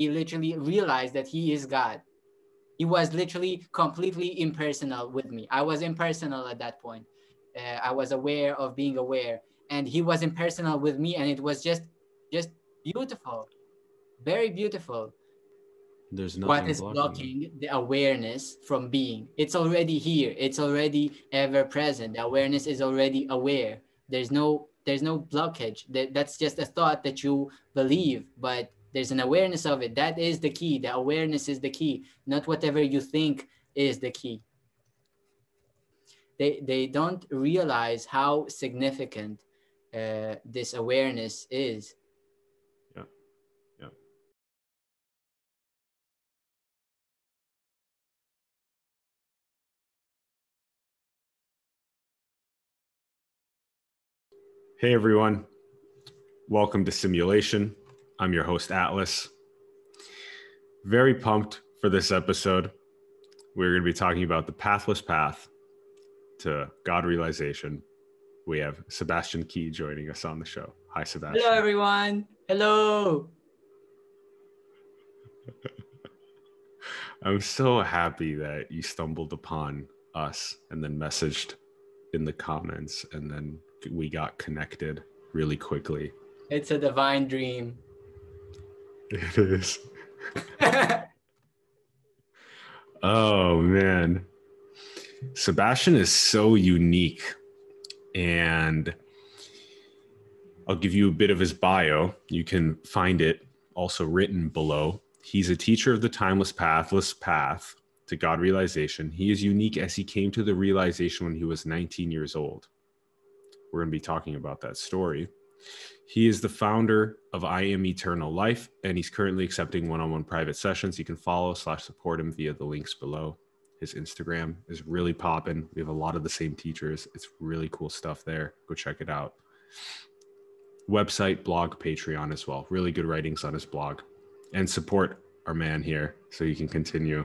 he literally realized that he is God. He was literally completely impersonal with me. I was impersonal at that point. I was aware of being aware, and he was impersonal with me, and it was just beautiful, very beautiful. There's nothing what is blocking the awareness from being. It's already here. It's already ever present. The awareness is already aware. There's no blockage. That's just a thought that you believe, but there's an awareness of it. That is the key. The awareness is the key, not whatever you think is the key. They don't realize how significant this awareness is. Hey everyone, welcome to Simulation. I'm your host, Atlas. Very pumped for this episode. We're going to be talking about the pathless path to God realization. We have Sebastian Key joining us on the show. Hi, Sebastian. Hello, everyone. Hello. I'm so happy that you stumbled upon us and then messaged in the comments, and then we got connected really quickly. It's a divine dream. It is. Oh man, Sebastian is so unique, and I'll give you a bit of his bio. You can find it also written below. He's a teacher of the timeless pathless path to God realization. He is unique as he came to the realization when he was 19 years old. We're going to be talking about that story. He is the founder of I Am Eternal Life, and he's currently accepting one-on-one private sessions. You can follow/support him via the links below. His Instagram is really popping. We have a lot of the same teachers. It's really cool stuff there. Go check it out. Website, blog, Patreon as well. Really good writings on his blog. And support our man here so he can continue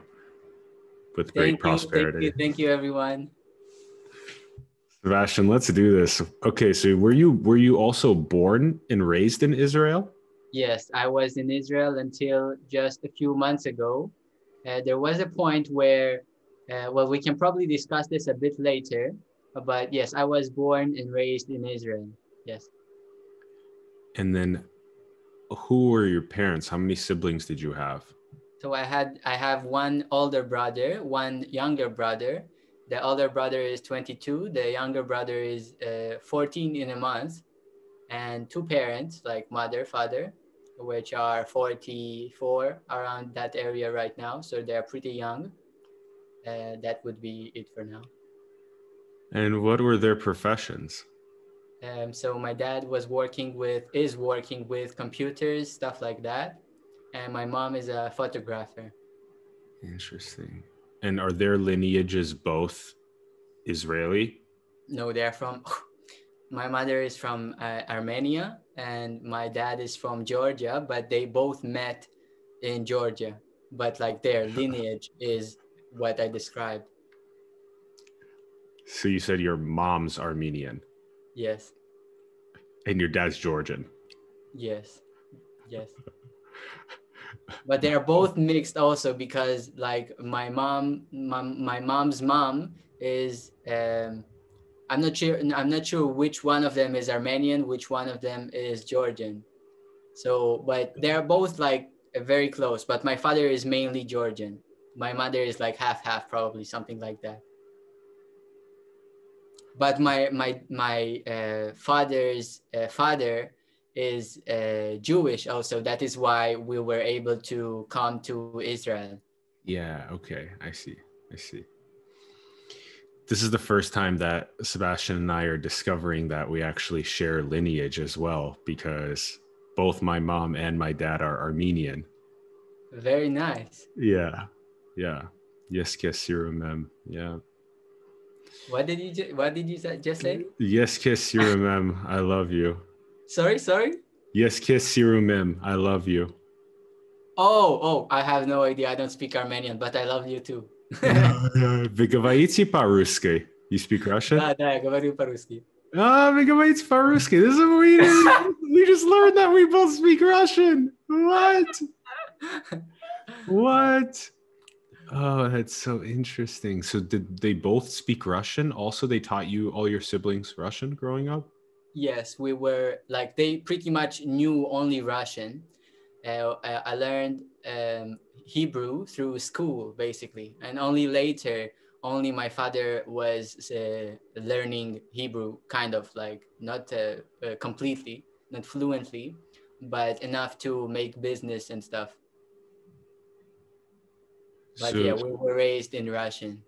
with great prosperity. Thank you, everyone. Sebastian, let's do this. Okay, so were you also born and raised in Israel? Yes, I was in Israel until just a few months ago. There was a point where, well, we can probably discuss this a bit later, but yes, I was born and raised in Israel, yes. And then who were your parents? How many siblings did you have? So I have one older brother, one younger brother. The older brother is 22. The younger brother is 14 in a month, and two parents, like mother, father, which are 44, around that area right now. So they're pretty young. That would be it for now. And what were their professions? So my dad is working with computers, stuff like that. And my mom is a photographer. Interesting. And are their lineages both Israeli? No, they're from... My mother is from Armenia, and my dad is from Georgia, but they both met in Georgia. But like their lineage is what I described. So you said your mom's Armenian? Yes. And your dad's Georgian? Yes. Yes. But they're both mixed also, because like my mom's mom is, I'm not sure which one of them is Armenian, which one of them is Georgian. So, but they're both like very close, but my father is mainly Georgian. My mother is like half, probably something like that. But my father's father is Jewish also. That is why we were able to come to Israel. Yeah, okay, I see. This is the first time that Sebastian and I are discovering that we actually share lineage as well, because both my mom and my dad are Armenian. Very nice. Yeah. Yes, yeah. What did you just say? Yes, Mem, I love you. Sorry? Yes, Mem, I love you. Oh, I have no idea. I don't speak Armenian, but I love you too. Вы говорите по-русски? You speak Russian? Да, я говорю по-русски. Вы говорите по-русски. This is what we just learned, that we both speak Russian. What? What? Oh, that's so interesting. So did they both speak Russian? Also, they taught you, all your siblings, Russian growing up? Yes, we were like, they pretty much knew only Russian. I learned Hebrew through school, basically. And only later, only my father was learning Hebrew, kind of like, not completely, not fluently, but enough to make business and stuff. But so, yeah, we were raised in Russian.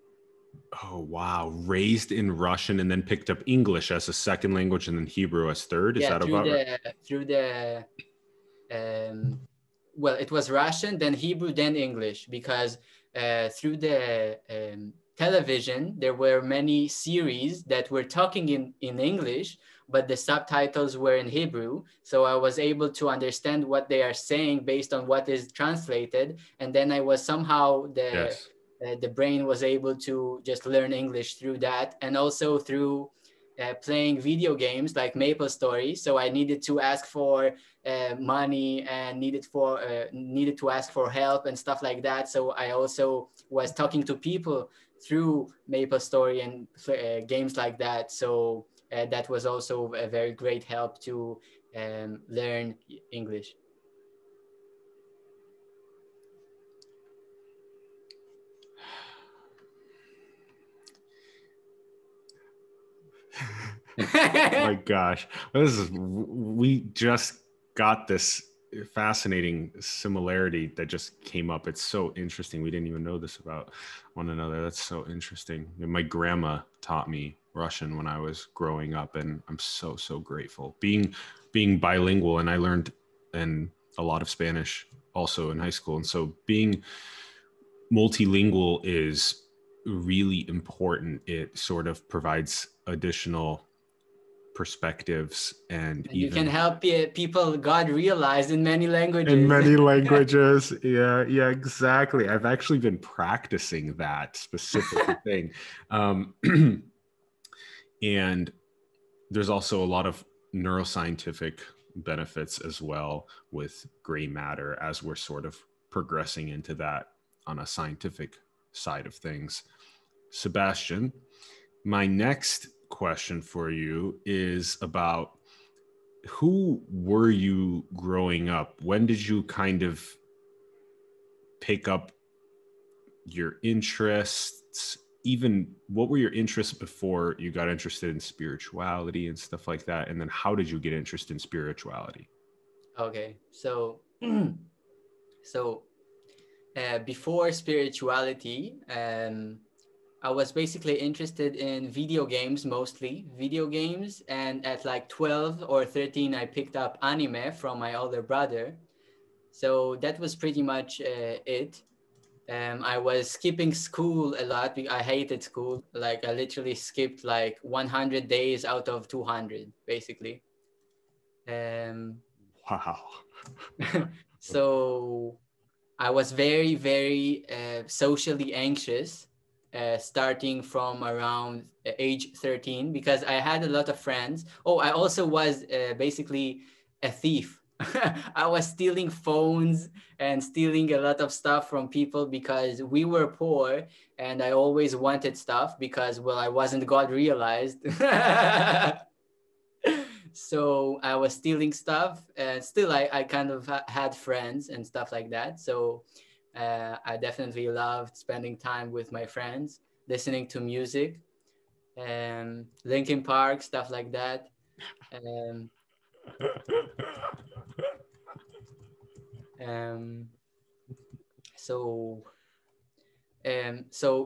Oh, wow. Raised in Russian and then picked up English as a second language and then Hebrew as third? Is that about right? Through the, well, it was Russian, then Hebrew, then English, because through the television, there were many series that were talking in English, but the subtitles were in Hebrew. So I was able to understand what they are saying based on what is translated. And then I was somehow, the brain was able to just learn English through that. And also through playing video games like Maple Story. So I needed to ask for money and needed to ask for help and stuff like that. So I also was talking to people through Maple Story and games like that. So that was also a very great help to learn English. Oh my gosh, we just got this fascinating similarity that just came up. It's so interesting. We didn't even know this about one another. That's so interesting. My grandma taught me Russian when I was growing up, and I'm so grateful being bilingual. And I learned a lot of Spanish also in high school, and so being multilingual is really important. It sort of provides additional perspectives, and you can help people God realized in many languages. Yeah, exactly. I've actually been practicing that specific thing. And there's also a lot of neuroscientific benefits as well with gray matter as we're sort of progressing into that on a scientific side of things. Sebastian, my next question for you is about who were you growing up? When did you kind of pick up your interests? Even what were your interests before you got interested in spirituality and stuff like that? And then how did you get interested in spirituality? Okay. So before spirituality, I was basically interested in video games, mostly video games. And at like 12 or 13, I picked up anime from my older brother. So that was pretty much it. I was skipping school a lot. I hated school. Like I literally skipped like 100 days out of 200, basically. Wow. So I was very, very socially anxious, starting from around age 13, because I had a lot of friends. Oh, I also was basically a thief. I was stealing phones and stealing a lot of stuff from people because we were poor, and I always wanted stuff because, well, I wasn't God realized. So I was stealing stuff, and still I kind of had friends and stuff like that. So I definitely loved spending time with my friends, listening to music, Linkin Park, stuff like that. So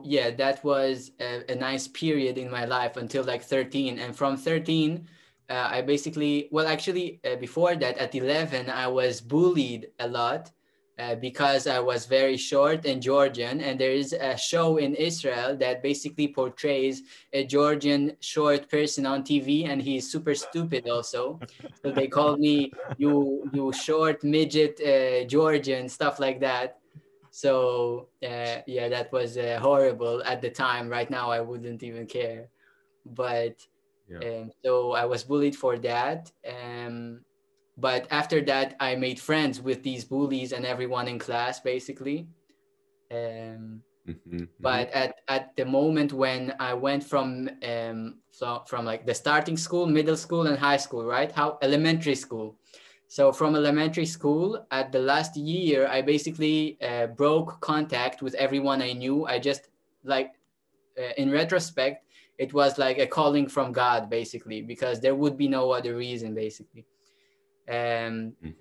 yeah, that was a nice period in my life until like 13. And from 13, I basically, well, actually before that, at 11, I was bullied a lot because I was very short and Georgian. And there is a show in Israel that basically portrays a Georgian short person on TV, and he's super stupid also. So they called me, you short midget Georgian, stuff like that. So yeah, that was horrible at the time. Right now, I wouldn't even care. But yeah. So I was bullied for that. But after that, I made friends with these bullies and everyone in class, basically. But at the moment when I went from like the starting school, middle school and high school, right? How elementary school. So from elementary school, at the last year, I basically broke contact with everyone I knew. I just like, in retrospect, it was like a calling from God, basically, because there would be no other reason, basically.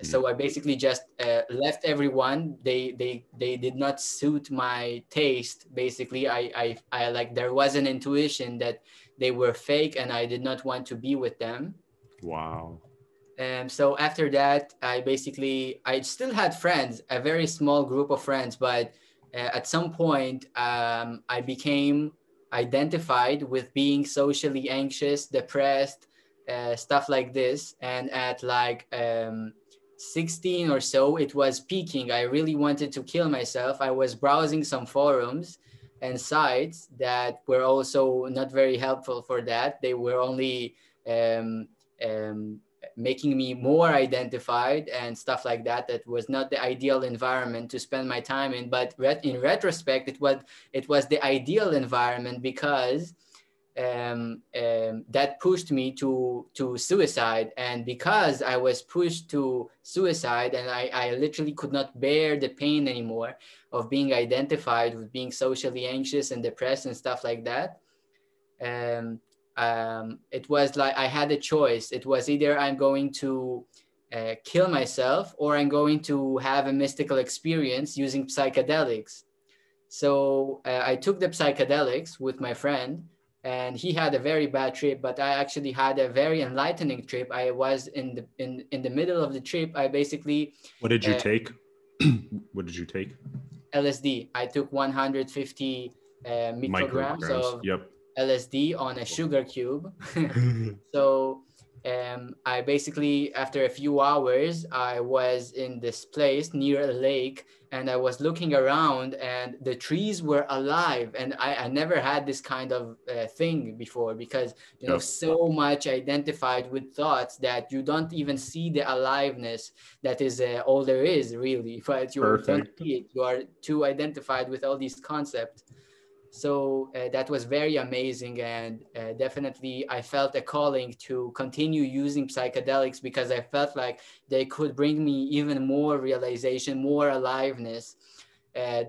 So I basically just left everyone. They did not suit my taste. Basically, I like, there was an intuition that they were fake and I did not want to be with them. Wow. So after that, I still had friends, a very small group of friends, but at some point I became identified with being socially anxious, depressed, stuff like this. And at like 16 or so, it was peaking. I really wanted to kill myself. I was browsing some forums and sites that were also not very helpful for that. They were only making me more identified and stuff like that. That was not the ideal environment to spend my time in. But in retrospect, it was the ideal environment because that pushed me to suicide. And because I was pushed to suicide and I literally could not bear the pain anymore of being identified with being socially anxious and depressed and stuff like that. It was like I had a choice. It was either I'm going to kill myself or I'm going to have a mystical experience using psychedelics. So I took the psychedelics with my friend, and he had a very bad trip, but I actually had a very enlightening trip. I was in the middle of the trip. I basically... What did you take? What did you take? LSD. I took 150 micrograms of LSD on a sugar cube. So I basically, after a few hours, I was in this place near a lake, and I was looking around and the trees were alive. And I never had this kind of thing before, because you know, so much identified with thoughts that you don't even see the aliveness that is all there is, really. But you don't see it. You are too identified with all these concepts. So that was very amazing, and definitely I felt a calling to continue using psychedelics because I felt like they could bring me even more realization, more aliveness. I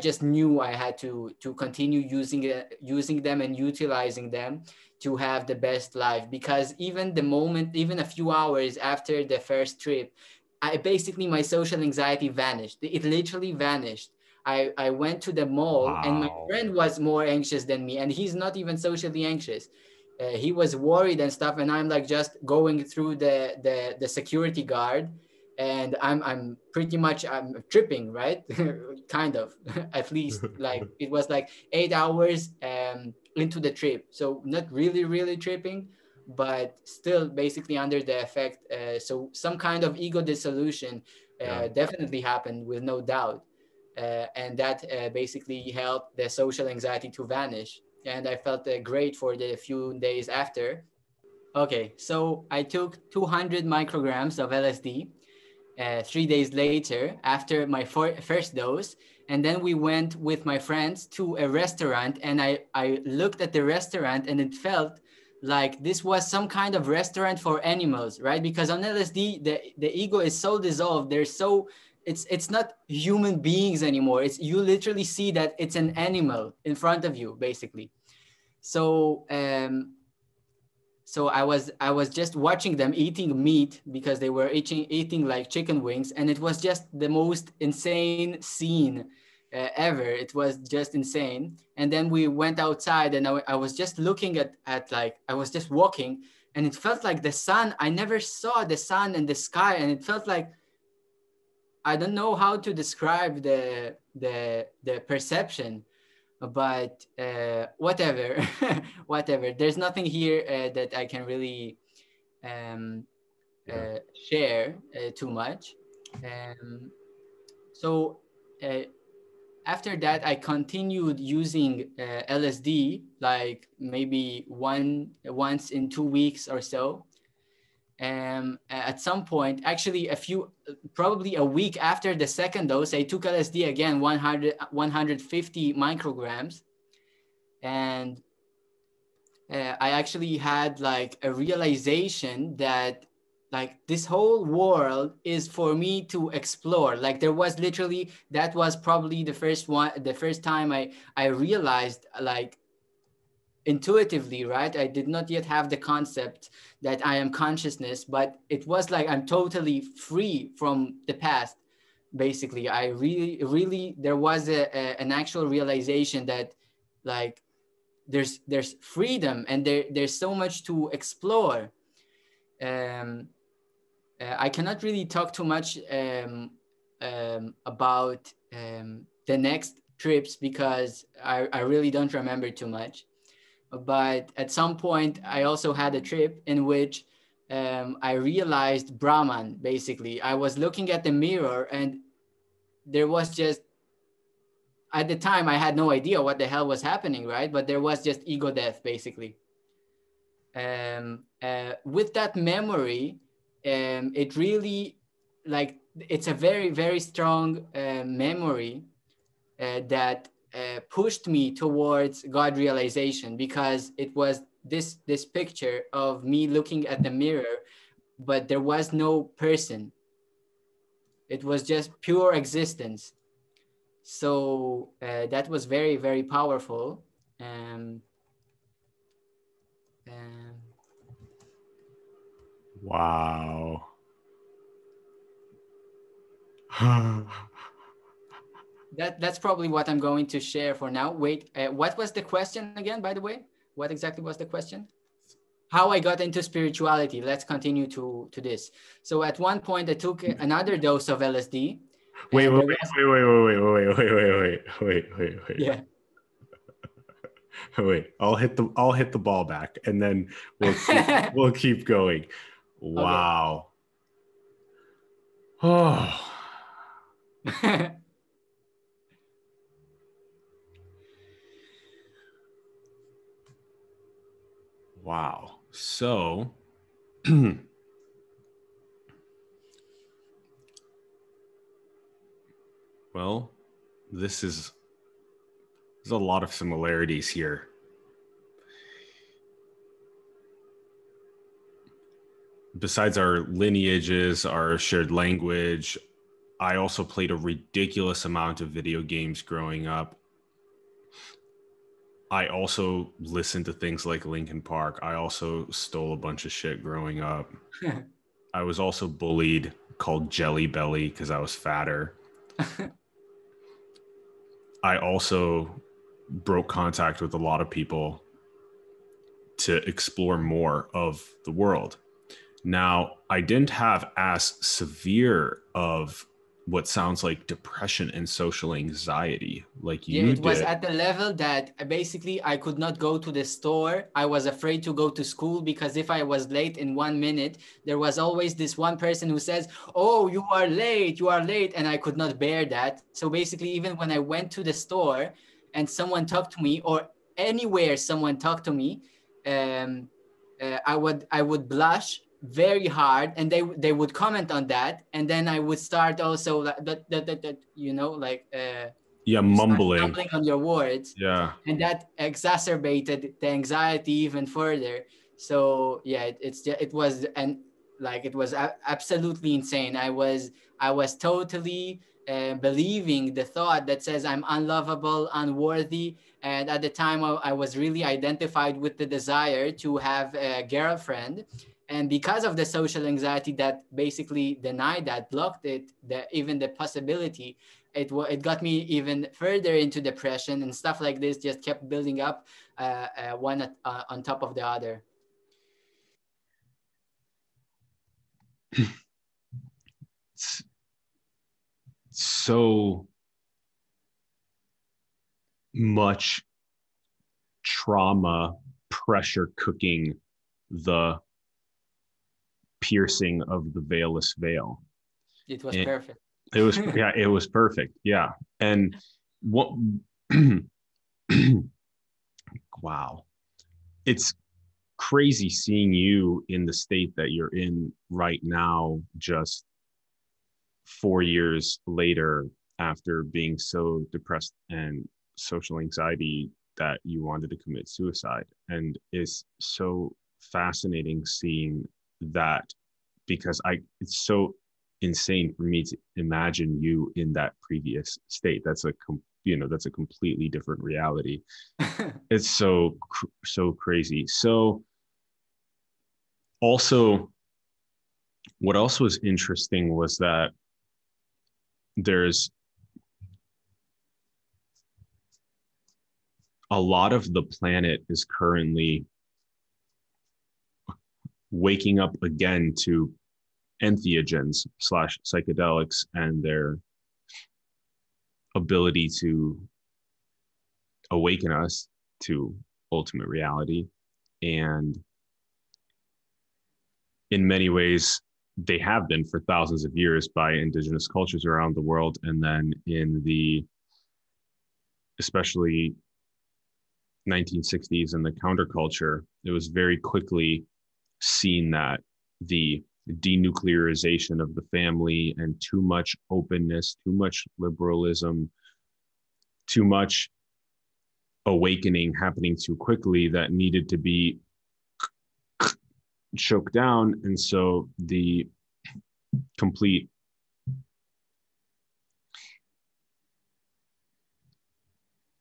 just knew I had to continue using them and utilizing them to have the best life, because even a few hours after the first trip, my social anxiety vanished. It literally vanished. I went to the mall and my friend was more anxious than me, and he's not even socially anxious. He was worried and stuff, and I'm like just going through the security guard, and I'm tripping, right? Kind of, at least. Like it was like 8 hours into the trip, so not really tripping, but still basically under the effect. So some kind of ego dissolution definitely happened, with no doubt. And that basically helped the social anxiety to vanish. And I felt great for the few days after. Okay, so I took 200 micrograms of LSD 3 days later after my first dose. And then we went with my friends to a restaurant, and I looked at the restaurant, and it felt like this was some kind of restaurant for animals, right? Because on LSD, the ego is so dissolved. It's not human beings anymore. You literally see that it's an animal in front of you, basically. So I was just watching them eating meat, because they were eating like chicken wings, and it was just the most insane scene ever. It was just insane. And then we went outside, and I was just looking at like, I was just walking, and it felt like the sun. I never saw the sun and the sky, and it felt like, I don't know how to describe the perception, but whatever. There's nothing here that I can really share too much. After that, I continued using LSD, like maybe once in 2 weeks or so. at some point, actually probably a week after the second dose, I took LSD again, 150 micrograms. And I actually had like a realization that like this whole world is for me to explore. Like there was literally, that was probably the first time I realized, like, intuitively, right? I did not yet have the concept that I am consciousness, but it was like I'm totally free from the past. Basically, I really, there was an actual realization that like there's freedom and there's so much to explore. I cannot really talk too much about the next trips because I really don't remember too much. But at some point, I also had a trip in which I realized Brahman, basically. I was looking at the mirror and there was just, at the time, I had no idea what the hell was happening, right? But there was just ego death, basically. With that memory, it really, like, it's a very, very strong memory that pushed me towards God realization, because it was this picture of me looking at the mirror, but there was no person. It was just pure existence. So that was very, very powerful. Wow. That's probably what I'm going to share for now. Wait, what was the question again, by the way? What exactly was the question? How I got into spirituality. Let's continue to this. So at one point I took another dose of LSD. Wait. Yeah. Wait, I'll hit the ball back and then we'll keep going. Wow. Okay. Oh. Wow. So well, there's a lot of similarities here. Besides our lineages, our shared language, I also played a ridiculous amount of video games growing up. I also listened to things like Linkin Park. I also stole a bunch of shit growing up. I was also bullied, called Jelly Belly, because I was fatter. I also broke contact with a lot of people to explore more of the world. Now, I didn't have as severe of what sounds like depression and social anxiety, like you did. Yeah, it was at the level that basically I could not go to the store. I was afraid to go to school because if I was late in 1 minute, there was always this one person who says, "Oh, you are late," and I could not bear that. So basically, even when I went to the store and someone talked to me, or anywhere someone talked to me, I would blush very hard, and they would comment on that, and then I would start also mumbling on your words, and that exacerbated the anxiety even further. So yeah, it was absolutely insane. I was totally believing the thought that says I'm unlovable, unworthy, and at the time I was really identified with the desire to have a girlfriend. And because of the social anxiety that basically denied that, blocked it, even the possibility, it got me even further into depression, and stuff like this just kept building up one on top of the other. So much trauma, pressure cooking, the piercing of the veilless veil. It was perfect. It was perfect. Yeah. And what wow. It's crazy seeing you in the state that you're in right now, just 4 years later, after being so depressed and social anxiety that you wanted to commit suicide. And it's so fascinating seeing that, because it's so insane for me to imagine you in that previous state. That's a completely different reality. It's so crazy. So also, what else was interesting was that there's a lot of the planet is currently waking up again to entheogens / psychedelics and their ability to awaken us to ultimate reality. And in many ways, they have been for thousands of years by indigenous cultures around the world. And then in the, especially 1960s and the counterculture, it was very quickly seen that the denuclearization of the family and too much openness, too much liberalism, too much awakening happening too quickly that needed to be choked down. And so the complete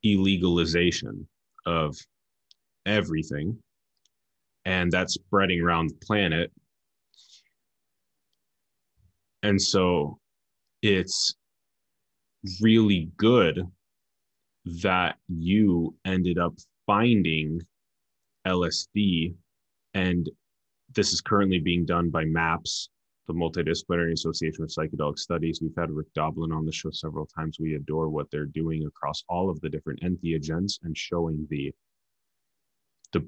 illegalization of everything, and that's spreading around the planet. And so it's really good that you ended up finding LSD, and this is currently being done by MAPS, the Multidisciplinary Association of Psychedelic Studies. We've had Rick Doblin on the show several times. We adore what they're doing across all of the different entheogens and showing the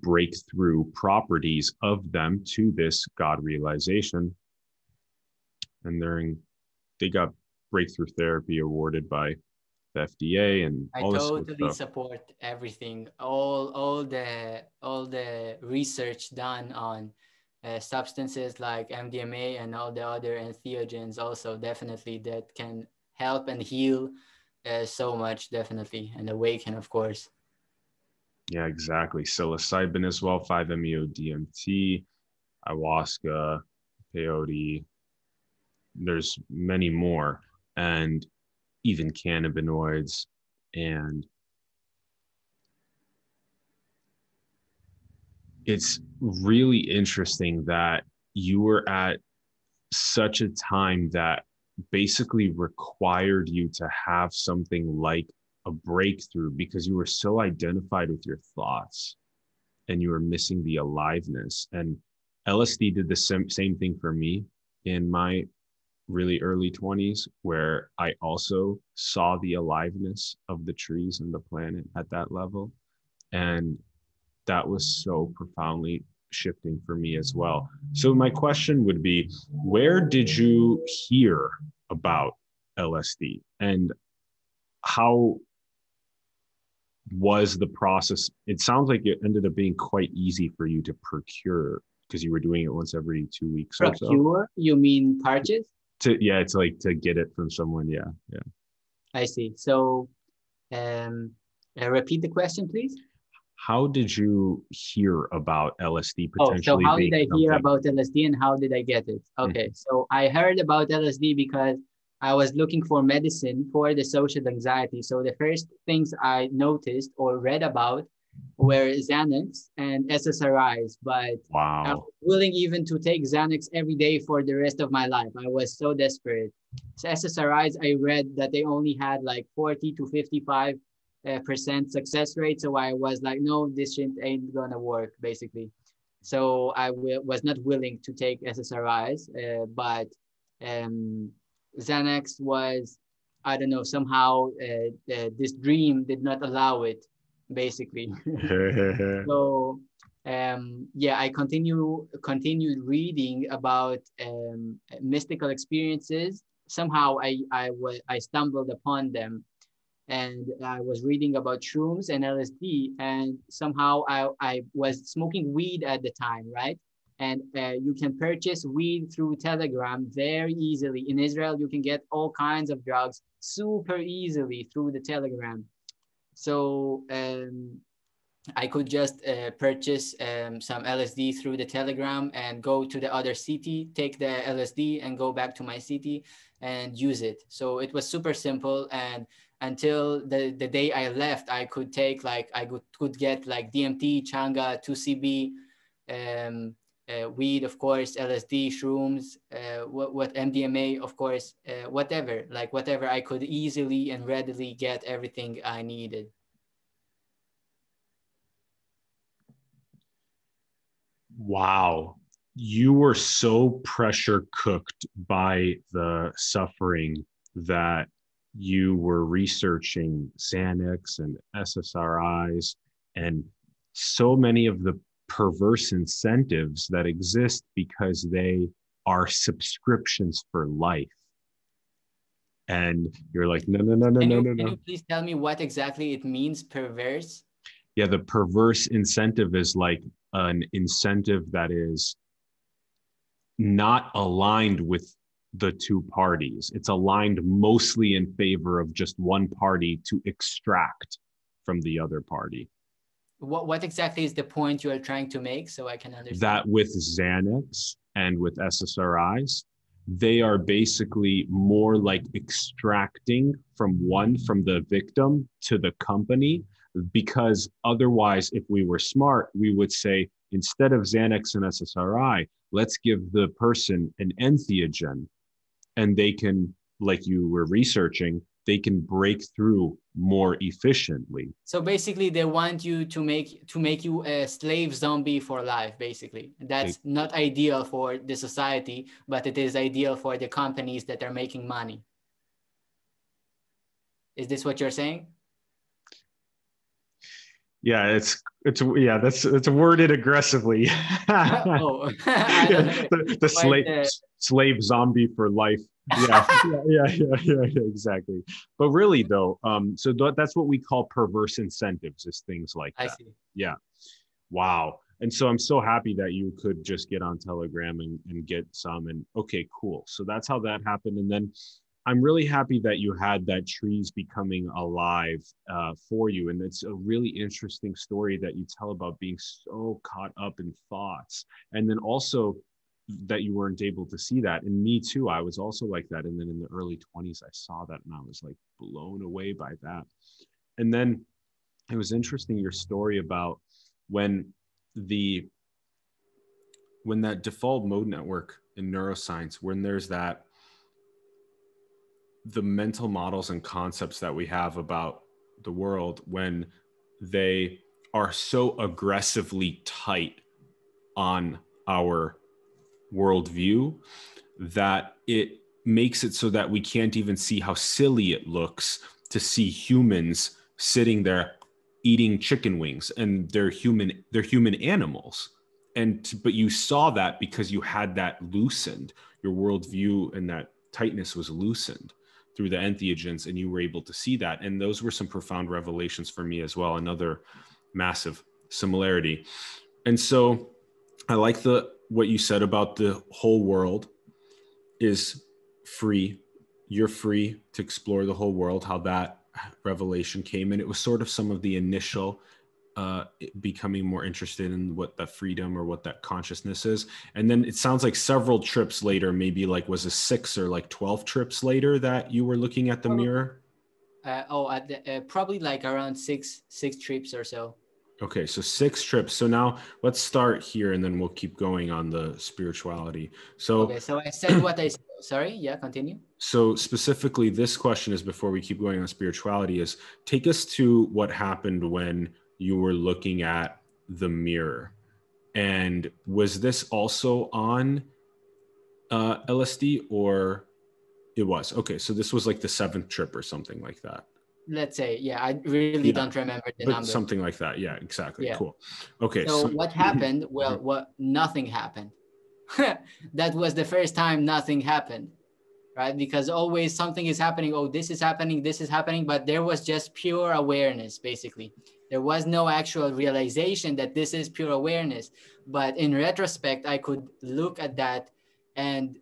breakthrough properties of them to this God realization. And they got breakthrough therapy awarded by the FDA and all this stuff. I totally support everything, all the research done on substances like MDMA and all the other entheogens also, definitely, that can help and heal so much, definitely, and awaken, of course. Yeah, exactly. Psilocybin as well, 5-MeO-DMT, ayahuasca, peyote. There's many more, and even cannabinoids, and it's really interesting that you were at such a time that basically required you to have something like a breakthrough, because you were so identified with your thoughts and you were missing the aliveness. And LSD did the same thing for me in my really early 20s, where I also saw the aliveness of the trees and the planet at that level. And that was so profoundly shifting for me as well. So my question would be, where did you hear about LSD, and how was the process? It sounds like it ended up being quite easy for you to procure, because you were doing it once every 2 weeks. Procure? Or so. You mean purchase? It's like to get it from someone. Yeah. I see. So, repeat the question, please. How did you hear about LSD potentially? So how did I hear about LSD and how did I get it? Okay, So I heard about LSD because I was looking for medicine for the social anxiety. So the first things I noticed or read about were Xanax and SSRIs, but wow. I was willing even to take Xanax every day for the rest of my life. I was so desperate. So SSRIs, I read that they only had like 40 to 55% success rate. So I was like, no, this shit ain't gonna work, basically. So I was not willing to take SSRIs, but Xanax was, I don't know, somehow this dream did not allow it, basically. So I continued reading about mystical experiences. Somehow I stumbled upon them, and I was reading about shrooms and LSD, and somehow I was smoking weed at the time, right? And you can purchase weed through Telegram very easily. In Israel, you can get all kinds of drugs super easily through the Telegram. So I could just purchase some LSD through the Telegram and go to the other city, take the LSD and go back to my city and use it. So it was super simple. And until the day I left, I could take like, I could get like DMT, Changa, 2CB, weed, of course, LSD, shrooms, what MDMA, of course, whatever, like whatever I could easily and readily get everything I needed. Wow. You were so pressure cooked by the suffering that you were researching Xanax and SSRIs and so many of the perverse incentives that exist because they are subscriptions for life. And you're like, no. Can you please tell me what exactly it means, perverse? Yeah, the perverse incentive is like an incentive that is not aligned with the two parties. It's aligned mostly in favor of just one party to extract from the other party. What exactly is the point you are trying to make so I can understand? That with Xanax and with SSRIs, they are basically more like extracting from the victim to the company, because otherwise, if we were smart, we would say, instead of Xanax and SSRI, let's give the person an entheogen, and they can, like you were researching, they can break through more efficiently. So basically they want you to make you a slave zombie for life, basically. That's not ideal for the society, but it is ideal for the companies that are making money. Is this what you're saying? Yeah, it's worded aggressively. Oh. The slave zombie for life. Yeah, exactly. But really though, so that's what we call perverse incentives, is things like that. I see. Yeah. Wow. And so I'm so happy that you could just get on Telegram and get some, and okay, cool. So that's how that happened. And then I'm really happy that you had that trees becoming alive for you. And it's a really interesting story that you tell about being so caught up in thoughts. And then also that you weren't able to see that. And me too, I was also like that. And then in the early 20s, I saw that and I was like blown away by that. And then it was interesting, your story about when that default mode network in neuroscience, when there's that, the mental models and concepts that we have about the world, when they are so aggressively tight on our worldview that it makes it so that we can't even see how silly it looks to see humans sitting there eating chicken wings, and they're human animals. But you saw that because you had that loosened, your worldview and that tightness was loosened through the entheogens, and you were able to see that. And those were some profound revelations for me as well. Another massive similarity. And so I like what you said about the whole world is free. You're free to explore the whole world, how that revelation came. And it was sort of some of the initial becoming more interested in what that freedom or what that consciousness is. And then it sounds like several trips later, maybe like was a 6 or like 12 trips later that you were looking at the mirror? Probably like around six trips or so. Okay, so 6 trips. So now let's start here and then we'll keep going on the spirituality. So okay, so I said what I said. Sorry, yeah, continue. So specifically this question is, before we keep going on spirituality, is take us to what happened when you were looking at the mirror. And was this also on LSD, or it was? Okay, so this was like the 7th trip or something like that. Let's say, yeah, I really don't remember the number. Something like that, yeah, exactly, yeah. Cool. Okay. So what happened? Well, nothing happened. That was the first time nothing happened, right? Because always something is happening. Oh, this is happening, but there was just pure awareness, basically. There was no actual realization that this is pure awareness. But in retrospect, I could look at that and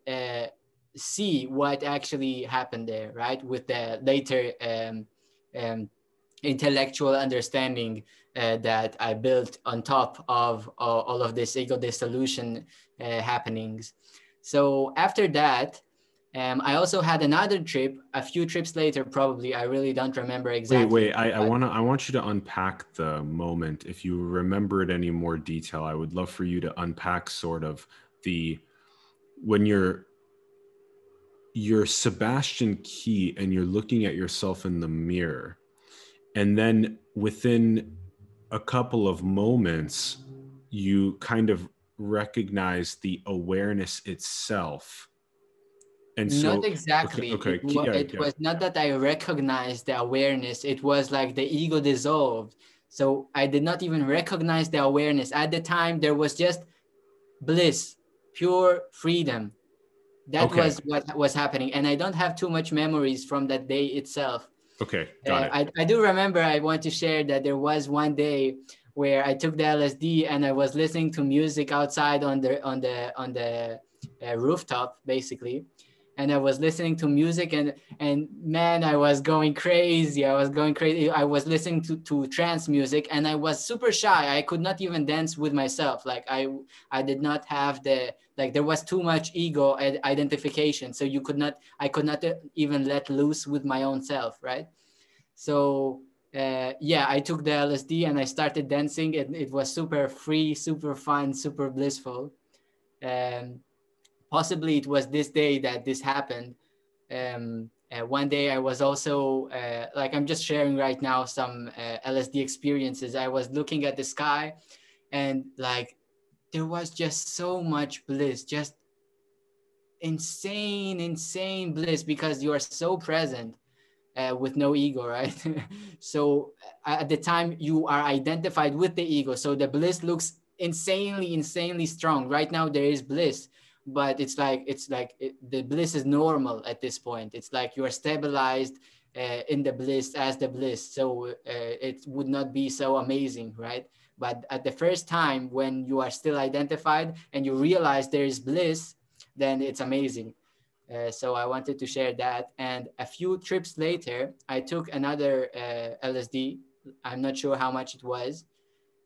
see what actually happened there, right? With the later intellectual understanding that I built on top of all of this ego dissolution happenings. So after that, I also had another trip, a few trips later, probably. I really don't remember exactly. Wait, I want you to unpack the moment. If you remember it any more detail, I would love for you to unpack sort of the, when you're Sebastian Key and you're looking at yourself in the mirror, and then within a couple of moments, you kind of recognize the awareness itself. And so, not exactly. It was not that I recognized the awareness. It was like the ego dissolved. So I did not even recognize the awareness. At the time, there was just bliss, pure freedom. That was what was happening. And I don't have too much memories from that day itself. Okay, got it. I do remember, I want to share that there was one day where I took the LSD and I was listening to music outside on the rooftop, basically. And I was listening to music and man, I was going crazy. I was listening to trance music, and I was super shy. I could not even dance with myself. Like I did not have there was too much ego identification. So I could not even let loose with my own self, right? So I took the LSD and I started dancing. It was super free, super fun, super blissful. Possibly it was this day that this happened. One day I was also, I'm just sharing right now some LSD experiences. I was looking at the sky and there was just so much bliss, just insane bliss, because you are so present with no ego, right? So at the time you are identified with the ego. So the bliss looks insanely strong. Right now there is bliss. But the bliss is normal at this point. It's like you are stabilized in the bliss as the bliss. So it would not be so amazing, right? But at the first time when you are still identified and you realize there is bliss, then it's amazing. So I wanted to share that. And a few trips later, I took another LSD. I'm not sure how much it was.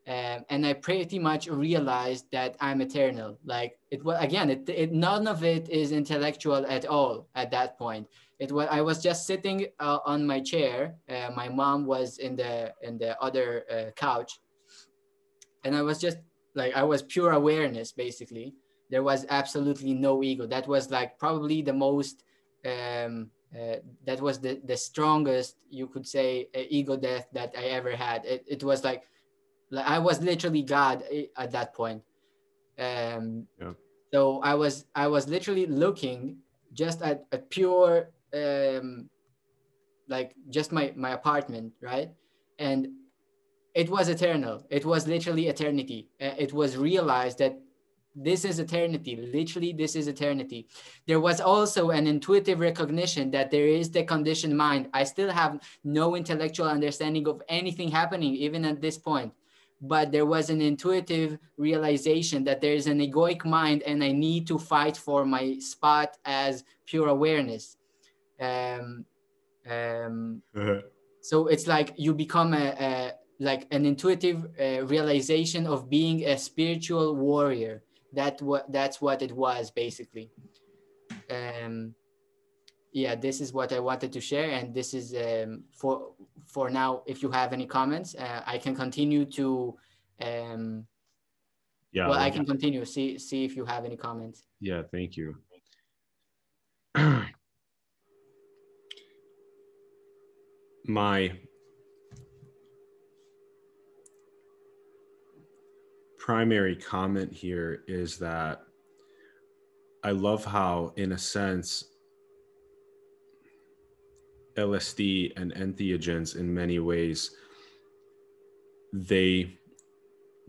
And I pretty much realized that I'm eternal. None of it is intellectual at all at that point. I was just sitting on my chair. My mom was in the other couch, and I was just I was pure awareness, basically. There was absolutely no ego. That was probably the most. That was the strongest, you could say, ego death that I ever had. It was like. I was literally God at that point. So I was literally looking just at a pure, just my apartment, right? And it was eternal. It was literally eternity. It was realized that this is eternity. Literally, this is eternity. There was also an intuitive recognition that there is the conditioned mind. I still have no intellectual understanding of anything happening, even at this point. But there was an intuitive realization that there is an egoic mind and I need to fight for my spot as pure awareness. So it's you become an intuitive realization of being a spiritual warrior. That's what it was, basically. This is what I wanted to share, and this is for now. If you have any comments, I can continue to. I can continue. See if you have any comments. Yeah, thank you. My primary comment here is that I love how, in a sense, LSD and entheogens, in many ways, they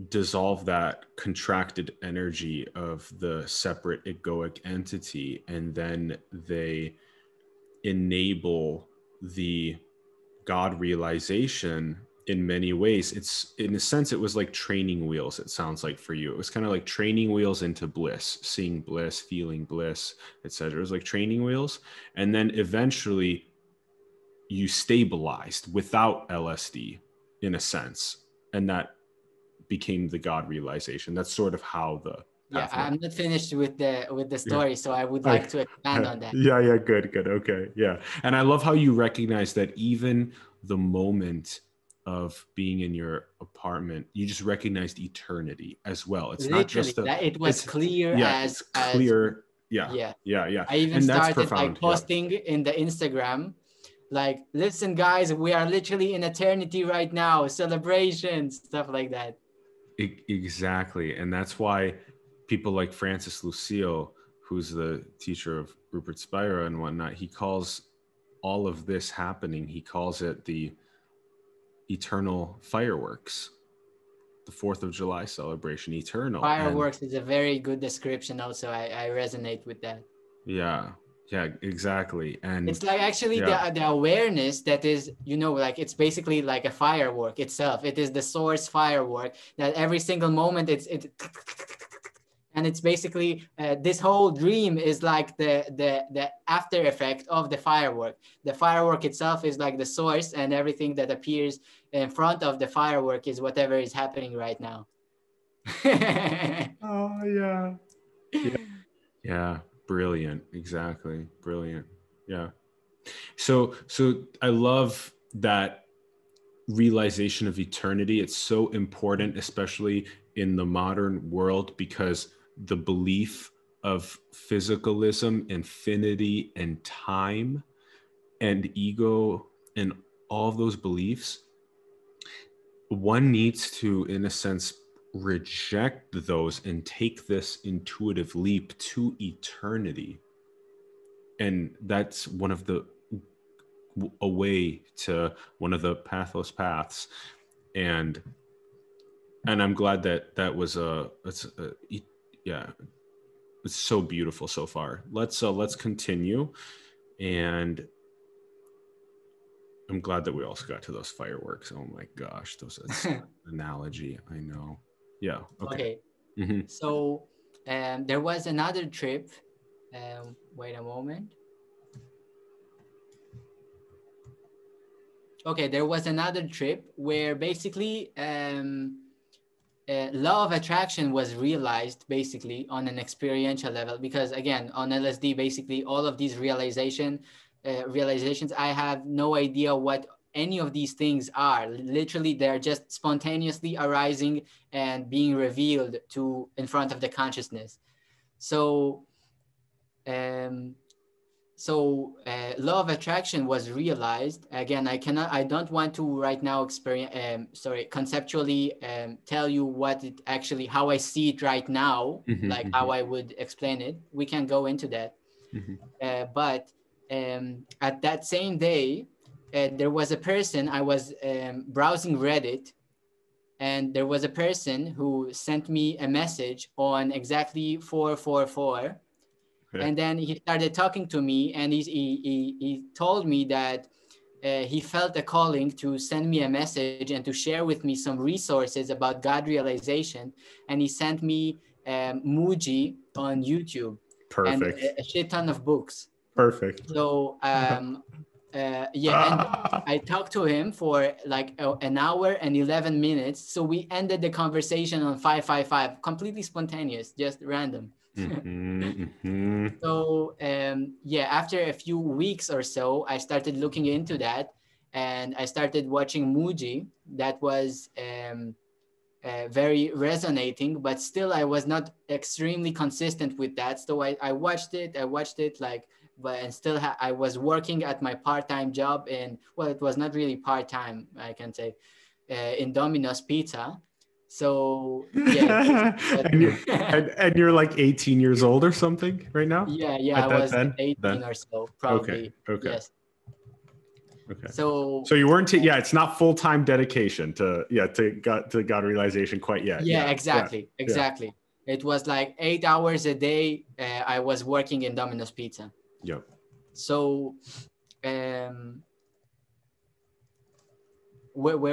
dissolve that contracted energy of the separate egoic entity, and then they enable the God realization in many ways. It's, in a sense, it was like training wheels. It sounds like for you, it was kind of like training wheels into bliss, seeing bliss, feeling bliss, etc. It was like training wheels. And then eventually you stabilized without LSD in a sense. And that became the God realization. That's sort of how the path went. I'm not finished with the story. Yeah. So I would like to expand on that. Yeah. Good. Okay. Yeah. And I love how you recognize that even the moment of being in your apartment, you just recognized eternity as well. It's literally, not just that it was clear as clear. Yeah. I even started like posting in the Instagram, like, listen, guys, we are literally in eternity right now. Celebration, stuff like that. Exactly. And that's why people like Francis Lucille, who's the teacher of Rupert Spira and whatnot, he calls all of this happening, he calls it the eternal fireworks, the 4th of July celebration, eternal. Fireworks is a very good description also. I resonate with that. Yeah, exactly. And it's like actually the awareness that is, like it's basically like a firework itself. It is the source firework that every single moment it's and it's basically this whole dream is like the after effect of the firework. The firework itself is like the source, and everything that appears in front of the firework is whatever is happening right now. Yeah, brilliant. Exactly. Brilliant. Yeah. So I love that realization of eternity. It's so important, especially in the modern world, because the belief of physicalism, infinity, and time, and ego, and all of those beliefs, one needs to, in a sense, reject those and take this intuitive leap to eternity. And that's one of the pathless paths. And I'm glad that was it's so beautiful so far. Let's continue. And I'm glad that we also got to those fireworks. Oh my gosh, that's an analogy. I know. Yeah. Okay. Mm-hmm. So there was another trip. Wait a moment. Okay, there was another trip where basically law of attraction was realized basically on an experiential level, because again on LSD basically all of these realizations, I have no idea what any of these things are. Literally they're just spontaneously arising and being revealed to in front of the consciousness. So law of attraction was realized. Again, I don't want to right now conceptually tell you what it actually, how I see it right now, how I would explain it. We can go into that. Mm-hmm. But at that same day, there was a person, I was browsing Reddit, and there was a person who sent me a message on exactly 444. And then he started talking to me, and he told me that he felt a calling to send me a message and to share with me some resources about God realization. And he sent me Muji on YouTube. Perfect. And a shit ton of books. Perfect. So and I talked to him for like an hour and 11 minutes. So we ended the conversation on 555, completely spontaneous, just random. So after a few weeks or so, I started looking into that, and I started watching Muji. That was very resonating, but still I was not extremely consistent with that. So I watched it, but I was working at my part-time job it was not really part-time, I can say, in Domino's Pizza. So yeah. and you're like 18 years old or something right now? Yeah, I was 18 then, or so probably. Okay. Yes. Okay. So you weren't. It's not full time dedication to God realization quite yet. Yeah, exactly. Yeah. It was like 8 hours a day. I was working in Domino's Pizza. Yep. So Where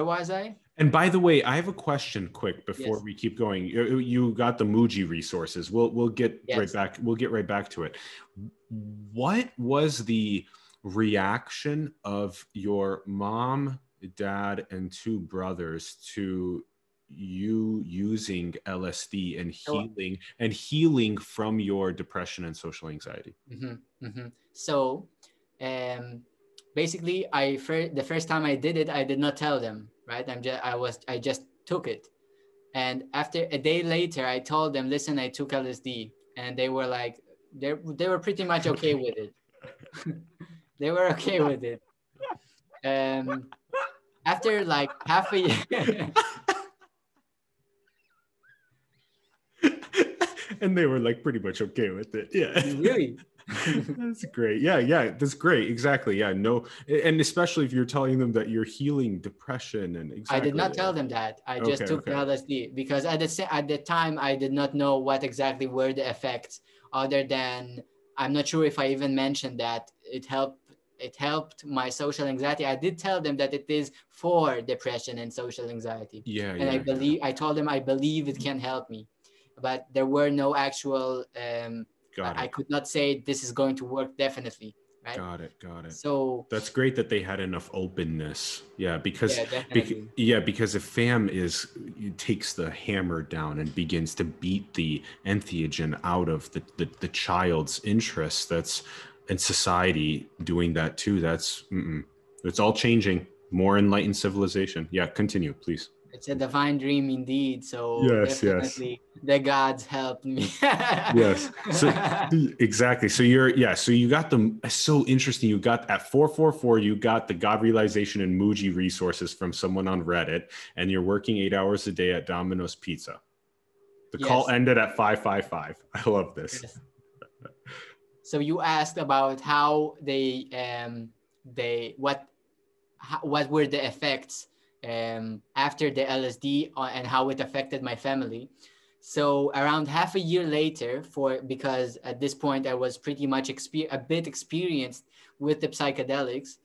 was I? And by the way, I have a question quick before we keep going. You got the Muji resources. We'll get right back. We'll get right back to it. What was the reaction of your mom, dad, and two brothers to you using LSD and healing from your depression and social anxiety? Mm-hmm, mm-hmm. So, basically, the first time I did it, I did not tell them, right? I just took it, and after a day later, I told them, "Listen, I took LSD," and they were like, they were pretty much okay with it. They were okay with it. After like half a year. And they were like pretty much okay with it. Yeah. Really? That's great. Yeah, that's great. Exactly. Yeah, no. And especially if you're telling them that you're healing depression and anxiety. I did not tell them that. I just took the LSD because at the time I did not know what exactly were the effects, other than I'm not sure if I even mentioned that it helped my social anxiety. I did tell them that it is for depression and social anxiety. Yeah. And I told them I believe it can help me. But there were no actual, I could not say this is going to work definitely, right? Got it. So that's great that they had enough openness. Yeah, because if fam takes the hammer down and begins to beat the entheogen out of the child's interest, that's, and society doing that too, that's, it's all changing, more enlightened civilization. Yeah, continue, please. It's a divine dream indeed. So definitely the gods helped me. Yes. So, exactly. So you got them. So interesting. You got at 444, you got the God realization and Muji resources from someone on Reddit, and you're working 8 hours a day at Domino's Pizza. The call ended at 555. I love this. Yes. So you asked about how what were the effects after the LSD and how it affected my family. So around half a year later, because at this point I was pretty much a bit experienced with the psychedelics,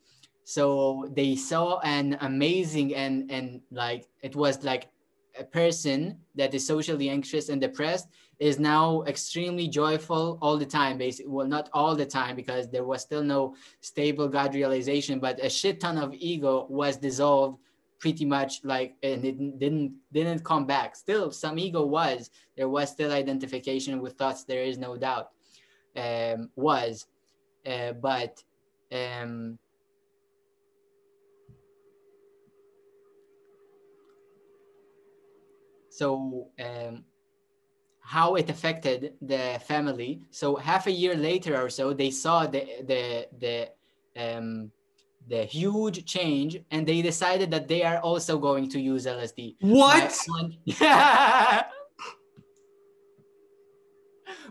so they saw an amazing and like it was like a person that is socially anxious and depressed is now extremely joyful all the time, basically. Well, not all the time because there was still no stable God realization, but a shit ton of ego was dissolved pretty much, like, and it didn't come back. Still, some ego was. There was still identification with thoughts, there is no doubt, So how it affected the family. So half a year later or so, they saw the huge change, and they decided that they are also going to use LSD. What?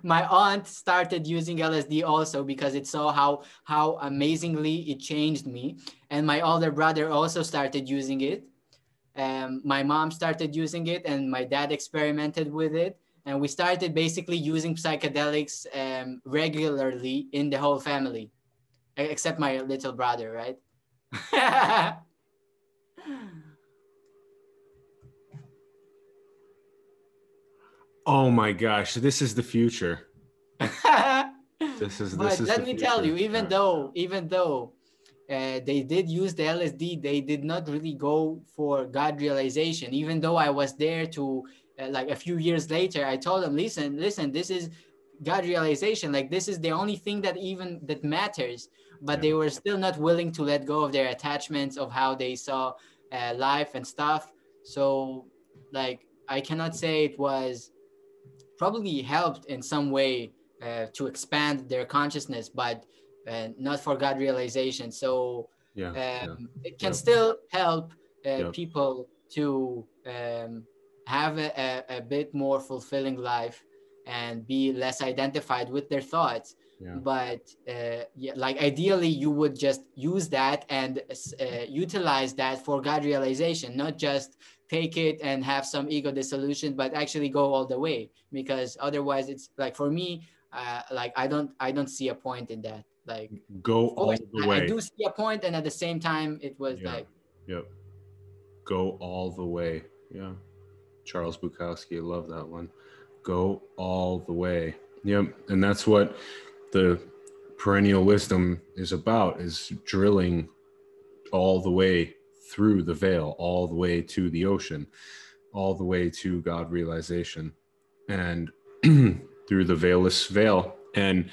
My aunt started using LSD also because it saw how amazingly it changed me. And my older brother also started using it. My mom started using it, and my dad experimented with it. And we started basically using psychedelics regularly in the whole family, except my little brother, right? Oh my gosh, this is the future. But let me tell you, even though they did use the LSD, they did not really go for God realization. Even though I was there to, like a few years later, I told them, listen, this is God realization. Like, this is the only thing that matters. But they were still not willing to let go of their attachments of how they saw life and stuff. So, like, I cannot say it was probably helped in some way to expand their consciousness, but not for God realization. So it can still help people to have a bit more fulfilling life and be less identified with their thoughts. Yeah. But like ideally you would just use that and utilize that for God realization, not just take it and have some ego dissolution, but actually go all the way, because otherwise it's like, for me, like I don't see a point in that. like go all the way. I do see a point, and at the same time, it was like, yep, go all the way. Yeah, Charles Bukowski, I love that one. Go all the way. Yep, and that's what the perennial wisdom is about: is drilling all the way through the veil, all the way to the ocean, all the way to God realization, and through the veilless veil. And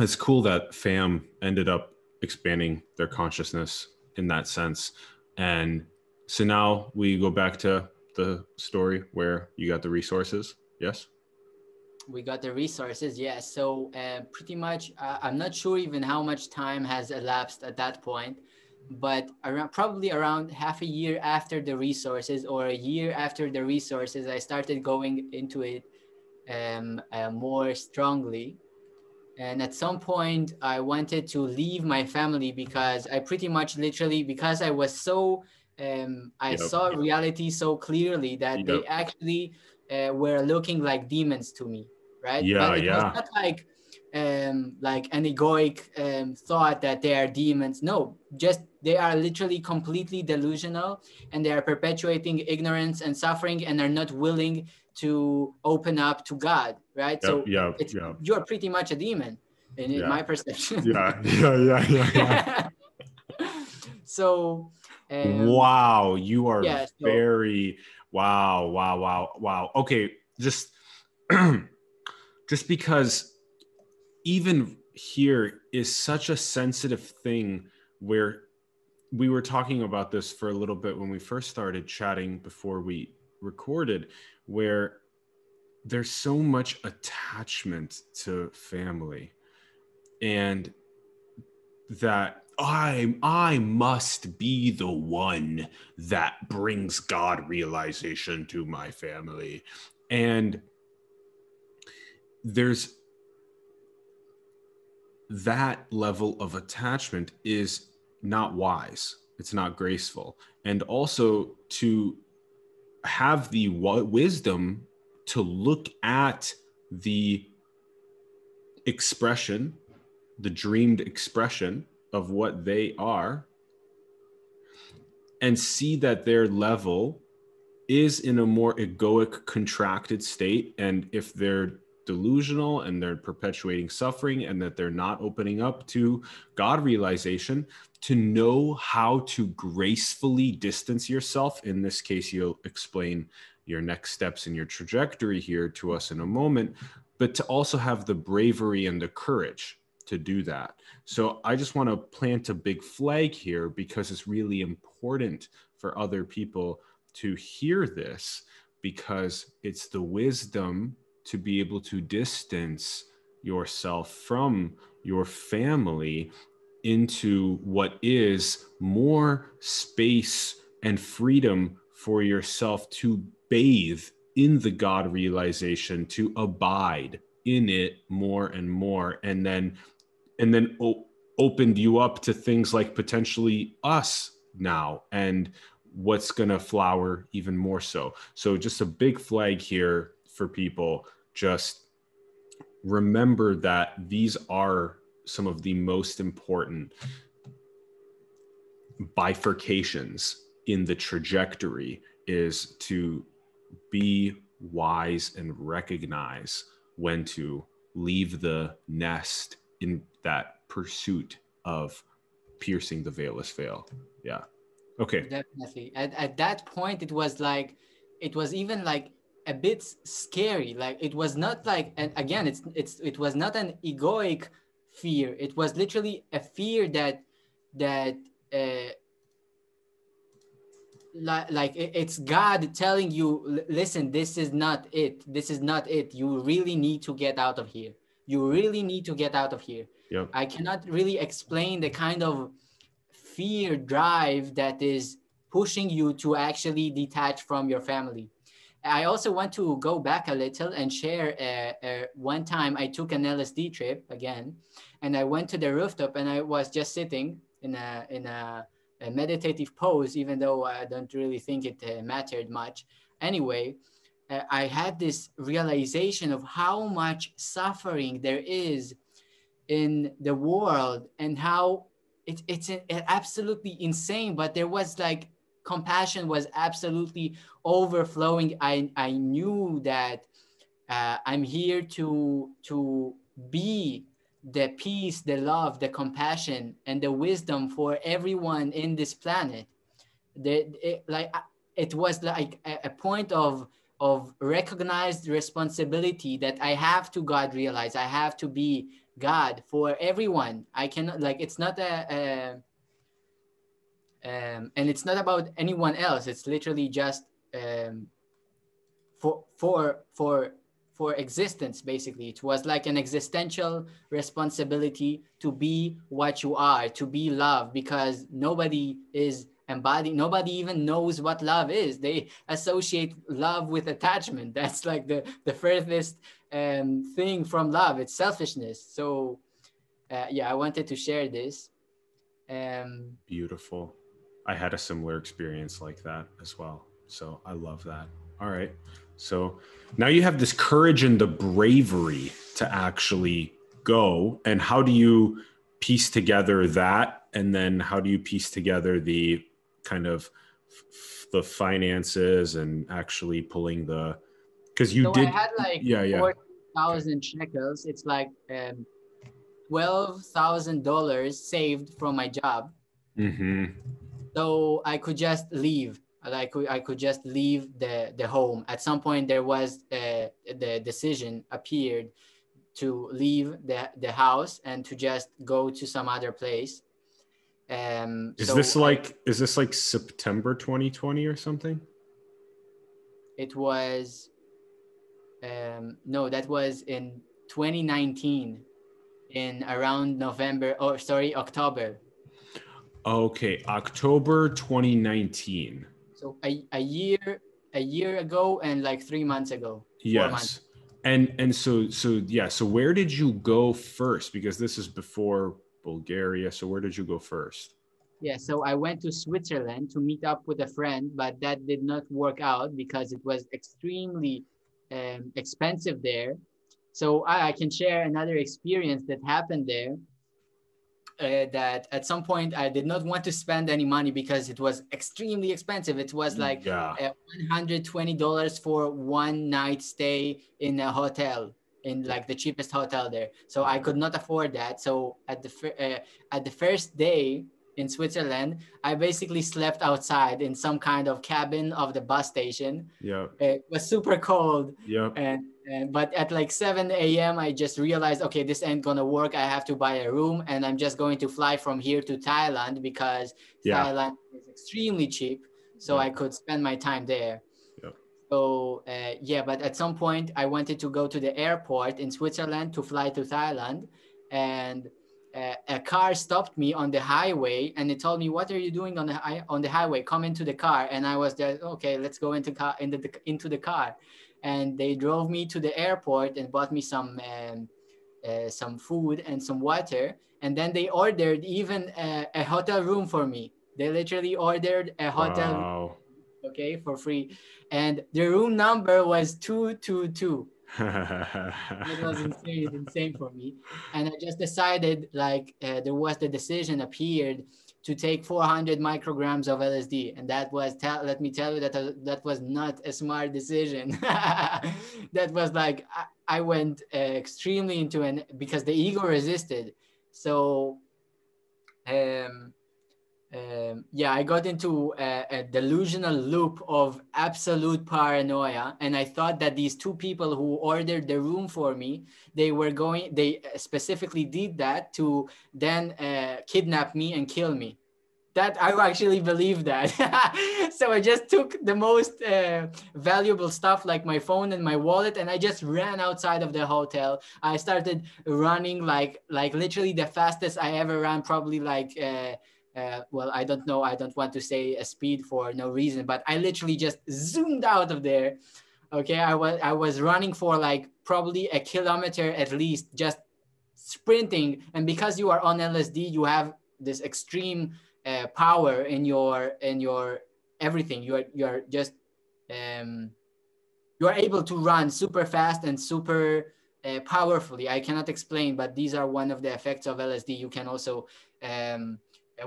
it's cool that FAM ended up expanding their consciousness in that sense. And so now we go back to the story where you got the resources. Yes, we got the resources. Yes. So pretty much, I'm not sure even how much time has elapsed at that point, but around, probably around half a year after the resources or a year after the resources, I started going into it more strongly. And at some point I wanted to leave my family because I pretty much literally, because I was so, I saw reality so clearly that they actually were looking like demons to me, right? Yeah, but it was not like, an egoic thought that they are demons. No, just they are literally completely delusional, and they are perpetuating ignorance and suffering, and are not willing to open up to God, right? So you're pretty much a demon in my perception. So wow, you are wow. Okay, just because even here is such a sensitive thing, where we were talking about this for a little bit when we first started chatting before we recorded, where there's so much attachment to family, and that I must be the one that brings God realization to my family. And there's that level of attachment is not wise. It's not graceful. And also to have the wisdom to look at the expression, the dreamed expression of what they are, and see that their level is in a more egoic, contracted state. And if they're delusional and they're perpetuating suffering, and that they're not opening up to God realization, to know how to gracefully distance yourself. In this case, you'll explain your next steps and your trajectory here to us in a moment, but to also have the bravery and the courage to do that. So I just want to plant a big flag here, because it's really important for other people to hear this, because it's the wisdom to be able to distance yourself from your family into what is more space and freedom for yourself to bathe in the God realization, to abide in it more and more, and then opened you up to things like potentially us now, and what's going to flower even more so. So just a big flag here for people. Just remember that these are some of the most important bifurcations in the trajectory, is to be wise and recognize when to leave the nest in that pursuit of piercing the veilless veil. Yeah. Okay. Definitely. At that point, it was even like a bit scary. Like, it was not like, and again, it was not an egoic fear. It was literally a fear that it's God telling you, listen, this is not it. This is not it. You really need to get out of here. You really need to get out of here. Yep. I cannot really explain the kind of fear drive that is pushing you to actually detach from your family. I also want to go back a little and share one time I took an LSD trip again, and I went to the rooftop, and I was just sitting in a meditative pose, even though I don't really think it mattered much. Anyway, I had this realization of how much suffering there is in the world, and how it's absolutely insane. But there was like, compassion was absolutely overflowing. I knew that I'm here to be the peace, the love, the compassion, and the wisdom for everyone in this planet. It was like a point of recognized responsibility that I have to God realize. I have to be God for everyone. I cannot, like, it's not and it's not about anyone else. It's literally just for existence, basically. It was like an existential responsibility to be what you are, to be love, because nobody is embodied. Nobody even knows what love is. They associate love with attachment. That's like the furthest thing from love. It's selfishness. So yeah, I wanted to share this. Beautiful. I had a similar experience like that as well. So I love that. All right. So now you have this courage and the bravery to actually go. And how do you piece together that? And then how do you piece together the kind of the finances and actually pulling the, because you so did. I had like 4,000 shekels. It's like $12,000 saved from my job. Mm-hmm. So I could just leave. I could just leave the home. At some point, there was the decision appeared to leave the house and to just go to some other place. Is this like September 2020 or something? It was no, that was in 2019, in around October. Okay, October 2019. So a year ago and like 3 months ago. Yes. And so where did you go first? Because this is before Bulgaria. So where did you go first? Yeah, so I went to Switzerland to meet up with a friend, but that did not work out because it was extremely expensive there. So I can share another experience that happened there. That at some point I did not want to spend any money because it was extremely expensive. It was like $120 for one night stay in a hotel, in like the cheapest hotel there. So I could not afford that. So at the first day in Switzerland, I basically slept outside in some kind of cabin of the bus station. Yeah, it was super cold. Yeah, but at like 7 a.m., I just realized, okay, this ain't gonna work. I have to buy a room, and I'm just going to fly from here to Thailand because Thailand is extremely cheap. So I could spend my time there. Yeah. So but at some point I wanted to go to the airport in Switzerland to fly to Thailand, and a car stopped me on the highway, and it told me, "What are you doing on the highway? Come into the car." And I was there. Okay, let's go into the car. And they drove me to the airport and bought me some food and some water. And then they ordered even a hotel room for me. They literally ordered a hotel room, okay, for free. And the room number was 222. It was insane for me. And I just decided, like, there was the decision appeared to take 400 micrograms of LSD. And that was, let me tell you, that was not a smart decision. That was like, I went extremely into because the ego resisted. So I got into a delusional loop of absolute paranoia. And I thought that these two people who ordered the room for me, they specifically did that to then kidnap me and kill me. That I actually believed that. So I just took the most valuable stuff, like my phone and my wallet, and I just ran outside of the hotel. I started running like literally the fastest I ever ran, probably like... I don't know. I don't want to say a speed for no reason, but I literally just zoomed out of there. Okay, I was running for like probably a kilometer at least, just sprinting. And because you are on LSD, you have this extreme power in your everything. You are just you are able to run super fast and super powerfully. I cannot explain, but these are one of the effects of LSD. You can also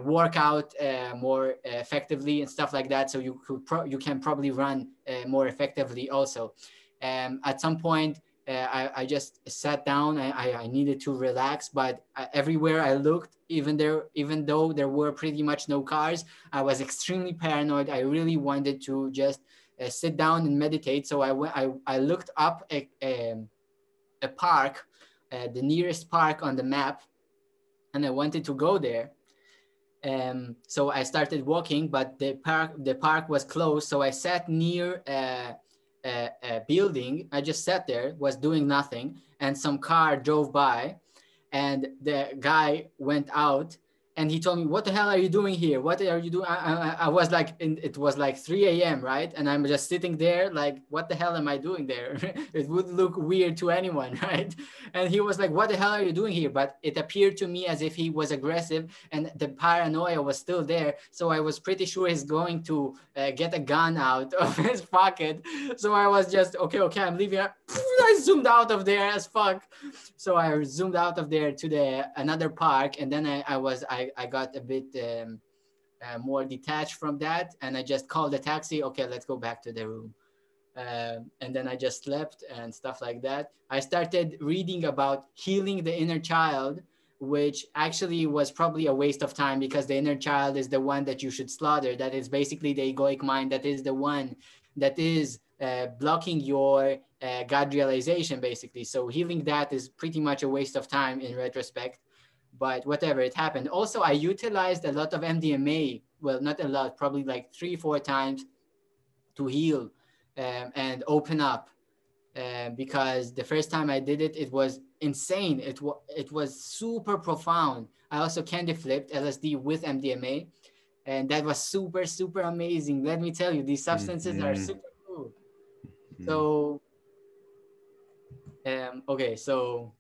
work out more effectively and stuff like that. So you can probably run more effectively also. At some point, I just sat down. I needed to relax, but everywhere I looked, even though there were pretty much no cars, I was extremely paranoid. I really wanted to just sit down and meditate. So I looked up a park, the nearest park on the map, and I wanted to go there. So I started walking, but the park was closed. So I sat near a building. I just sat there, was doing nothing, and some car drove by, and the guy went out and he told me, "What the hell are you doing here? What are you doing?" I was like, it was like 3 a.m., right? And I'm just sitting there like, what the hell am I doing there? It would look weird to anyone, right? And he was like, "What the hell are you doing here?" But it appeared to me as if he was aggressive, and the paranoia was still there. So I was pretty sure he's going to get a gun out of his pocket. So I was just, okay, I'm leaving. I zoomed out of there as fuck. So I zoomed out of there to another park. And then I got a bit more detached from that, and I just called a taxi. Okay, let's go back to the room. And then I just slept and stuff like that. I started reading about healing the inner child, which actually was probably a waste of time, because the inner child is the one that you should slaughter. That is basically the egoic mind. That is the one that is blocking your God realization, basically. So healing that is pretty much a waste of time in retrospect. But whatever, it happened. Also, I utilized a lot of MDMA. Well, not a lot, probably like 3-4 times to heal and open up. Because the first time I did it, it was insane. It was super profound. I also candy flipped LSD with MDMA. And that was super, super amazing. Let me tell you, these substances are super cool. So, okay, so...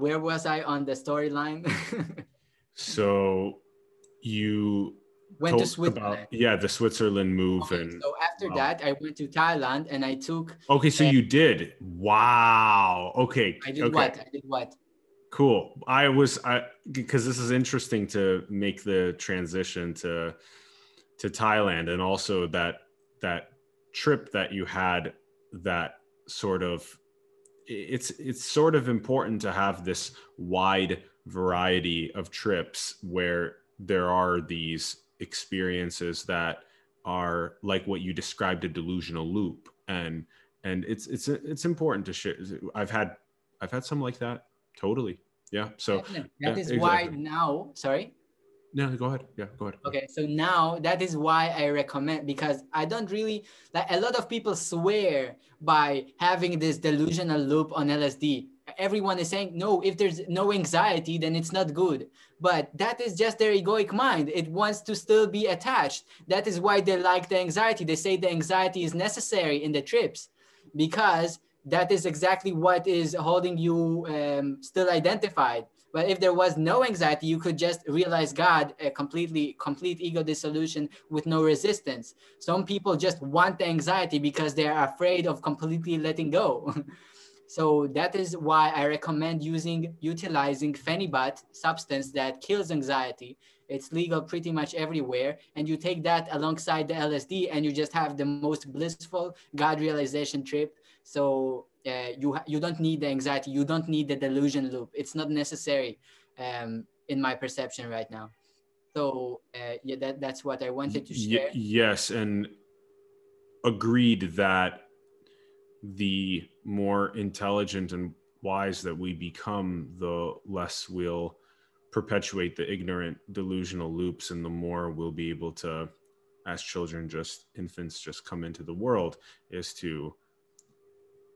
where was I on the storyline? So you went to Switzerland. The Switzerland move. Okay, and so after that, I went to Thailand and I took. Okay, so you did. Wow. Okay. I did what? Cool. I because this is interesting to make the transition to Thailand, and also that trip that you had, that sort of. It's sort of important to have this wide variety of trips where there are these experiences that are like what you described, a delusional loop, and it's important to share. I've had some like that. Totally. Yeah. So that is exactly why now. Sorry. No, go ahead. Yeah, go ahead. Okay, so now that is why I recommend, because I don't really, like, a lot of people swear by having this delusional loop on LSD. Everyone is saying, no, if there's no anxiety, then it's not good. But that is just their egoic mind. It wants to still be attached. That is why they like the anxiety. They say the anxiety is necessary in the trips, because that is exactly what is holding you still identified. But if there was no anxiety, you could just realize God, a complete ego dissolution with no resistance. Some people just want the anxiety because they are afraid of completely letting go. So that is why I recommend utilizing Phenibut, substance that kills anxiety. It's legal pretty much everywhere. And you take that alongside the LSD and you just have the most blissful God realization trip. So you don't need the anxiety. You don't need the delusion loop. It's not necessary in my perception right now. So that's what I wanted to share. Yes, and agreed that the more intelligent and wise that we become, the less we'll perpetuate the ignorant delusional loops, and the more we'll be able to, as children, just infants, just come into the world, is to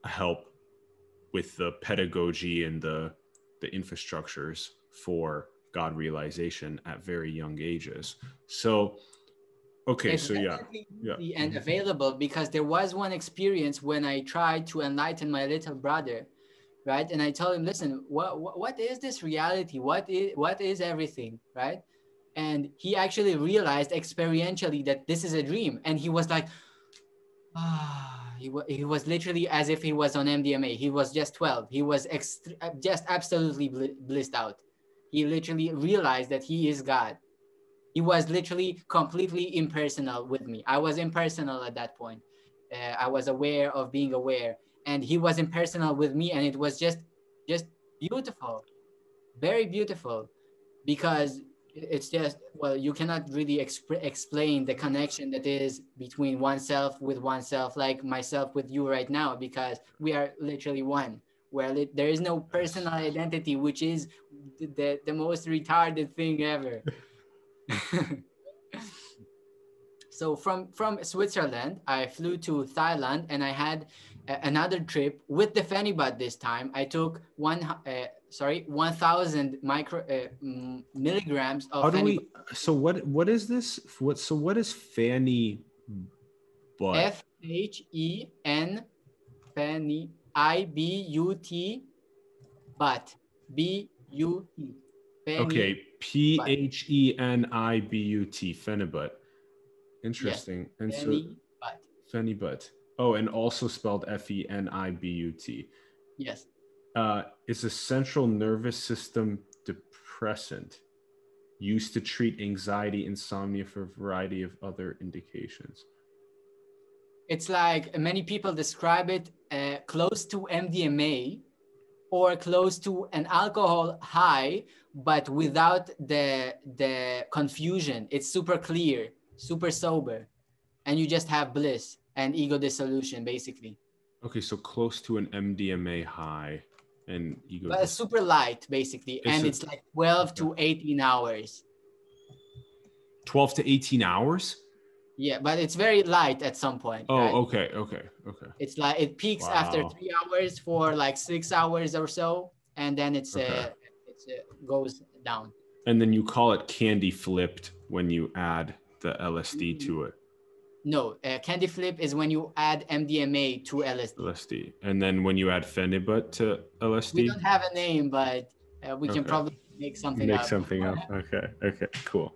help with the pedagogy and the infrastructures for God realization at very young ages. So, okay, so yeah. And available, because there was one experience when I tried to enlighten my little brother, right? And I told him, listen, what is this reality? What is everything, right? And he actually realized experientially that this is a dream. And he was like, ah. He was literally as if he was on MDMA. He was just 12. He was just absolutely blissed out. He literally realized that he is God. He was literally completely impersonal with me. I was impersonal at that point. I was aware of being aware, and he was impersonal with me, and it was just beautiful, very beautiful, because it's just, well, you cannot really explain the connection that is between oneself with oneself, like myself with you right now, because we are literally one. Where there is no personal identity, which is the most retarded thing ever. So from Switzerland, I flew to Thailand, and I had another trip with the Phenibut this time. I took 1,000 milligrams of what is this? What is Phenibut? F-H-E-N, Phenibut. I-B-U-T, B-U-T. Okay, P-H-E-N-I-B-U-T, Phenibut. Interesting. Yes. And Phenibut. Phenibut. Oh, and also spelled F-E-N-I-B-U-T. Yes. It's a central nervous system depressant used to treat anxiety, insomnia, for a variety of other indications. It's like many people describe it close to MDMA or close to an alcohol high, but without the confusion. It's super clear, super sober, and you just have bliss and ego dissolution, basically. Okay, so close to an MDMA high and ego. But super light, basically, and it's like 12 to 18 hours. 12 to 18 hours? Yeah, but it's very light at some point. Oh, right? Okay. It's like it peaks after 3 hours for like 6 hours or so, and then it goes down. And then you call it candy flipped when you add the LSD to it. No, candy flip is when you add MDMA to LSD. And then when you add Phenibut to LSD? We don't have a name, but we can probably make something up. Okay, cool.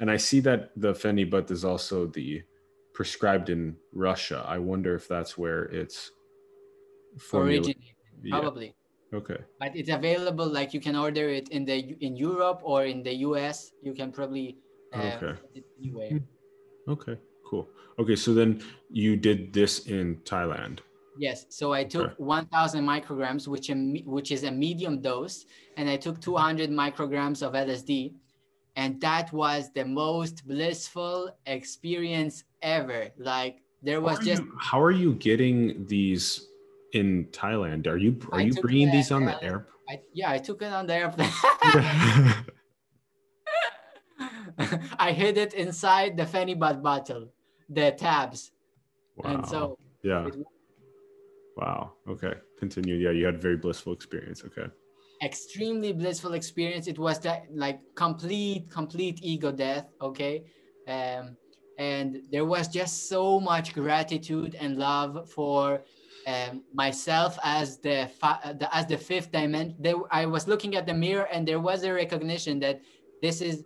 And I see that the Phenibut is also prescribed in Russia. I wonder if that's where it's originated. Probably. Okay. But it's available, like you can order it in Europe or in the US. You can probably anywhere. Okay, cool. Okay, so then you did this in Thailand. Yes, so I took 1,000 micrograms, which is a medium dose, and I took 200 micrograms of LSD. And that was the most blissful experience ever. Like there was how are you getting these in Thailand? Are you bringing these on the airplane? I took it on the airplane. I hid it inside the Phenibut bottle, the tabs. Wow. And so okay, continue. Yeah, you had very blissful experience. Okay. Extremely blissful experience. It was like complete ego death. Okay. And there was just so much gratitude and love for myself as the fifth dimension. I was looking at the mirror, and there was a recognition that this is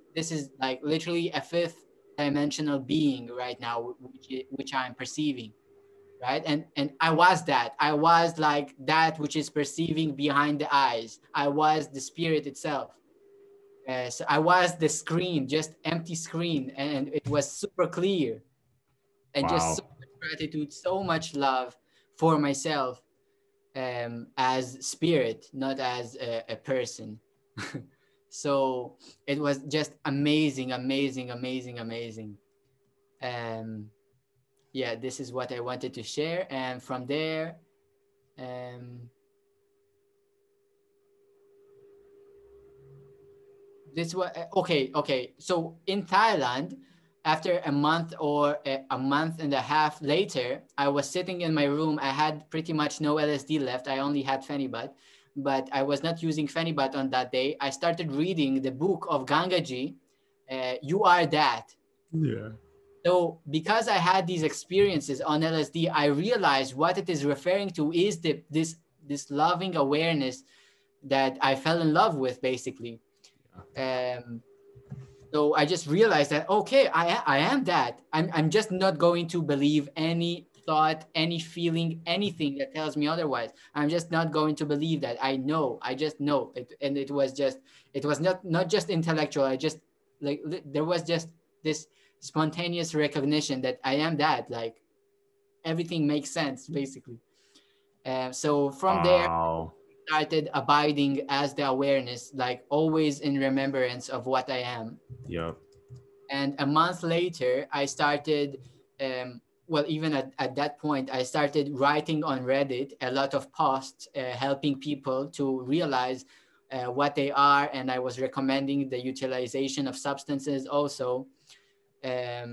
like literally a fifth dimensional being right now, which I'm perceiving. Right. And I was like that which is perceiving behind the eyes. I was the spirit itself. So I was the screen, just empty screen. And it was super clear. And just so much gratitude, so much love for myself as spirit, not as a person. So it was just amazing. Yeah, this is what I wanted to share. And from there, this was, okay. So in Thailand, after a month or a month and a half later, I was sitting in my room. I had pretty much no LSD left. I only had Phenibut, but I was not using Phenibut on that day. I started reading the book of Gangaji, You Are That. Yeah. So because I had these experiences on LSD, I realized what it is referring to is this loving awareness that I fell in love with, basically. Yeah. So I just realized that, okay, I am that. I'm just not going to believe any thought, any feeling, anything that tells me otherwise. I'm just not going to believe that. I know, I just know it. And it was just, it was not just intellectual. I just, like, there was just this spontaneous recognition that I am that, like, everything makes sense, basically. So from there, started abiding as the awareness, like always in remembrance of what I am. Yeah. And a month later, I started, well, even at that point, I started writing on Reddit a lot of posts, helping people to realize what they are. And I was recommending the utilization of substances also. Yeah,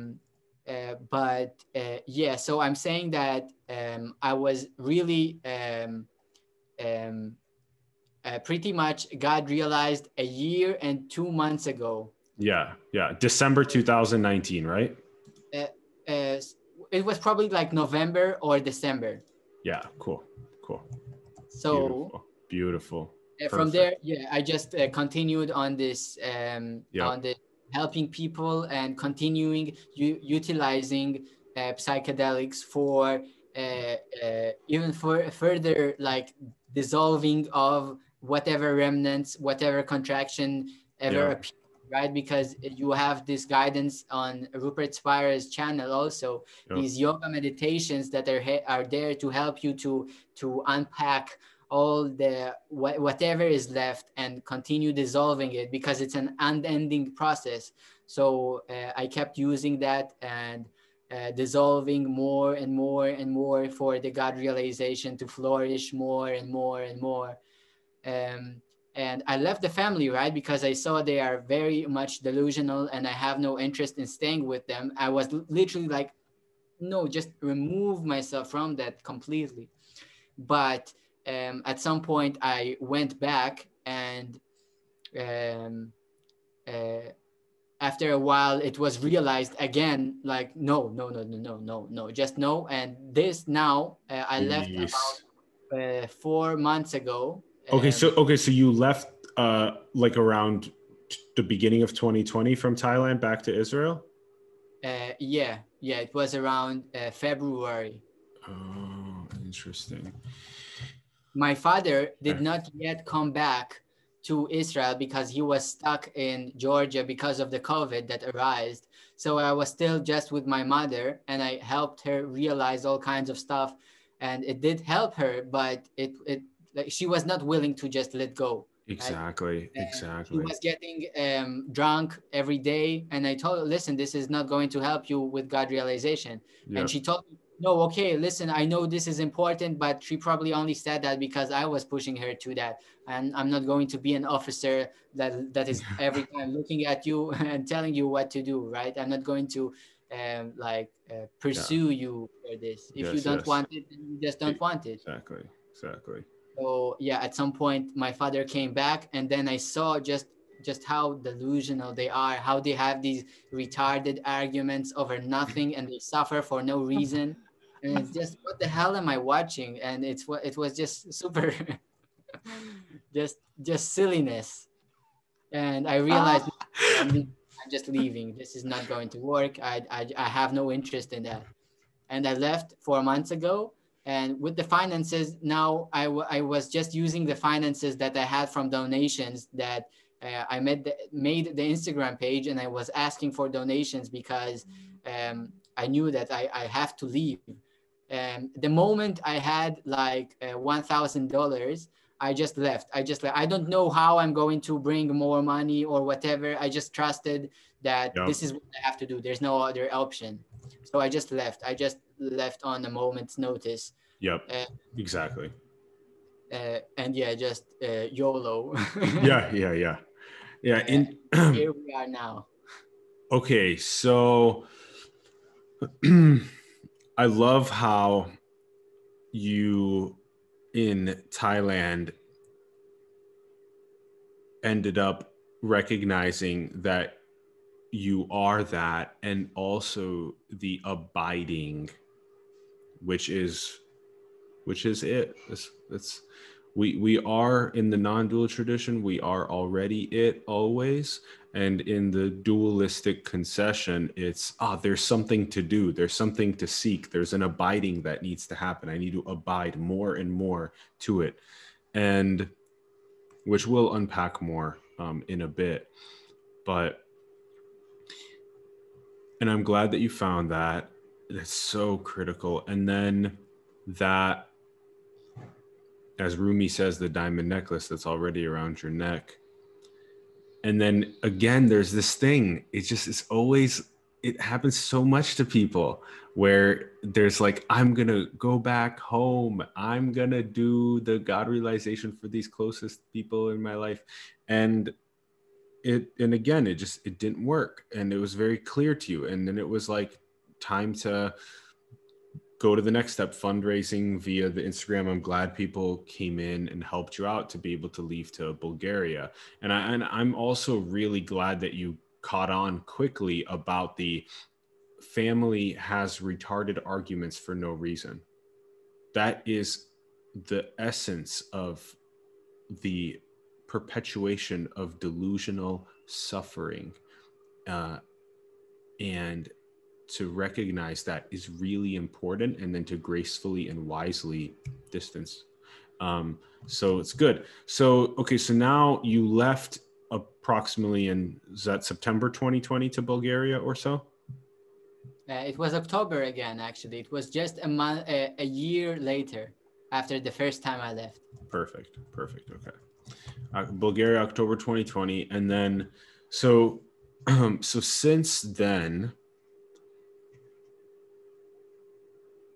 so I'm saying that I was really, pretty much God realized a year and 2 months ago. Yeah, yeah, December 2019, right? It was probably like November or December. Yeah, cool, cool. So beautiful. From there, yeah, I just continued on this, on the helping people and continuing utilizing psychedelics for even for further, like, dissolving of whatever remnants, whatever contraction ever appeared. Right, because you have this guidance on Rupert Spira's channel also, these yoga meditations that are there to help you to unpack all the whatever is left and continue dissolving it, because it's an unending process. So I kept using that and dissolving more and more and more for the God realization to flourish more and more and more. And I left the family, right? Because I saw they are very much delusional and I have no interest in staying with them. I was literally like, no, just remove myself from that completely. But at some point I went back, and after a while it was realized again, like, no, just no. And this now, I left about 4 months ago. Okay, so you left like around the beginning of 2020 from Thailand back to Israel? Yeah, it was around February. Oh, interesting. My father did not yet come back to Israel because he was stuck in Georgia because of the COVID that arose. So I was still just with my mother, and I helped her realize all kinds of stuff, and it did help her, but it like, she was not willing to just let go. Exactly, right? Exactly. She was getting drunk every day. And I told her, listen, this is not going to help you with God realization. Yep. And she told me, no, okay, listen, I know this is important, but she probably only said that because I was pushing her to that. And I'm not going to be an officer that is every time looking at you and telling you what to do, right? I'm not going to pursue you for this. If you don't want it, then you just don't want it. Exactly. So yeah, at some point my father came back, and then I saw just how delusional they are, how they have these retarded arguments over nothing and they suffer for no reason. And it's just, what the hell am I watching? And it was just super, just silliness. And I realized I'm just leaving. This is not going to work. I have no interest in that. And I left 4 months ago. And with the finances, now I was just using the finances that I had from donations that I made the Instagram page, and I was asking for donations because I knew that I have to leave. The moment I had like $1,000, I just left. I don't know how I'm going to bring more money or whatever. I just trusted that this is what I have to do. There's no other option. So I just left. I just left on a moment's notice. Yep, exactly. And yeah, just YOLO. Yeah. And here we are now. Okay, so I love how you in Thailand ended up recognizing that you are that, and also the abiding, which is it. That's we are in the non-dual tradition, we are already it always. And in the dualistic concession, it's, there's something to do. There's something to seek. There's an abiding that needs to happen. I need to abide more and more to it. And which we'll unpack more in a bit. But, and I'm glad that you found that. That's so critical. And then that, as Rumi says, the diamond necklace that's already around your neck. And then again, there's this thing, it happens so much to people where there's like, I'm going to go back home. I'm going to do the God realization for these closest people in my life. And again, it didn't work. And it was very clear to you. And then it was like time to go to the next step, fundraising via the Instagram. I'm glad people came in and helped you out to be able to leave to Bulgaria. And I'm also really glad that you caught on quickly about the family has retarded arguments for no reason. That is the essence of the perpetuation of delusional suffering. And to recognize that is really important, and then to gracefully and wisely distance. So it's good. So, okay, so now you left approximately in, is that September 2020 to Bulgaria or so? It was October again, actually. It was just a year later after the first time I left. Perfect, okay. Bulgaria, October 2020. And then, so since then,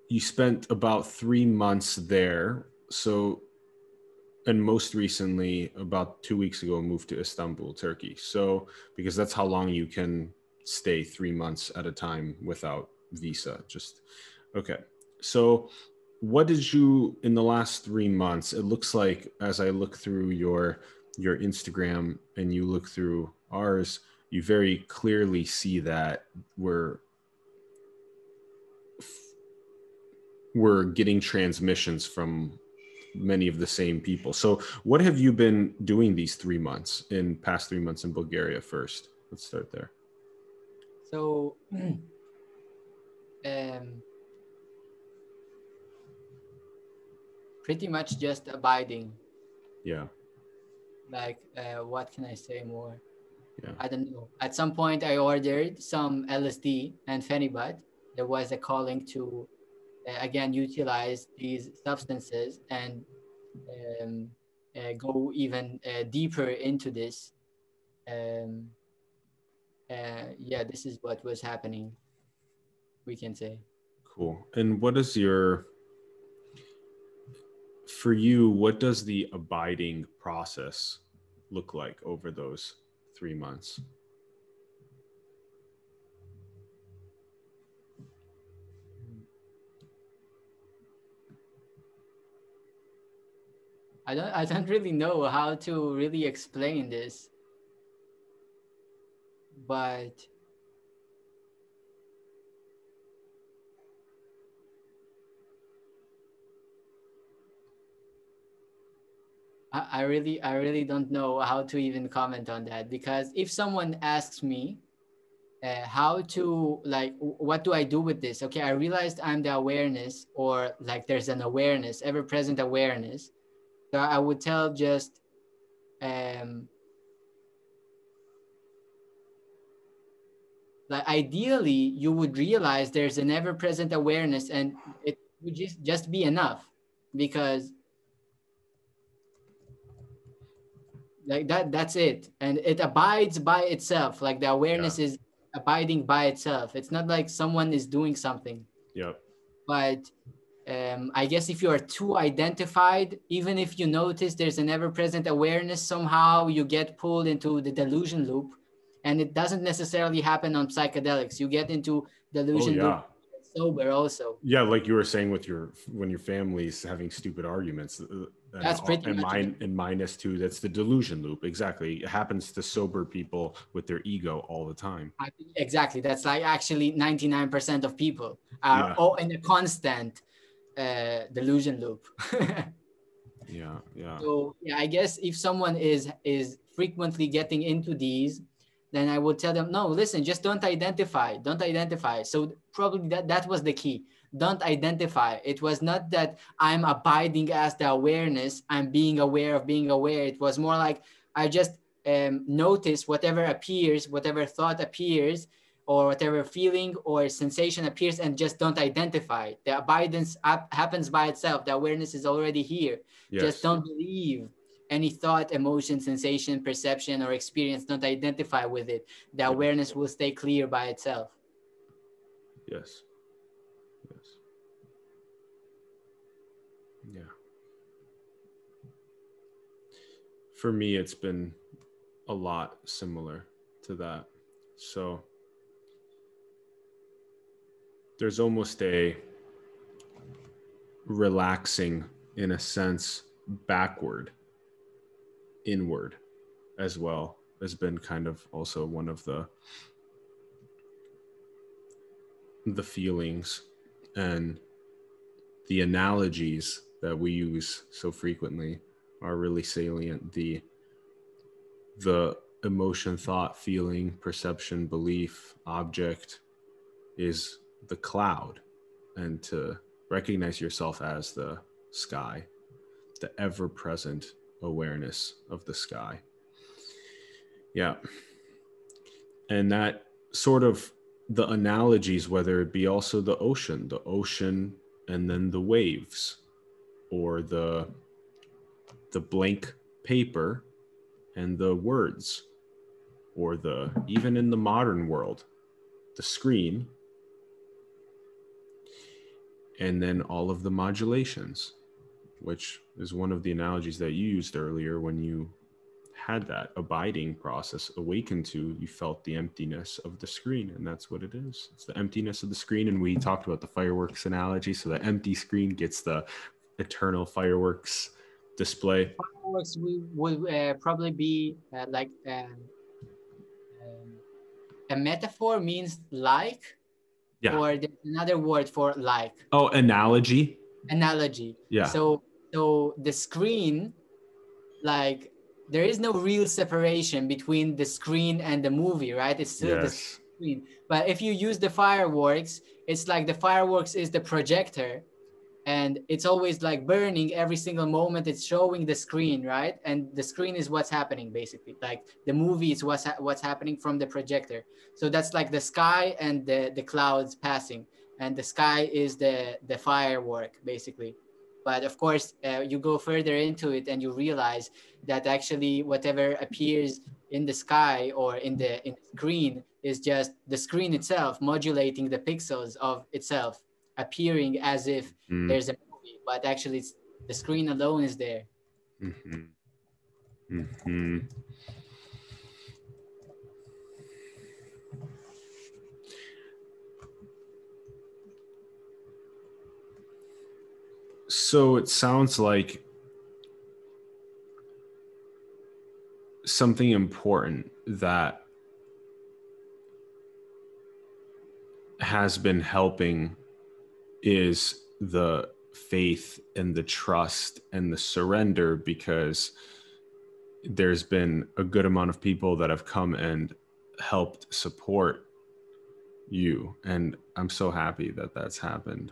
you spent about 3 months there. So, and most recently, about 2 weeks ago, moved to Istanbul, Turkey. So, because that's how long you can stay, 3 months at a time without visa. Okay. So what did you, in the last 3 months, it looks like as I look through your Instagram and you look through ours, you very clearly see that we're getting transmissions from many of the same people. So what have you been doing these 3 months, in past 3 months in Bulgaria first? Let's start there. So pretty much just abiding. Yeah. Like, what can I say more? Yeah. I don't know. At some point I ordered some LSD and Phenibut. There was a calling to again utilize these substances and go even deeper into this. Yeah, this is what was happening, we can say. Cool. And what is what does the abiding process look like over those 3 months? I don't really know how to really explain this, but I really don't know how to even comment on that, because if someone asks me how to, like, what do I do with this? Okay, I realized I'm the awareness, or like there's an awareness, ever-present awareness. So I would tell just, like ideally you would realize there's an ever-present awareness, and it would just be enough, because like that's it. And it abides by itself. Like the awareness is abiding by itself. It's not like someone is doing something. Yeah. But I guess if you are too identified, even if you notice there's an ever-present awareness, somehow you get pulled into the delusion loop, and it doesn't necessarily happen on psychedelics. You get into delusion loop sober also. Yeah, like you were saying with when your family's having stupid arguments. That's pretty much it. And minus two, that's the delusion loop. Exactly, it happens to sober people with their ego all the time. Exactly, that's like actually 99% of people are all in a constant delusion loop. Yeah, yeah. So yeah, I guess if someone is frequently getting into these, then I would tell them, no, listen, just don't identify. Don't identify. So probably that was the key. Don't identify. It was not that I'm abiding as the awareness. I'm being aware of being aware. It was more like I just notice whatever appears, whatever thought appears, or whatever feeling or sensation appears, and just don't identify. The abidance happens by itself. The awareness is already here. Yes. Just don't believe any thought, emotion, sensation, perception, or experience. Don't identify with it. The awareness will stay clear by itself. Yes. Yes. Yeah. For me, it's been a lot similar to that. So there's almost a relaxing, in a sense, backward, inward as well, has been kind of also one of the feelings and the analogies that we use so frequently are really salient. The emotion, thought, feeling, perception, belief, object is the cloud, and to recognize yourself as the sky, the ever-present awareness of the sky. Yeah. And that sort of the analogies, whether it be also the ocean and then the waves, or the blank paper and the words, or even in the modern world, the screen, and then all of the modulations, which is one of the analogies that you used earlier when you had that abiding process awakened to, you felt the emptiness of the screen, and that's what it is. It's the emptiness of the screen. And we talked about the fireworks analogy. So the empty screen gets the eternal fireworks display. Fireworks would probably be a metaphor means like, yeah. Or another word for like. Oh, analogy. Analogy. Yeah. So the screen, like there is no real separation between the screen and the movie, right? It's still the screen. But if you use the fireworks, it's like the fireworks is the projector, and it's always like burning every single moment. It's showing the screen, right? And the screen is what's happening, basically. Like the movie is what's happening from the projector. So that's like the sky and the clouds passing. And the sky is the firework, basically. But of course, you go further into it and you realize that actually whatever appears in the sky or in the screen is just the screen itself modulating the pixels of itself, appearing as if there's a movie, but actually it's the screen alone is there. Mm-hmm. Mm-hmm. So it sounds like something important that has been helping is the faith and the trust and the surrender, because there's been a good amount of people that have come and helped support you. And I'm so happy that that's happened.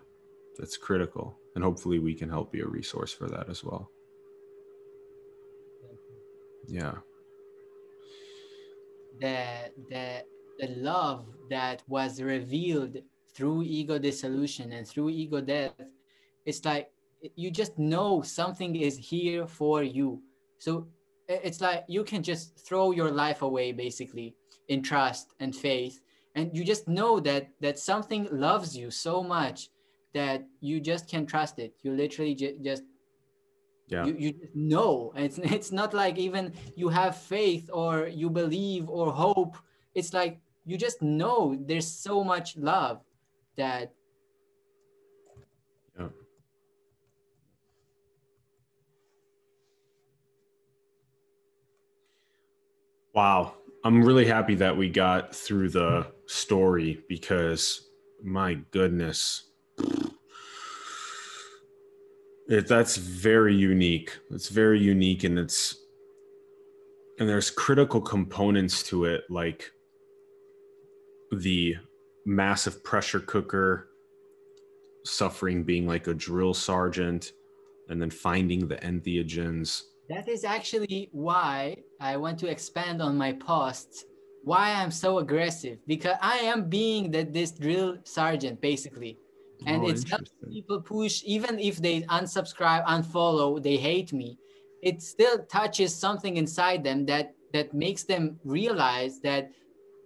That's critical. And hopefully we can help be a resource for that as well. Yeah. The love that was revealed through ego dissolution and through ego death, it's like you just know something is here for you. So it's like you can just throw your life away, basically, in trust and faith. And you just know that something loves you so much that you just can trust it. You literally just, yeah. You know, it's not like even you have faith or you believe or hope. It's like, you just know there's so much love that. Yeah. Wow. I'm really happy that we got through the story, because my goodness, That's very unique. It's very unique, and it's, and there's critical components to it, like the massive pressure cooker, suffering being like a drill sergeant, and then finding the entheogens. That is actually why I want to expand on my posts, why I'm so aggressive, because I am being that this drill sergeant basically. And it helps people push, even if they unsubscribe, unfollow, they hate me. It still touches something inside them that makes them realize that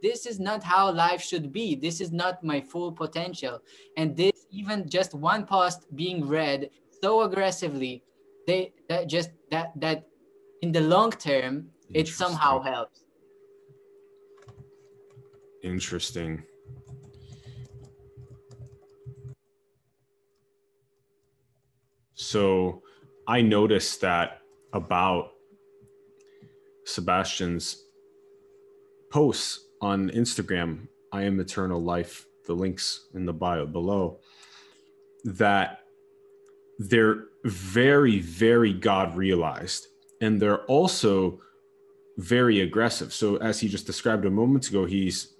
this is not how life should be. This is not my full potential. And this, even just one post being read so aggressively, that in the long term, it somehow helps. Interesting. So I noticed that about Sebastian's posts on Instagram, I Am Eternal Life, the links in the bio below, that they're very, very God realized. And they're also very aggressive. So as he just described a moment ago, he's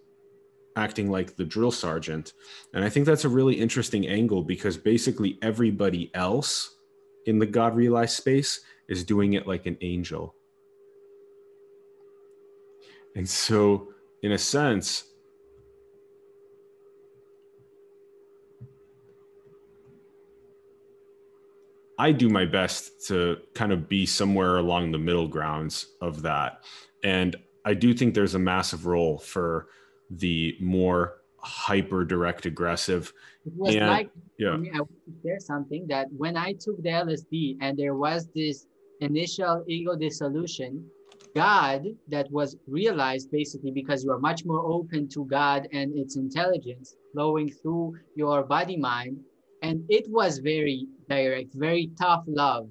acting like the drill sergeant. And I think that's a really interesting angle, because basically everybody else in the God realized space is doing it like an angel. And so in a sense, I do my best to kind of be somewhere along the middle grounds of that. And I do think there's a massive role for the more hyper direct aggressive. It was, and like, yeah, I want to share something that when I took the LSD and there was this initial ego dissolution, God that was realized basically, because you are much more open to God and its intelligence flowing through your body mind. And it was very direct, very tough love.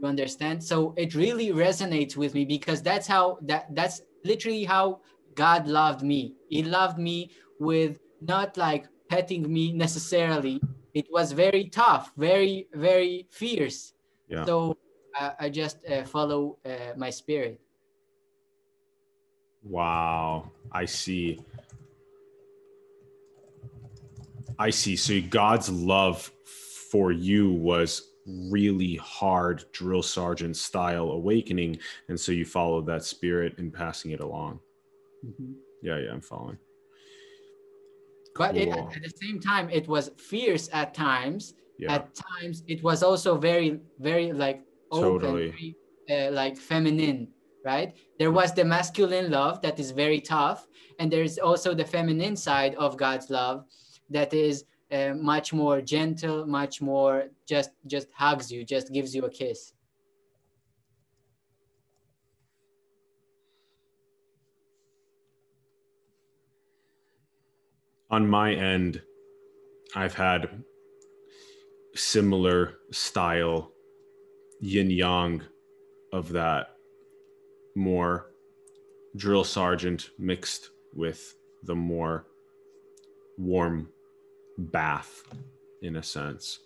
You understand? So it really resonates with me, because that's how, that's literally how God loved me. He loved me with not like petting me necessarily. It was very tough, very, very fierce. Yeah. So I just follow my spirit. Wow, I see. I see. So God's love for you was really hard drill sergeant style awakening. And so you followed that spirit and passing it along. Mm-hmm. Yeah, I'm following. Cool. But at the same time, it was fierce at times. Yeah. At times, it was also very, very like open, totally. Very, like feminine, right? There was the masculine love that is very tough. And there's also the feminine side of God's love that is much more gentle, much more just hugs you, just gives you a kiss. On my end, I've had similar style yin yang of that more drill sergeant mixed with the more warm bath in a sense.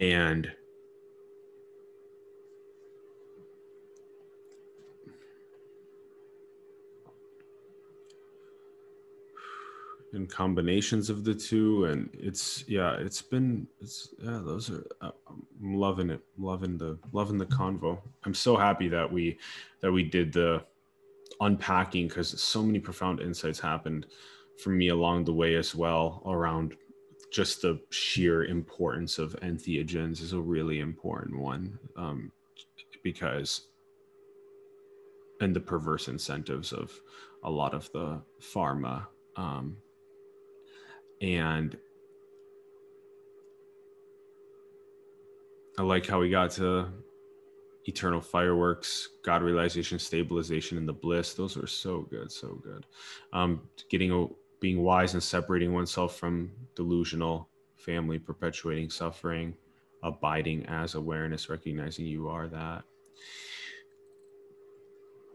And in combinations of the two, and those are, I'm loving it, loving the convo. I'm so happy that we did the unpacking, because so many profound insights happened for me along the way as well, around just the sheer importance of entheogens is a really important one, because, and the perverse incentives of a lot of the pharma, and I like how we got to eternal fireworks, God realization, stabilization, and the bliss. Those are so good, so good. Being wise and separating oneself from delusional, family, perpetuating suffering, abiding as awareness, recognizing you are that.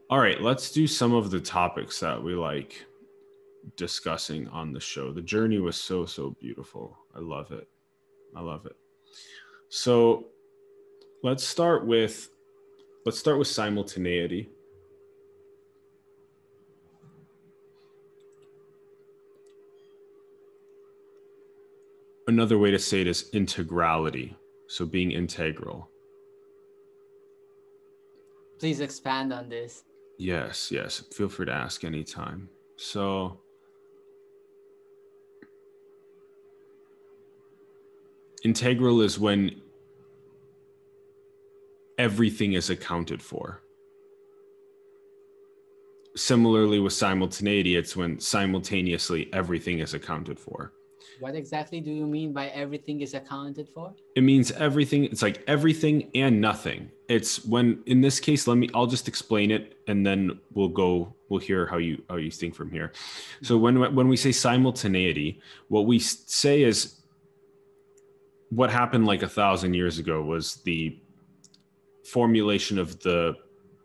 All right, let's do some of the topics that we like discussing on the show. The journey was so, so beautiful. I love it. So let's start with simultaneity. Another way to say it is integrality. So being integral. Please expand on this. Yes. Feel free to ask anytime. So integral is when everything is accounted for. Similarly with simultaneity, it's when simultaneously everything is accounted for. What exactly do you mean by everything is accounted for? It means everything. It's like everything and nothing. It's when, in this case, I'll just explain it and then we'll hear how you think from here. So when we say simultaneity, what we say is what happened like 1,000 years ago was the formulation of the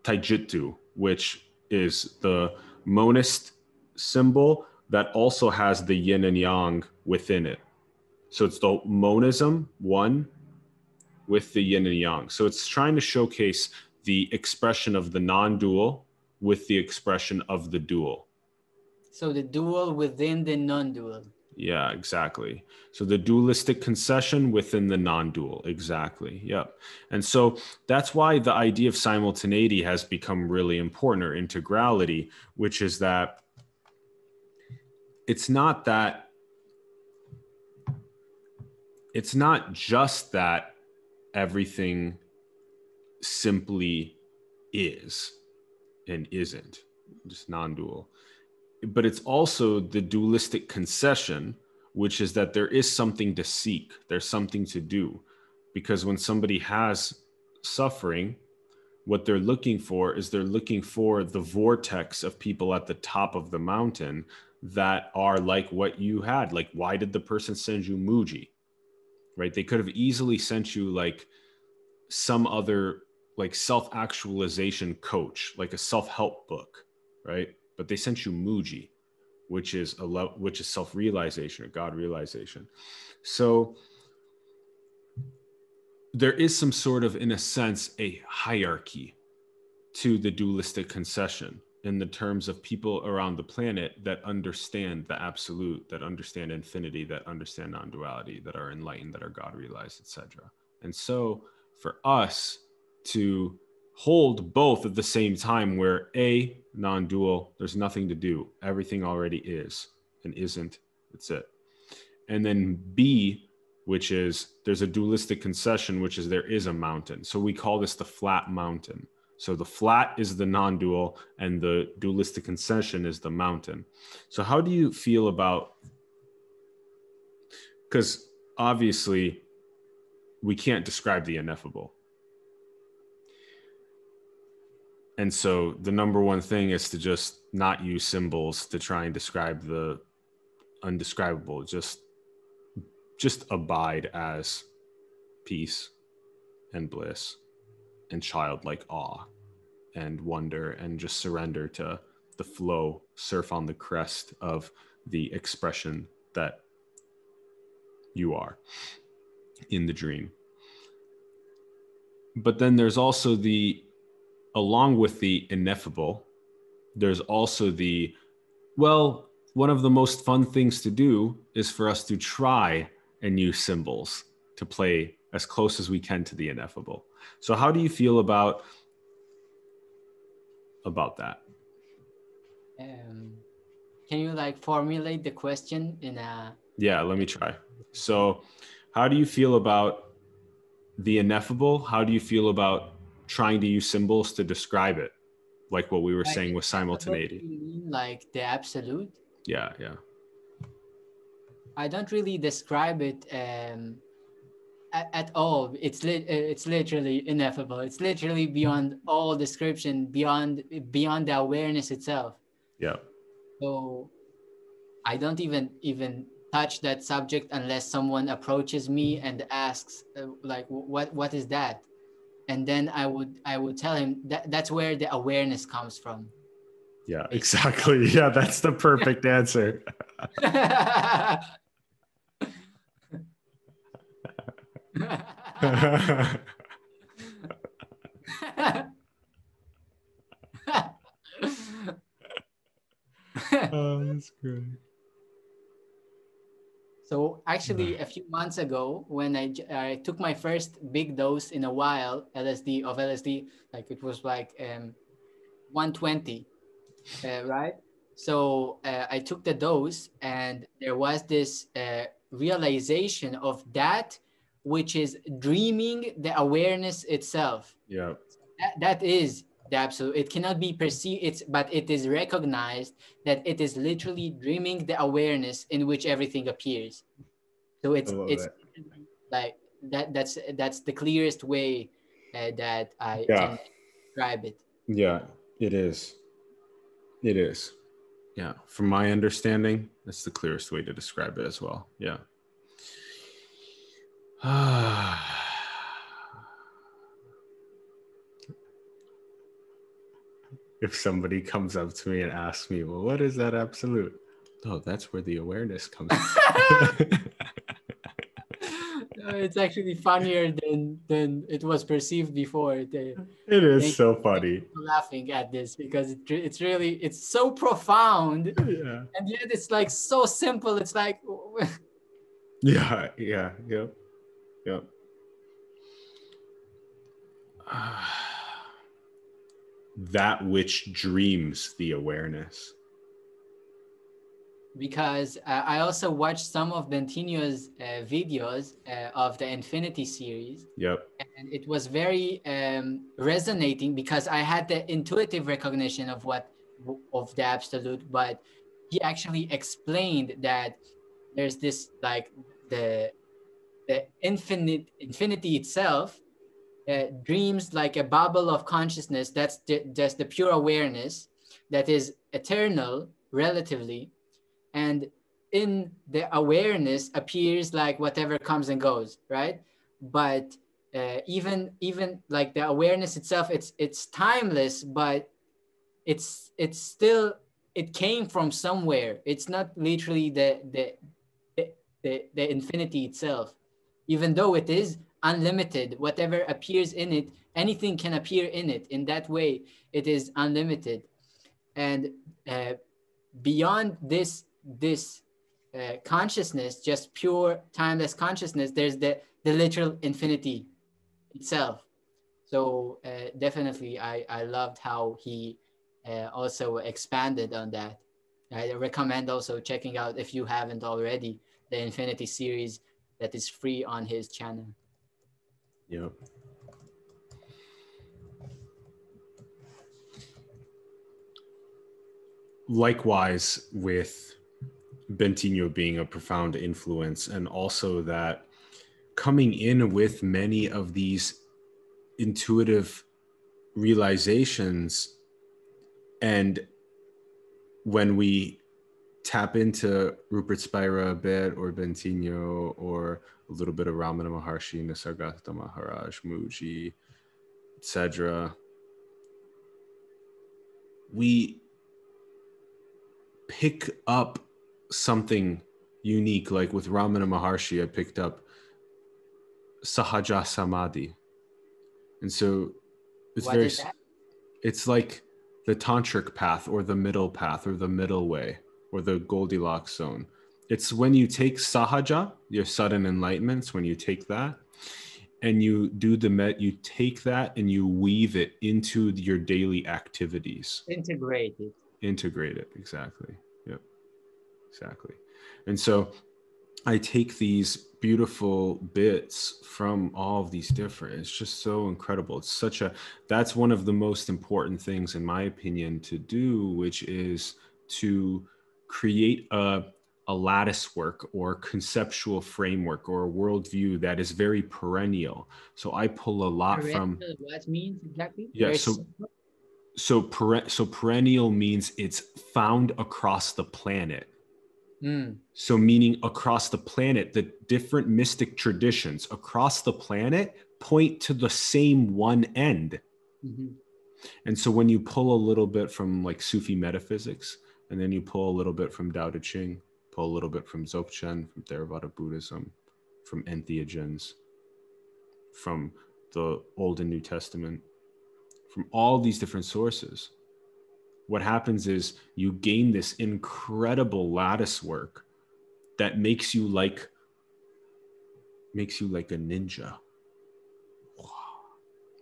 taijutsu, which is the monist symbol that also has the yin and yang within it. So it's the monism, one, with the yin and yang. So it's trying to showcase the expression of the non-dual with the expression of the dual. So the dual within the non-dual. Yeah, exactly. So the dualistic concession within the non-dual. Exactly. Yep. And so that's why the idea of simultaneity has become really important, or integrality, which is that it's not just that everything simply is and isn't, just non-dual, but it's also the dualistic concession, which is that there is something to seek, there's something to do, because when somebody has suffering, what they're looking for is they're looking for the vortex of people at the top of the mountain that are like what you had. Like, why did the person send you Muji, right? They could have easily sent you like some other like self-actualization coach, like a self-help book, right? But they sent you Muji, which is self-realization or God realization. So there is some sort of, in a sense, a hierarchy to the dualistic concession, in the terms of people around the planet that understand the absolute, that understand infinity, that understand non-duality, that are enlightened, that are God-realized, etc. And so for us to hold both at the same time, where A, non-dual, there's nothing to do, everything already is and isn't, that's it. And then B, which is there's a dualistic concession, which is there is a mountain. So we call this the flat mountain. So the flat is the non-dual and the dualistic concession is the mountain. So how do you feel about, because obviously we can't describe the ineffable. And so the number one thing is to just not use symbols to try and describe the undescribable. Just abide as peace and bliss and childlike awe and wonder, and just surrender to the flow, surf on the crest of the expression that you are in the dream. But then there's also along with the ineffable, there's also one of the most fun things to do is for us to try and use symbols to play as close as we can to the ineffable. So how do you feel about that? Can you formulate the question in a... Yeah, let me try. So how do you feel about the ineffable? How do you feel about trying to use symbols to describe it? Like what we were saying with simultaneity. You mean the absolute? Yeah. I don't really describe it at all. It's literally ineffable. It's literally beyond all description, beyond the awareness itself. Yeah. So I don't even touch that subject unless someone approaches me and asks what is that? And then I would tell him that's where the awareness comes from. Yeah, exactly. Yeah, that's the perfect answer. That's great. So actually, a few months ago, when I took my first big dose in a while, LSD, like it was like 120, right? So I took the dose, and there was this realization of that, which is dreaming the awareness itself. Yeah. That is the absolute. It cannot be perceived, but it is recognized that it is literally dreaming the awareness in which everything appears. So it's like that. That's the clearest way that I can describe it. Yeah, it is. It is. Yeah, from my understanding, that's the clearest way to describe it as well. Yeah. If somebody comes up to me and asks me, well, what is that absolute? Oh, that's where the awareness comes from. It's actually funnier than it was perceived before. It is so funny. Laughing at this because it's really, it's so profound. Yeah. And yet it's like so simple. It's like... Yeah. That which dreams the awareness. Because I also watched some of Bentinho's videos of the Infinity series. Yep. And it was very resonating because I had the intuitive recognition of of the absolute, but he actually explained that there's this like the infinity itself dreams like a bubble of consciousness. That's just the pure awareness that is eternal, relatively. And in the awareness appears like whatever comes and goes, right? But even like the awareness itself, it's timeless, but it's still, it came from somewhere. It's not literally the infinity itself, even though it is unlimited. Whatever appears in it, anything can appear in it. In that way, it is unlimited. And beyond this consciousness, just pure timeless consciousness, there's the literal infinity itself. So definitely I loved how he also expanded on that. I recommend also checking out, if you haven't already, the Infinity series that is free on his channel. Yep. Likewise, with Bentinho being a profound influence, and also that coming in with many of these intuitive realizations, and when we tap into Rupert Spira a bit, or Bentinho, or a little bit of Ramana Maharshi, Nisargadatta Maharaj, Muji, etc., we pick up something unique. Like with Ramana Maharshi, I picked up Sahaja Samadhi. And so it's it's like the tantric path, or the middle path, or the middle way, or the Goldilocks zone. It's when you take Sahaja, your sudden enlightenments, when you take that and you do you take that and you weave it into your daily activities. Integrate it. Integrate it, exactly. Yep, exactly. And so I take these beautiful bits from all of these different, it's just so incredible. It's such a, that's one of the most important things, in my opinion, to do, which is to create a lattice work or conceptual framework or a worldview that is very perennial. So I pull a lot from what means exactly? Yeah, so perennial means it's found across the planet. So meaning across the planet, the different mystic traditions across the planet point to the same one end. Mm-hmm. And so when you pull a little bit from like Sufi metaphysics, and then you pull a little bit from Tao Te Ching, pull a little bit from Dzogchen, from Theravada Buddhism, from entheogens, from the Old and New Testament, from all these different sources. What happens is you gain this incredible lattice work that makes you like a ninja.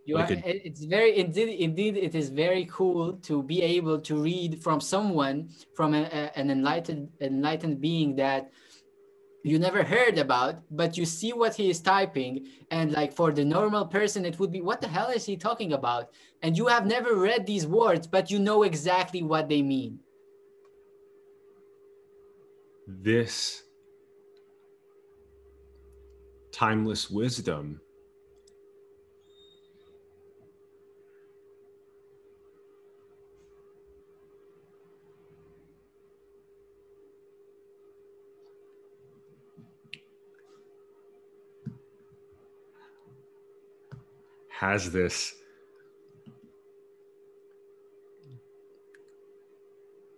It is very cool to be able to read from someone, from an enlightened being that you never heard about, but you see what he is typing, and like for the normal person, it would be, what the hell is he talking about? And you have never read these words, but you know exactly what they mean. This timeless wisdom has this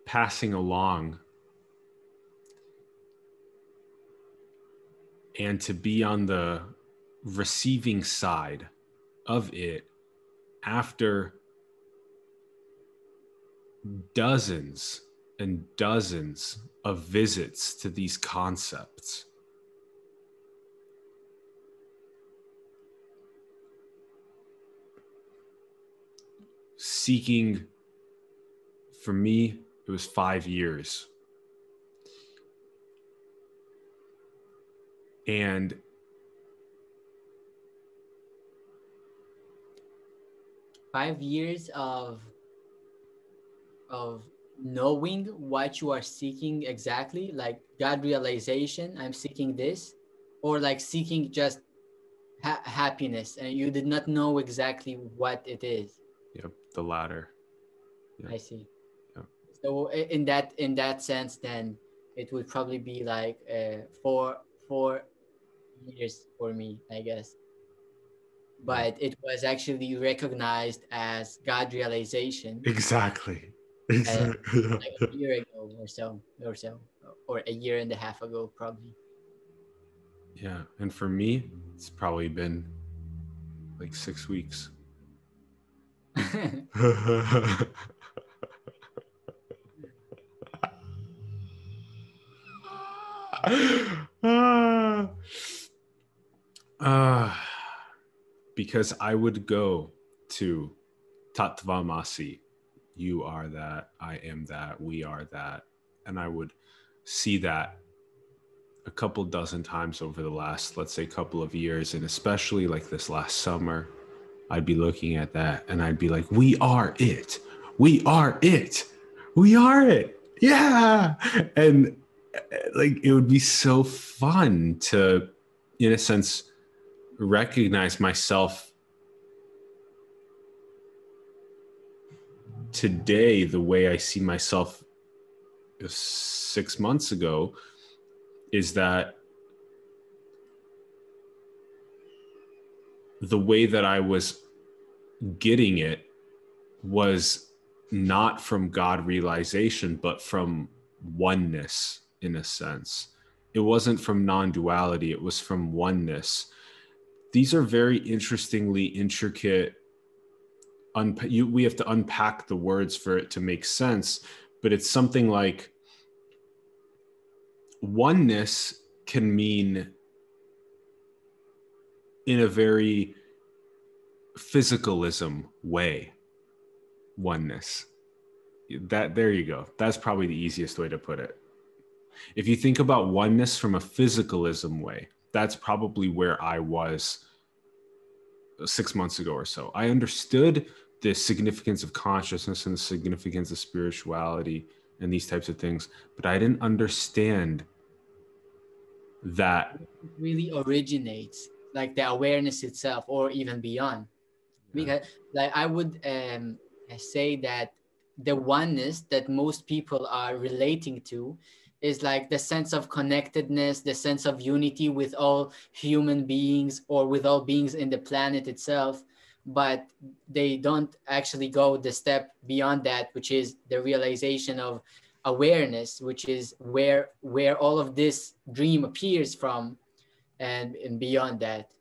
passing along, and to be on the receiving side of it after dozens and dozens of visits to these concepts. Seeking, for me, it was 5 years. And of knowing what you are seeking exactly, like God realization, I'm seeking this, or like seeking just happiness, and you did not know exactly what it is. Yep, the latter. Yep. I see. Yep. So in that sense, then it would probably be like 4 years for me, I guess. But it was actually recognized as God realization. Exactly. Like a year ago or so, or a year and a half ago, probably. Yeah, and for me, it's probably been like 6 weeks. Because I would go to Tatvamasi, you are that, I am that, we are that, and I would see that a couple dozen times over the last, let's say, couple of years, and especially like this last summer. I'd be looking at that and I'd be like, we are it. We are it. We are it. Yeah. And like, it would be so fun to, in a sense, recognize myself today, the way I see myself 6 months ago, is that the way that I was getting it was not from God realization, but from oneness, in a sense. It wasn't from non-duality, it was from oneness. These are very interestingly intricate. We have to unpack the words for it to make sense, but it's something like oneness can mean, in a very physicalism way, oneness. That, there you go. That's probably the easiest way to put it. If you think about oneness from a physicalism way, that's probably where I was 6 months ago or so. I understood the significance of consciousness and the significance of spirituality and these types of things, but I didn't understand that it really originates, like the awareness itself, or even beyond. Because like I would say that the oneness that most people are relating to is like the sense of connectedness, the sense of unity with all human beings or with all beings in the planet itself. But they don't actually go the step beyond that, which is the realization of awareness, which is where all of this dream appears from. And beyond that.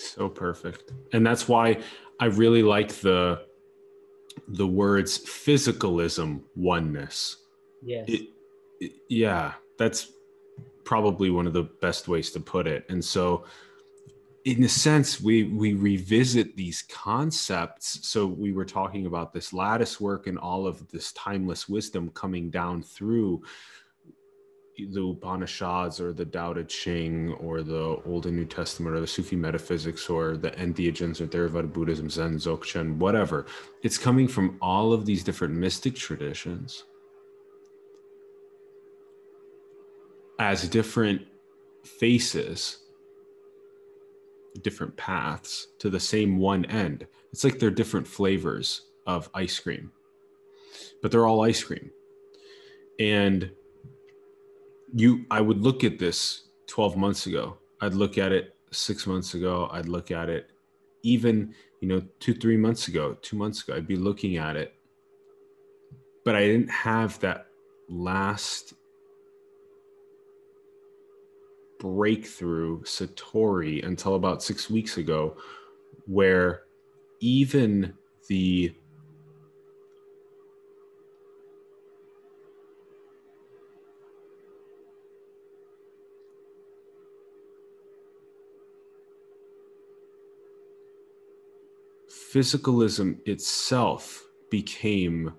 So perfect. And that's why I really like the words physicalism, oneness. Yes. Yeah, that's probably one of the best ways to put it. And so in a sense, we revisit these concepts. So we were talking about this lattice work and all of this timeless wisdom coming down through the Upanishads or the Tao Te Ching or the Old and New Testament or the Sufi metaphysics or the entheogens or Theravada Buddhism, Zen, Dzogchen, whatever. It's coming from all of these different mystic traditions as different faces, different paths to the same one end. It's like they're different flavors of ice cream, but they're all ice cream. And I would look at this 12 months ago. I'd look at it 6 months ago. I'd look at it even, 2-3 months ago, 2 months ago, I'd be looking at it, but I didn't have that last breakthrough satori until about 6 weeks ago, where even the physicalism itself became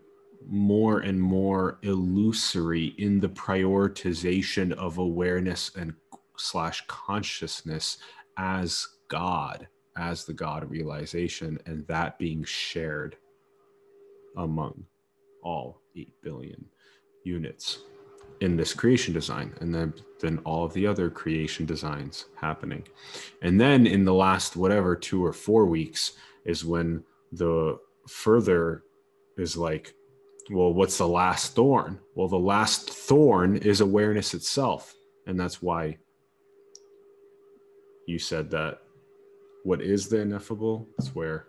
more and more illusory in the prioritization of awareness and / consciousness as God, as the God of realization, and that being shared among all 8 billion units in this creation design, and then all of the other creation designs happening. And then in the last, 2 or 4 weeks is when the further is like, well, what's the last thorn? Well, the last thorn is awareness itself. And that's why you said that what is the ineffable? That's where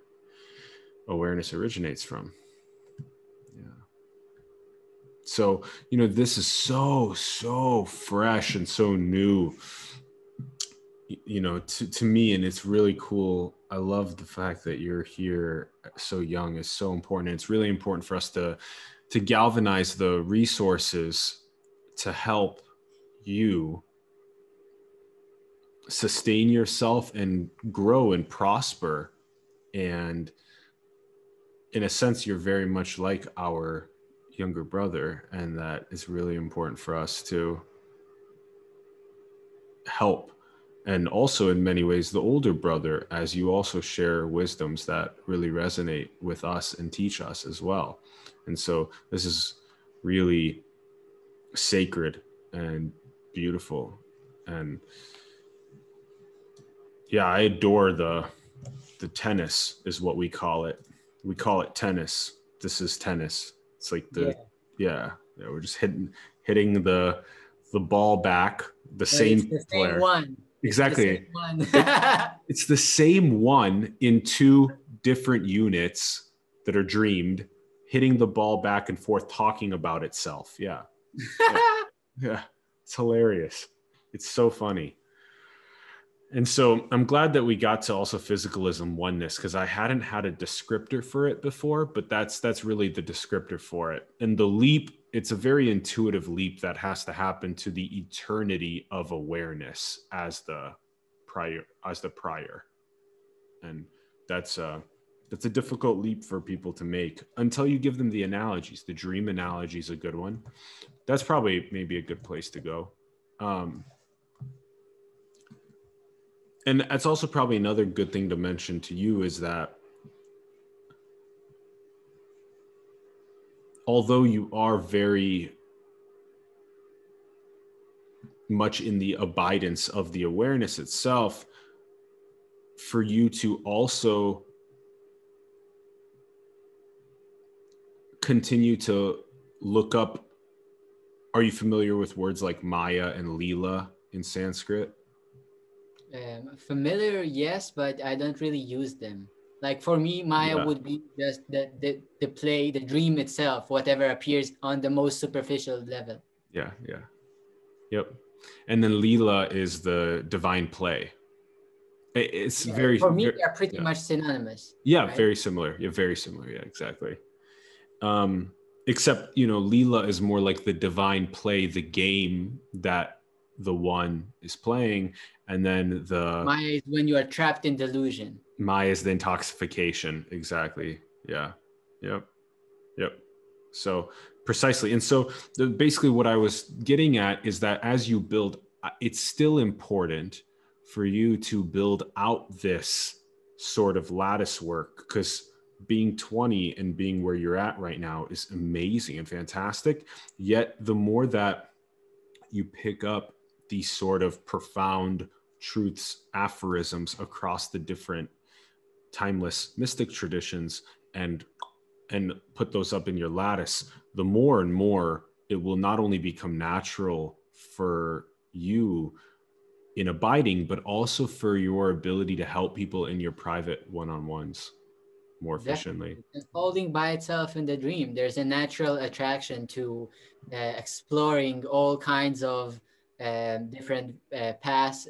awareness originates from. Yeah. So, this is so fresh and so new, to me, and it's really cool. I love the fact that you're here so young is so important. And it's really important for us to galvanize the resources to help you sustain yourself and grow and prosper. And in a sense, you're very much like our younger brother, and that is really important for us to help. And also in many ways, the older brother, as you also share wisdoms that really resonate with us and teach us as well. And so this is really sacred and beautiful. And yeah, I adore the tennis is what we call it. We call it tennis. This is tennis. It's like yeah, we're just hitting the ball back, the same one. Exactly. It's the same one in 2 different units that are dreamed, hitting the ball back and forth, talking about itself. Yeah. Yeah. It's hilarious. It's so funny. And so I'm glad that we got to also physicalism, oneness, because I hadn't had a descriptor for it before, but that's really the descriptor for it. And the leap, it's a very intuitive leap that has to happen to the eternity of awareness as the prior. And that's a difficult leap for people to make until you give them the analogies. The dream analogy is a good one. That's probably maybe a good place to go. And that's also probably another good thing to mention to you is that although you are very much in the abidance of the awareness itself, for you to also continue to look up, are you familiar with words like Maya and Leela in Sanskrit? Familiar, yes, but I don't really use them. Like for me, Maya would be just the play, the dream itself, whatever appears on the most superficial level. Yeah. Yep. And then Leela is the divine play. It's very, for me, they're pretty much synonymous. Yeah, right? Very similar. Yeah, very similar. Yeah, exactly. Except, you know, Leela is more like the divine play, the game that the one is playing. And then the Maya is when you are trapped in delusion. Maya is the intoxication. Exactly. Yeah. Yep. Yep. So precisely. And so basically what I was getting at is that as you build, it's still important for you to build out this sort of lattice work, because being 20 and being where you're at right now is amazing and fantastic. Yet the more that you pick up these sort of profound truths, aphorisms across the different timeless mystic traditions, and put those up in your lattice, the more and more it will not only become natural for you in abiding, but also for your ability to help people in your private one-on-ones more efficiently. Unfolding by itself in the dream, there's a natural attraction to exploring all kinds of different paths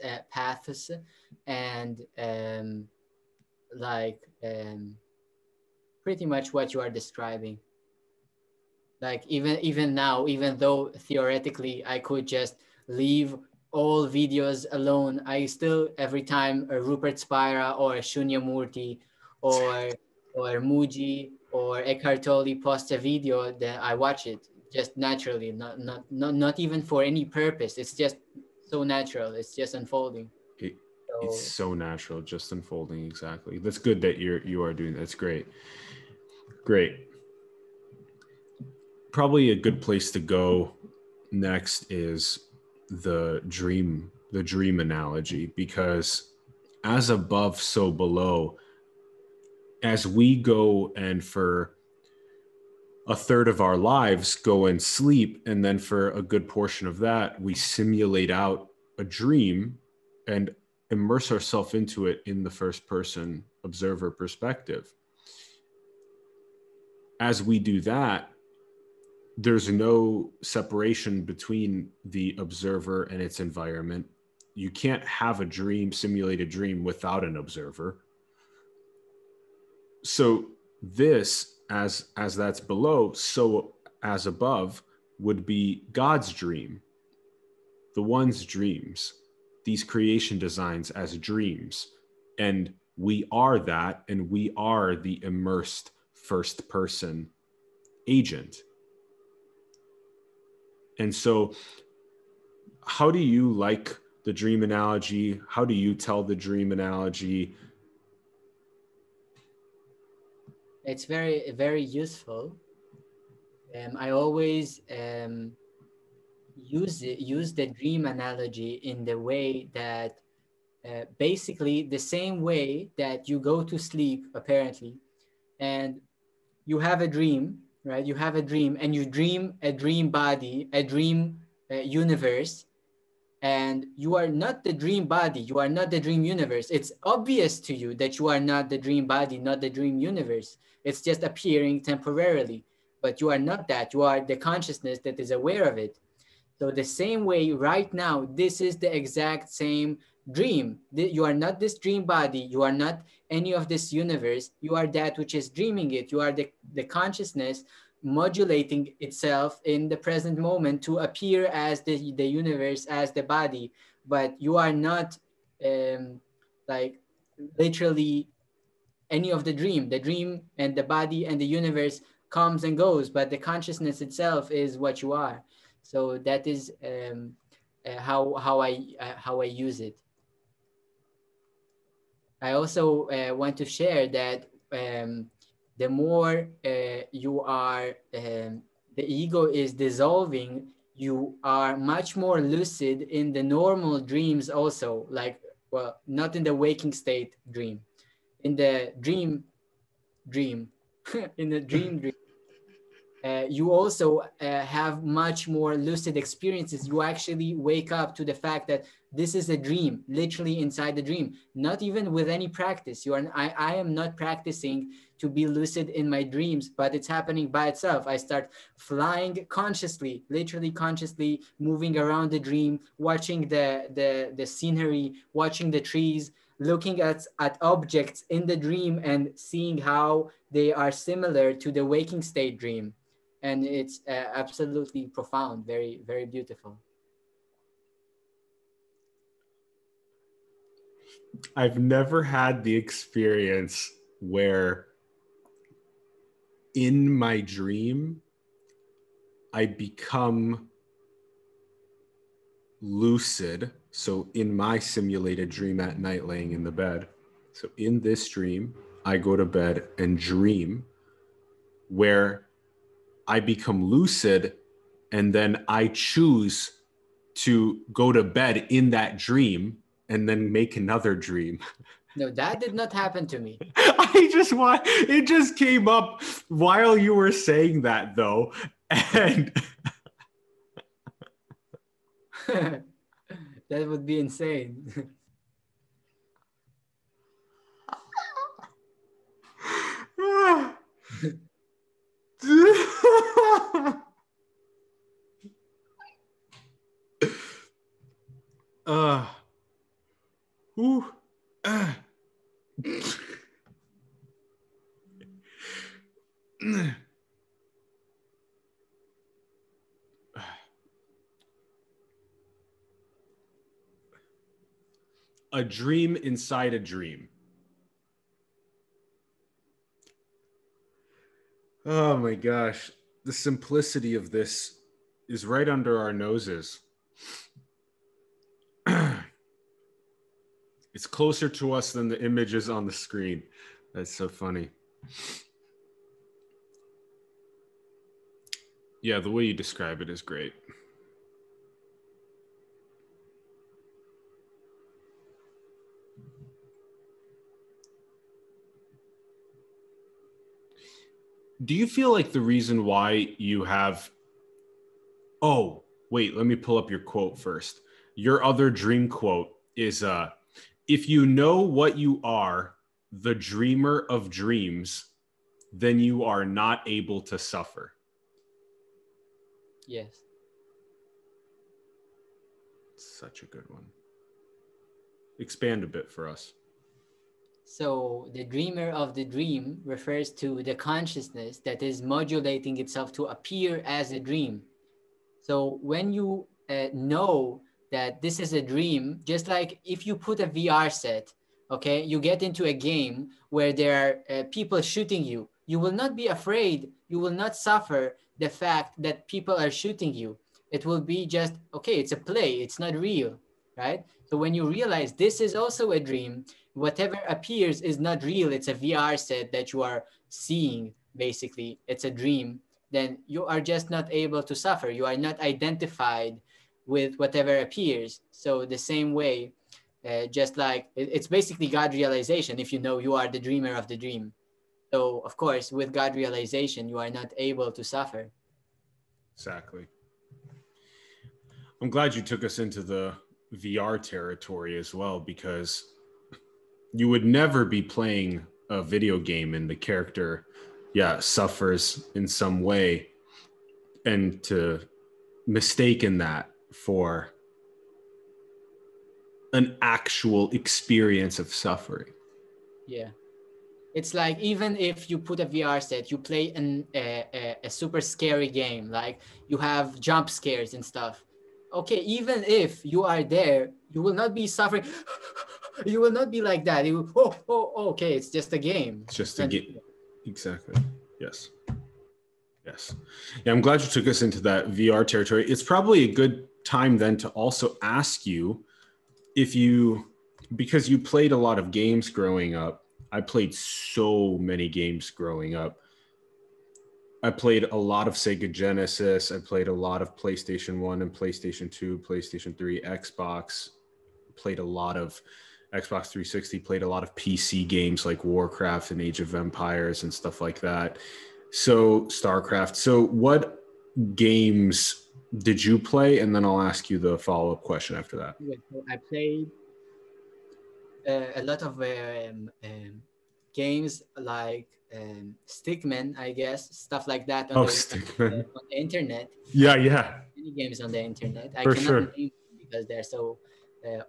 and pretty much what you are describing. Like even now, even though theoretically I could just leave all videos alone, I still, every time a Rupert Spira or a Shunyamurti or Muji or Eckhart Tolle posts a video, then I watch it just naturally, not even for any purpose. It's just so natural. It's just unfolding. It's so natural, just unfolding. Exactly. That's good that you are doing that. That's great. Great. Probably a good place to go next is the dream analogy, because as above, so below, as we go and for a third of our lives go and sleep, and then for a good portion of that, we simulate out a dream and immerse ourselves into it in the first person observer perspective. As we do that, there's no separation between the observer and its environment. You can't have a dream, simulated dream, without an observer. So this, as that's below, so as above, would be God's dream, the one's dreams, these creation designs as dreams. And we are that, and we are the immersed first person agent. And so how do you like the dream analogy? How do you tell the dream analogy? It's very, very useful. I always use the dream analogy in the way that basically the same way that you go to sleep, apparently, and you have a dream, right? You have a dream and you dream a dream body, a dream universe, and you are not the dream body. You are not the dream universe. It's obvious to you that you are not the dream body, not the dream universe. It's just appearing temporarily, but you are not that. You are the consciousness that is aware of it. So the same way right now, this is the exact same dream. You are not this dream body. You are not any of this universe. You are that which is dreaming it. You are the consciousness modulating itself in the present moment to appear as the universe, as the body. But you are not literally any of the dream. The dream and the body and the universe comes and goes, but the consciousness itself is what you are. So that is how I use it. I also want to share that the more you are, the ego is dissolving, you are much more lucid in the normal dreams also, not in the waking state dream. In the dream, in the dream. You also have much more lucid experiences. You actually wake up to the fact that this is a dream, literally inside the dream, not even with any practice. I am not practicing to be lucid in my dreams, but it's happening by itself. I start flying consciously, literally consciously, moving around the dream, watching the scenery, watching the trees, looking at objects in the dream and seeing how they are similar to the waking state dream. And it's absolutely profound, very, very beautiful. I've never had the experience where in my dream, I become lucid. So in my simulated dream at night, laying in the bed. So in this dream, I go to bed and dream where I become lucid, and then I choose to go to bed in that dream and then make another dream. No, that did not happen to me. It just came up while you were saying that though. And that would be insane. A dream inside a dream. Oh my gosh. The simplicity of this is right under our noses. It's closer to us than the images on the screen. That's so funny. Yeah, the way you describe it is great. Do you feel like the reason why you have, oh, wait, let me pull up your quote first. Your other dream quote is, if you know what you are, the dreamer of dreams, then you are not able to suffer. Yes. Such a good one. Expand a bit for us. So the dreamer of the dream refers to the consciousness that is modulating itself to appear as a dream. So when you know that this is a dream, just like if you put a VR set, okay, you get into a game where there are people shooting you, you will not be afraid, you will not suffer the fact that people are shooting you. It will be just, okay, it's a play, it's not real, right? So when you realize this is also a dream, whatever appears is not real, it's a VR set that you are seeing, basically, it's a dream, then you are just not able to suffer. You are not identified with whatever appears. So the same way, just like, it's basically God realization, if you know you are the dreamer of the dream. So of course, with God realization, you are not able to suffer. Exactly. I'm glad you took us into the VR territory as well, because you would never be playing a video game and the character, yeah, suffers in some way. And to mistaken that for an actual experience of suffering. Yeah. It's like, even if you put a VR set, you play a super scary game, like you have jump scares and stuff. Okay, even if you are there, you will not be suffering. You will not be like that. You will, oh, okay, it's just a game. It's just a game. Exactly. Yes. Yes. Yeah, I'm glad you took us into that VR territory. It's probably a good time then to also ask you if you, because you played a lot of games growing up. I played so many games growing up. I played a lot of Sega Genesis. I played a lot of PlayStation 1 and PlayStation 2, PlayStation 3, Xbox. Played a lot of Xbox 360, played a lot of PC games like Warcraft and Age of Empires and stuff like that. So StarCraft. So what games did you play? And then I'll ask you the follow-up question after that. I played a lot of games like Stickman, I guess, stuff like that on, on the internet. Yeah, yeah. Many games on the internet. I cannot name them because they're so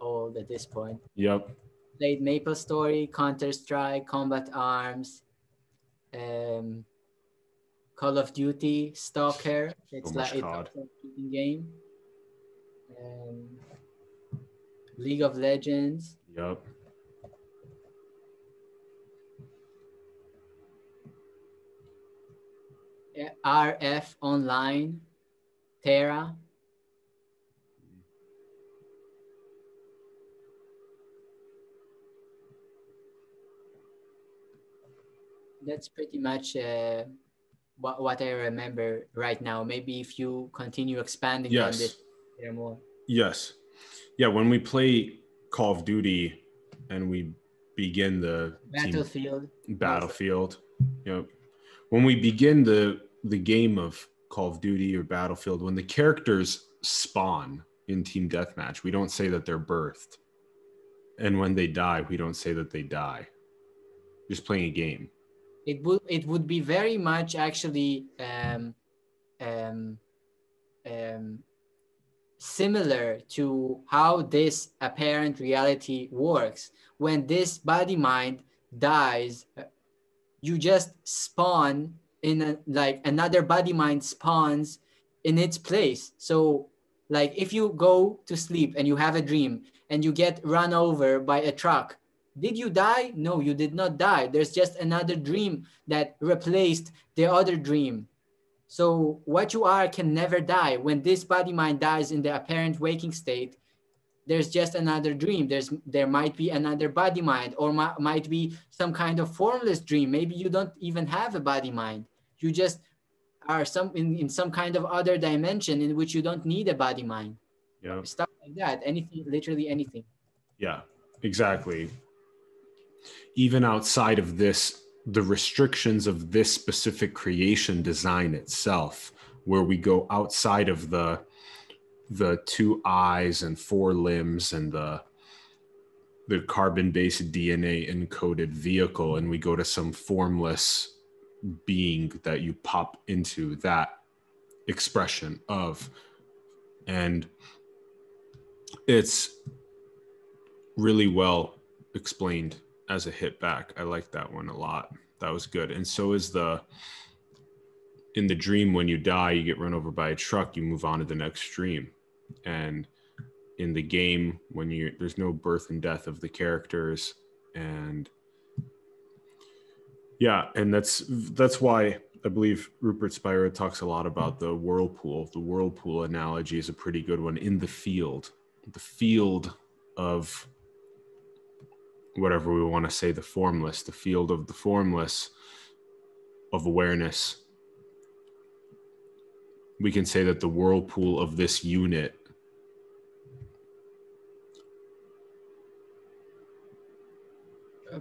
old at this point. Yep. played Maple Story, Counter-Strike, Combat Arms, Call of Duty, Stalker. It's it's a shooting game. League of Legends. Yep. RF Online, Terra. That's pretty much what I remember right now. Maybe if you continue expanding on this, there are more. Yes. Yeah, when we play Call of Duty and we begin the Battlefield. You know, when we begin the game of Call of Duty or Battlefield, when the characters spawn in Team Deathmatch, we don't say that they're birthed. And when they die, we don't say that they die. Just playing a game. It would be very much actually similar to how this apparent reality works. When this body mind dies, you just spawn in another body mind spawns in its place. So like if you go to sleep and you have a dream and you get run over by a truck, did you die? No, you did not die. There's just another dream that replaced the other dream. So what you are can never die. When this body mind dies in the apparent waking state, there's just another dream. There might be another body mind, or might be some kind of formless dream. Maybe you don't even have a body mind. You just are in some kind of other dimension in which you don't need a body mind. Yeah. Stuff like that. Anything, literally anything. Yeah, exactly. Even outside of this, the restrictions of this specific creation design itself, where we go outside of the two eyes and four limbs and the carbon-based DNA encoded vehicle, and we go to some formless being that you pop into that expression of. And it's really well explained as a hit back. I like that one a lot. That was good. And so is in the dream, when you die, you get run over by a truck, you move on to the next dream. And in the game, when there's no birth and death of the characters. And yeah, and that's why I believe Rupert Spira talks a lot about the whirlpool. The whirlpool analogy is a pretty good one. In the field of whatever we want to say, the field of the formless of awareness, we can say that the whirlpool of this unit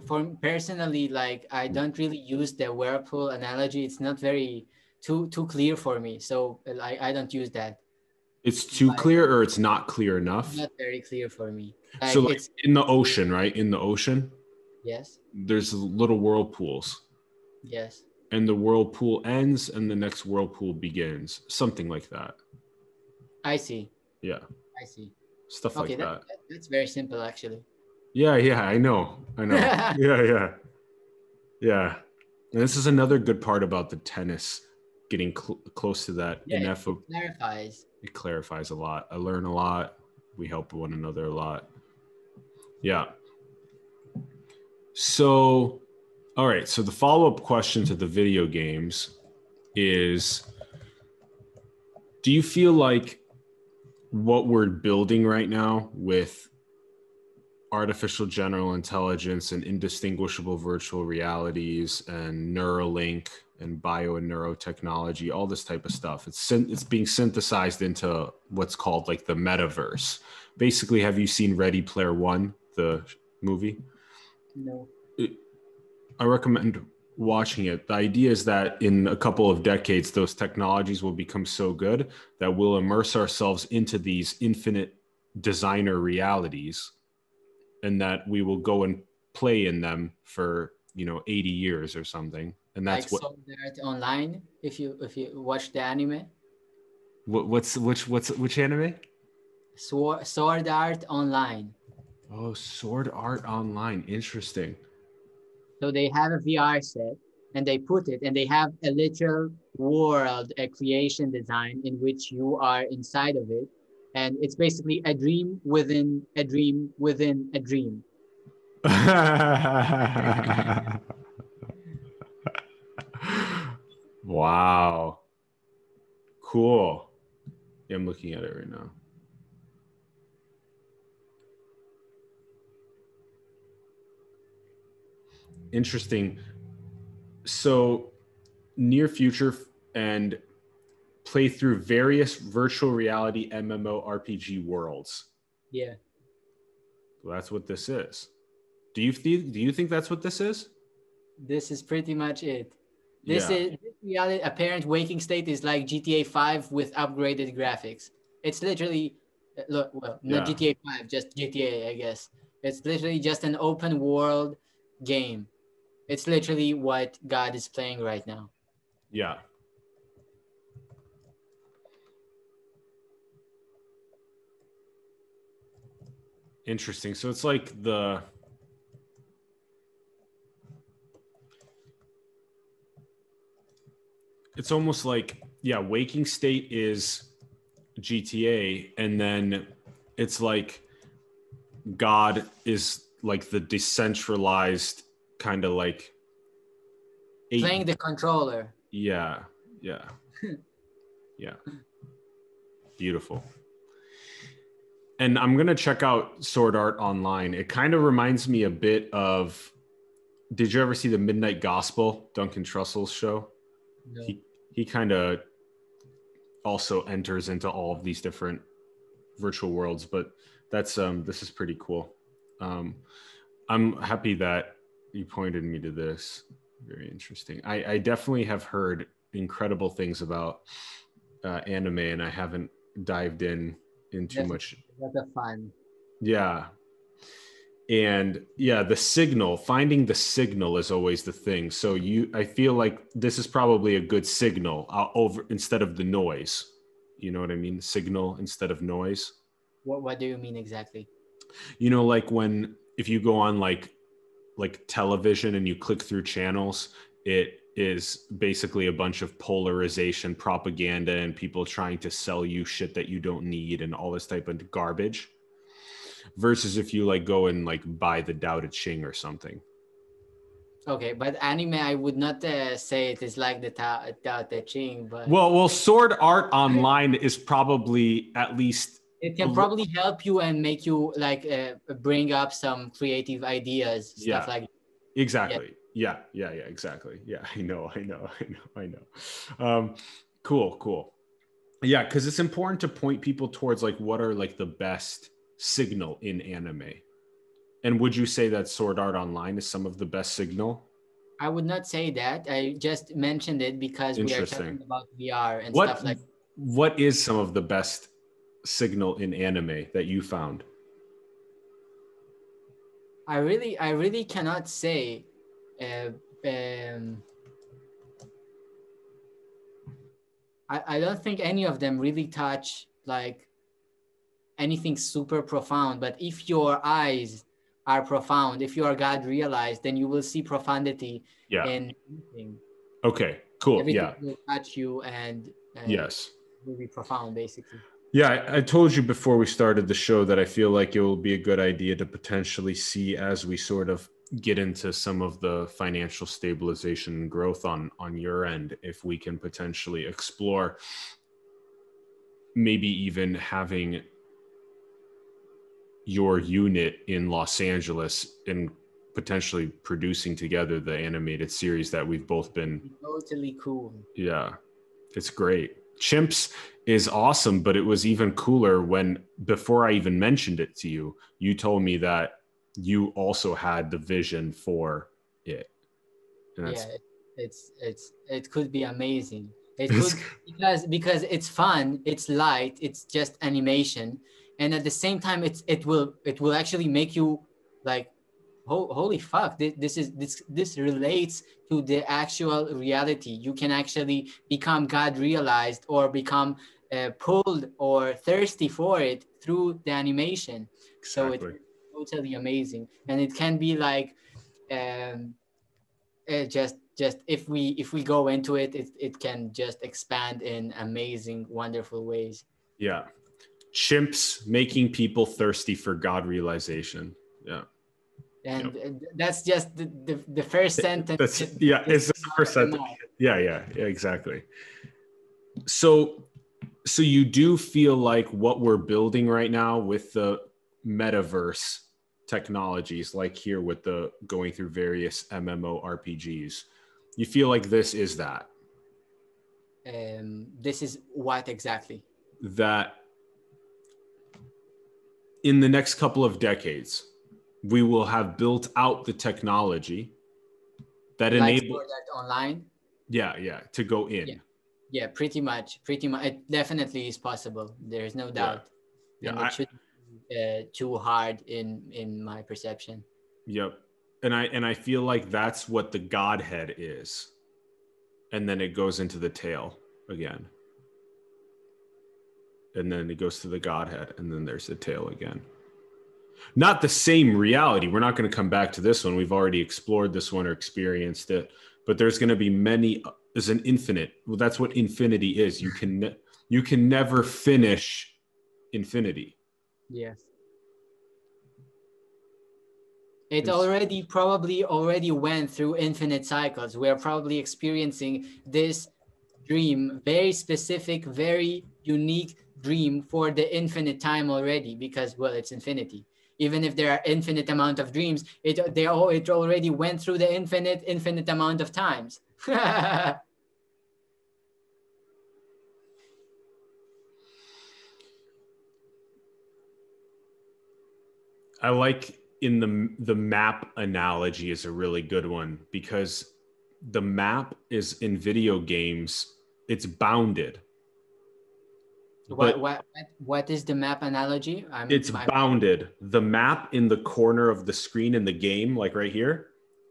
for personally, like I don't really use the whirlpool analogy. It's not very too clear for me. So I don't use that. It's too clear, or it's not clear enough? Not very clear for me. So like in the ocean, right? In the ocean? Yes. There's little whirlpools. Yes. And the whirlpool ends and the next whirlpool begins. Something like that. I see. Yeah. I see. Stuff like that. That's very simple, actually. Yeah, I know. Yeah. And this is another good part about the tennis, getting close to that. Yeah, it clarifies. It clarifies a lot. I learn a lot. We help one another a lot. Yeah. So, all right. So the follow-up question to the video games is, do you feel like what we're building right now with artificial general intelligence and indistinguishable virtual realities and Neuralink and bio and neurotechnology, all this type of stuff, it's being synthesized into what's called like the metaverse. Basically, have you seen Ready Player One, the movie? No. I recommend watching it. The idea is that in a couple of decades, those technologies will become so good that we'll immerse ourselves into these infinite designer realities, and that we will go and play in them for, 80 years or something. And that's like what Sword Art Online, if you watch the anime. Which anime? Sword Art Online. Oh, Sword Art Online. Interesting. So they have a VR set and they put it and they have a literal world, a creation design in which you are inside of it. And it's basically a dream within a dream within a dream. Wow. Cool. Yeah, I'm looking at it right now. Interesting. So near future and play through various virtual reality MMORPG worlds. Yeah. Well, that's what this is. Do you think that's what this is? This is pretty much it. This reality, apparent waking state is like GTA 5 with upgraded graphics. It's literally, not GTA 5, just GTA, I guess. It's literally just an open world game. It's literally what God is playing right now. Yeah. Interesting. So it's like it's almost like, yeah, waking state is GTA, and then it's like God is like the decentralized kind of like playing the controller. Yeah, yeah, yeah. Beautiful. And I'm gonna check out Sword Art Online. It kind of reminds me a bit of. Did you ever see the Midnight Gospel, Duncan Trussell's show? No. He kind of also enters into all of these different virtual worlds, but that's this is pretty cool. I'm happy that you pointed me to this. Very interesting. I definitely have heard incredible things about anime, and I haven't dived in too much. That's fun. Yeah. And yeah, finding the signal is always the thing. So I feel like this is probably a good signal instead of the noise. You know what I mean? Signal instead of noise. What do you mean exactly? You know, like if you go on like television and you click through channels, it is basically a bunch of polarization propaganda and people trying to sell you shit that you don't need and all this type of garbage. Versus if you go and buy the Tao Te Ching or something. Okay, but anime, I would not say it is like the Tao Te Ching. But well, Sword Art Online is probably at least it can probably help you and make you bring up some creative ideas, stuff like that. Exactly. Yeah, exactly. Yeah, I know. Cool. Yeah, because it's important to point people towards what are the best signal in anime. And would you say that Sword Art Online is some of the best signal? I would not say that. I just mentioned it because we are talking about VR and stuff like that. What is some of the best signal in anime that you found? I really cannot say. I don't think any of them really touch anything super profound, but if your eyes are profound, if you are God realized, then you will see profundity in everything. Okay, cool. Everything will touch you and yes, will be profound basically. Yeah, I told you before we started the show that I feel like it will be a good idea to potentially see as we sort of get into some of the financial stabilization and growth on your end, if we can potentially explore maybe even having your unit in Los Angeles and potentially producing together the animated series that we've both been totally cool. Yeah, it's great. Chimps is awesome, but it was even cooler when, before I even mentioned it to you, you told me that you also had the vision for it. And it could be amazing. It could, because it's fun, it's light, it's just animation. And at the same time, it will actually make you holy fuck! This relates to the actual reality. You can actually become God realized or become pulled or thirsty for it through the animation. Exactly. So totally amazing. And it can be like, just if we go into it, it can just expand in amazing, wonderful ways. Yeah. Chimps making people thirsty for God realization. Yeah. And that's just the first sentence. It's the first sentence. Yeah, exactly. So you do feel like what we're building right now with the metaverse technologies, like here with the going through various MMORPGs, you feel like this is that? This is what exactly? That in the next couple of decades, we will have built out the technology that enables that online. Yeah, to go in. Yeah, pretty much. It definitely is possible. There is no doubt. Yeah. And it shouldn't be too hard in my perception. Yep. And I feel like that's what the Godhead is. And then it goes into the tail again. And then it goes to the Godhead, and then there's the tail again. Not the same reality. We're not going to come back to this one. We've already explored this one or experienced it, but there's going to be many. There's an infinite. Well, that's what infinity is. You can never finish infinity. Yes. It probably already went through infinite cycles. We're probably experiencing this dream, very specific, very unique dream for the infinite time already, because, well, it's infinity. Even if there are infinite amount of dreams, it already went through the infinite amount of times. I like in the map analogy is a really good one, because the map is in video games, it's bounded. What is the map analogy? Bounded. The map in the corner of the screen in the game, like right here,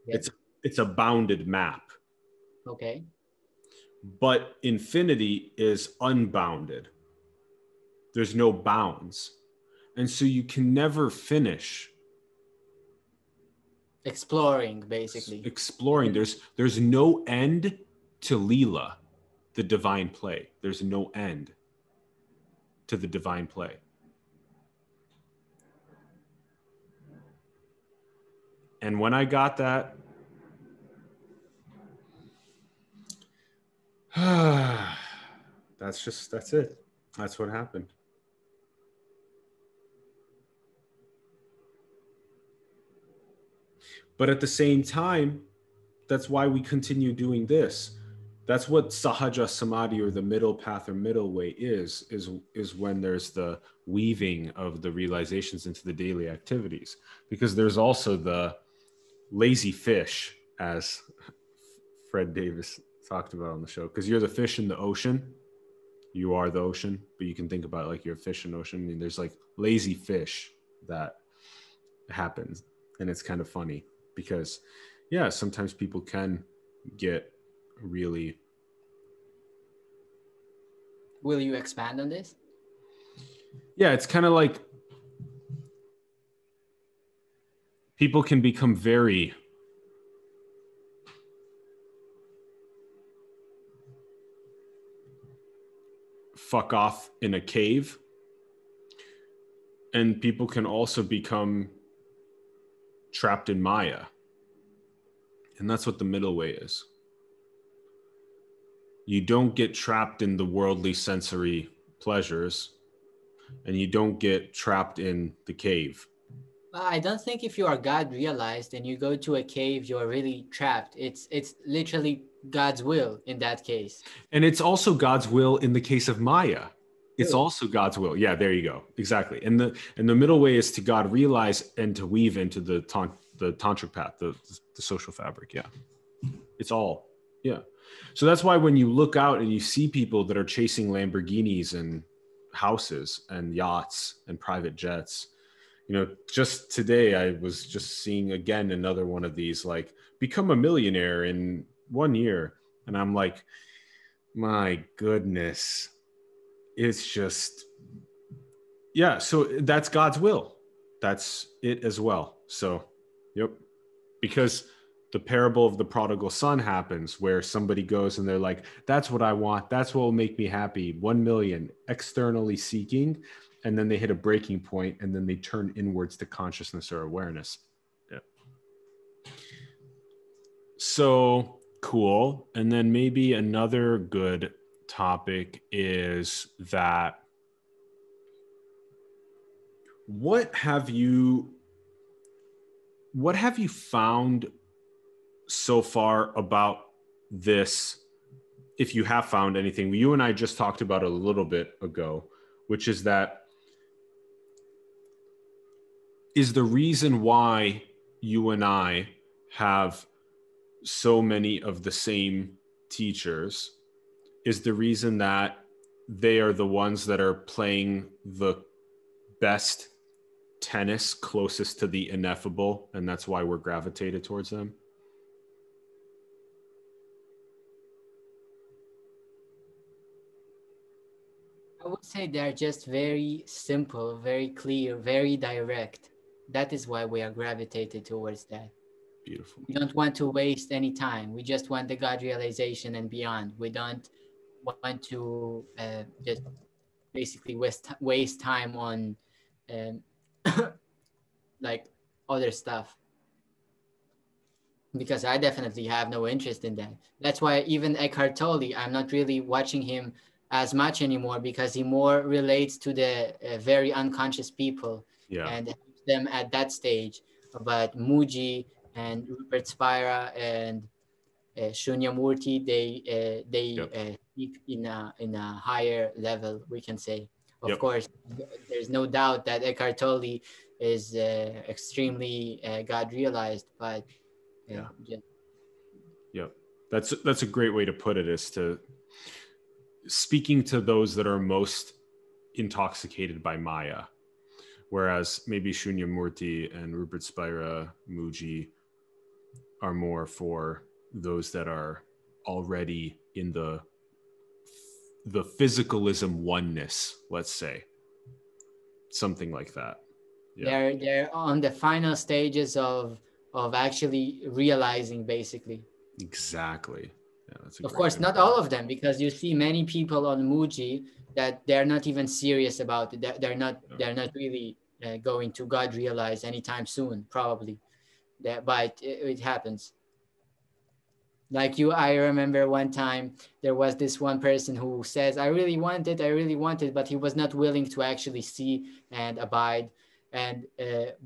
yes. It's a bounded map. Okay. But infinity is unbounded. There's no bounds. And so you can never finish exploring, basically. Exploring. There's no end to Leela, the divine play. There's no end to the divine play. And when I got that, that's it. That's what happened. But at the same time, that's why we continue doing this. That's what Sahaja Samadhi, or the middle path or middle way is when there's the weaving of the realizations into the daily activities, because there's also the lazy fish, as Fred Davis talked about on the show, because you're the fish in the ocean. You are the ocean, but you can think about it like you're a fish in the ocean. I mean, there's like lazy fish that happens. And it's kind of funny because, yeah, sometimes people can get really... Will you expand on this? Yeah, it's kind of like people can become very fuck off in a cave, and people can also become trapped in Maya, and that's what the middle way is. You don't get trapped in the worldly sensory pleasures, and you don't get trapped in the cave. I don't think if you are God realized and you go to a cave, you're really trapped. It's literally God's will in that case. And it's also God's will in the case of Maya. It's also God's will. Yeah, there you go. Exactly. And the middle way is to God realize and to weave into the tantric path, the social fabric. Yeah, it's all. Yeah. So that's why when you look out and you see people that are chasing Lamborghinis and houses and yachts and private jets, you know, just today I was just seeing again another one of these, like, become a millionaire in 1 year. And I'm like, my goodness, it's just, yeah. So that's God's will. that's it as well. So, yep. Because the parable of the prodigal son happens where somebody goes and they're like, that's what I want. That's what will make me happy. 1 million externally seeking. And then they hit a breaking point and then they turn inwards to consciousness or awareness. Yeah. So cool. And then maybe another good topic is that what have you found so far about this, if you have found anything? You and I just talked about a little bit ago, which is that is the reason why you and I have so many of the same teachers, is the reason that they are the ones that are playing the best tennis closest to the ineffable, and that's why we're gravitated towards them. I would say they're just very simple, very clear, very direct. That is why we are gravitated towards that. Beautiful. We don't want to waste any time. We just want the God realization and beyond. We don't want to just basically waste time on like other stuff, because I definitely have no interest in that. That's why even Eckhart Tolle, I'm not really watching him as much anymore, because he more relates to the very unconscious people, yeah, and helps them at that stage. But Muji and Rupert Spira and Shunyamurti, they speak in a higher level, we can say. Of course, there's no doubt that Eckhart Tolle is extremely God realized, but that's a great way to put it, is to speaking to those that are most intoxicated by Maya, whereas maybe Shunyamurti and Rupert Spira, Muji are more for those that are already in the physicalism oneness, let's say, something like that. Yeah. They're on the final stages of actually realizing, basically. Exactly. Yeah, that's a great impact. Not all of them, because you see many people on Muji that they're not even serious about it. They're not really going to God realize anytime soon, probably. But it happens. Like you, I remember one time there was this one person who says, I really want it, but he was not willing to actually see and abide. And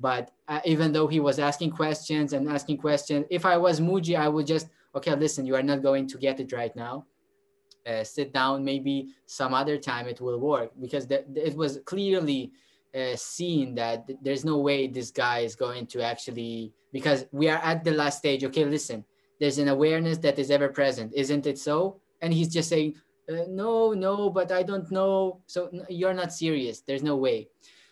but even though he was asking questions, if I was Muji, I would just, okay, listen, you are not going to get it right now. Sit down, maybe some other time it will work, because it was clearly seen that there's no way this guy is going to actually, because we are at the last stage. Okay, listen, there's an awareness that is ever present, isn't it so? And he's just saying, no, but I don't know. So you're not serious, there's no way.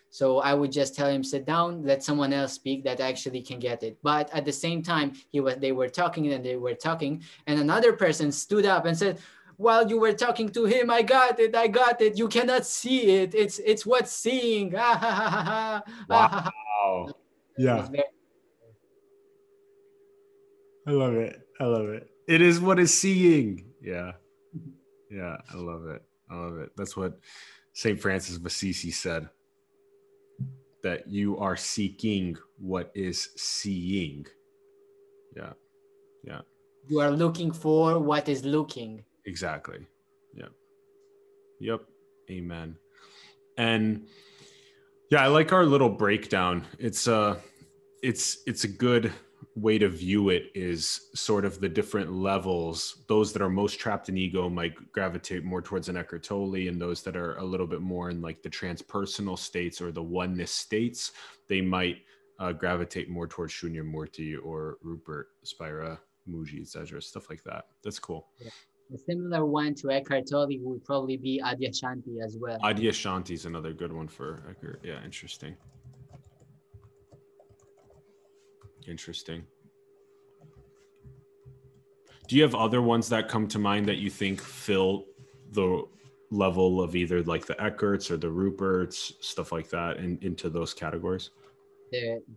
So I would just tell him, sit down, let someone else speak that actually can get it. But at the same time, they were talking, and another person stood up and said, while you were talking to him, I got it. You cannot see it. It's what's seeing. Wow. Yeah. I love it. It is what is seeing. Yeah. Yeah. I love it. That's what St. Francis of Assisi said, that you are seeking what is seeing. Yeah. Yeah. You are looking for what is looking. Exactly. Yep. Amen. And yeah, I like our little breakdown. It's a good way to view it, is sort of the different levels. Those that are most trapped in ego might gravitate more towards an Eckhart Tolle, and those that are a little bit more in like the transpersonal states or the oneness states, they might gravitate more towards Shunyamurti or Rupert Spira, Muji, etc., stuff like that. That's cool. Yeah. A similar one to Eckhart Tolle would probably be Adyashanti as well. Adyashanti is another good one for Eckhart. Yeah, interesting. Interesting. Do you have other ones that come to mind that you think fill the level of either like the Eckharts or the Ruperts, stuff like that, and into those categories?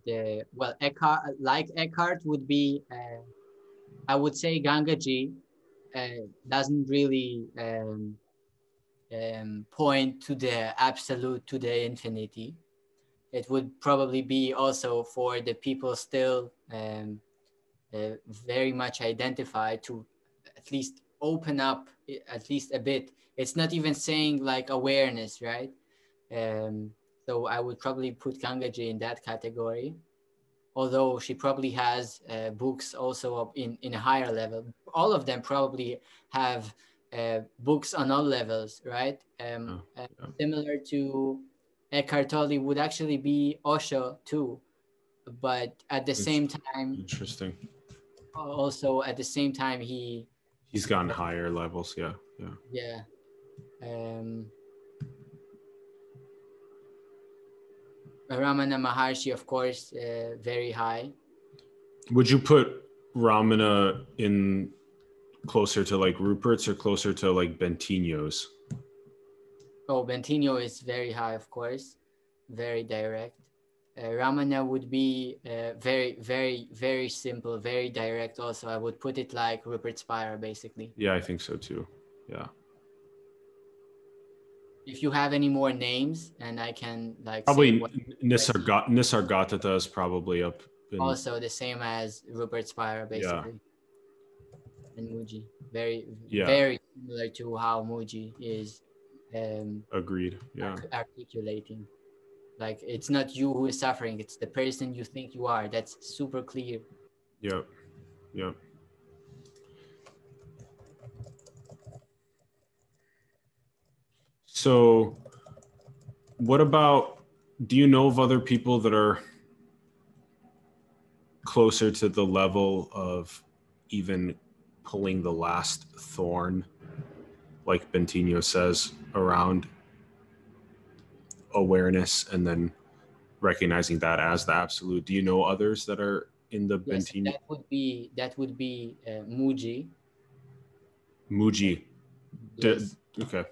the well, Eckhart, like Eckhart would be, I would say Gangaji doesn't really point to the absolute, to the infinity. It would probably be also for the people still very much identified to at least open up at least a bit. It's not even saying like awareness, right? So I would probably put Gangaji in that category, although she probably has books also in a higher level. All of them probably have books on all levels, right? Similar to Eckhart Tolle would actually be Osho too, but at the same time, interesting. Also, at the same time, he's gotten higher levels. Yeah. Ramana Maharshi, of course, very high. Would you put Ramana in closer to like Rupert's or closer to like Bentinho's? Oh, Bentinho is very high, of course, very direct. Ramana would be very, very, very simple, very direct also. I would put it like Rupert Spira, basically. Yeah, I think so too. Yeah. If you have any more names, and I can like... Probably Nisargadatta is probably up. Also the same as Rupert Spira, basically. Yeah. And Muji. Very similar to how Muji is. Agreed. Yeah. Articulating, like it's not you who is suffering; it's the person you think you are. That's super clear. Yeah. So, what about? Do you know of other people that are closer to the level of even pulling the last thorn, like Bentinho says, around awareness and then recognizing that as the absolute? Do you know others that are in the Bentinho? That would be Muji. Muji. Yes. Okay.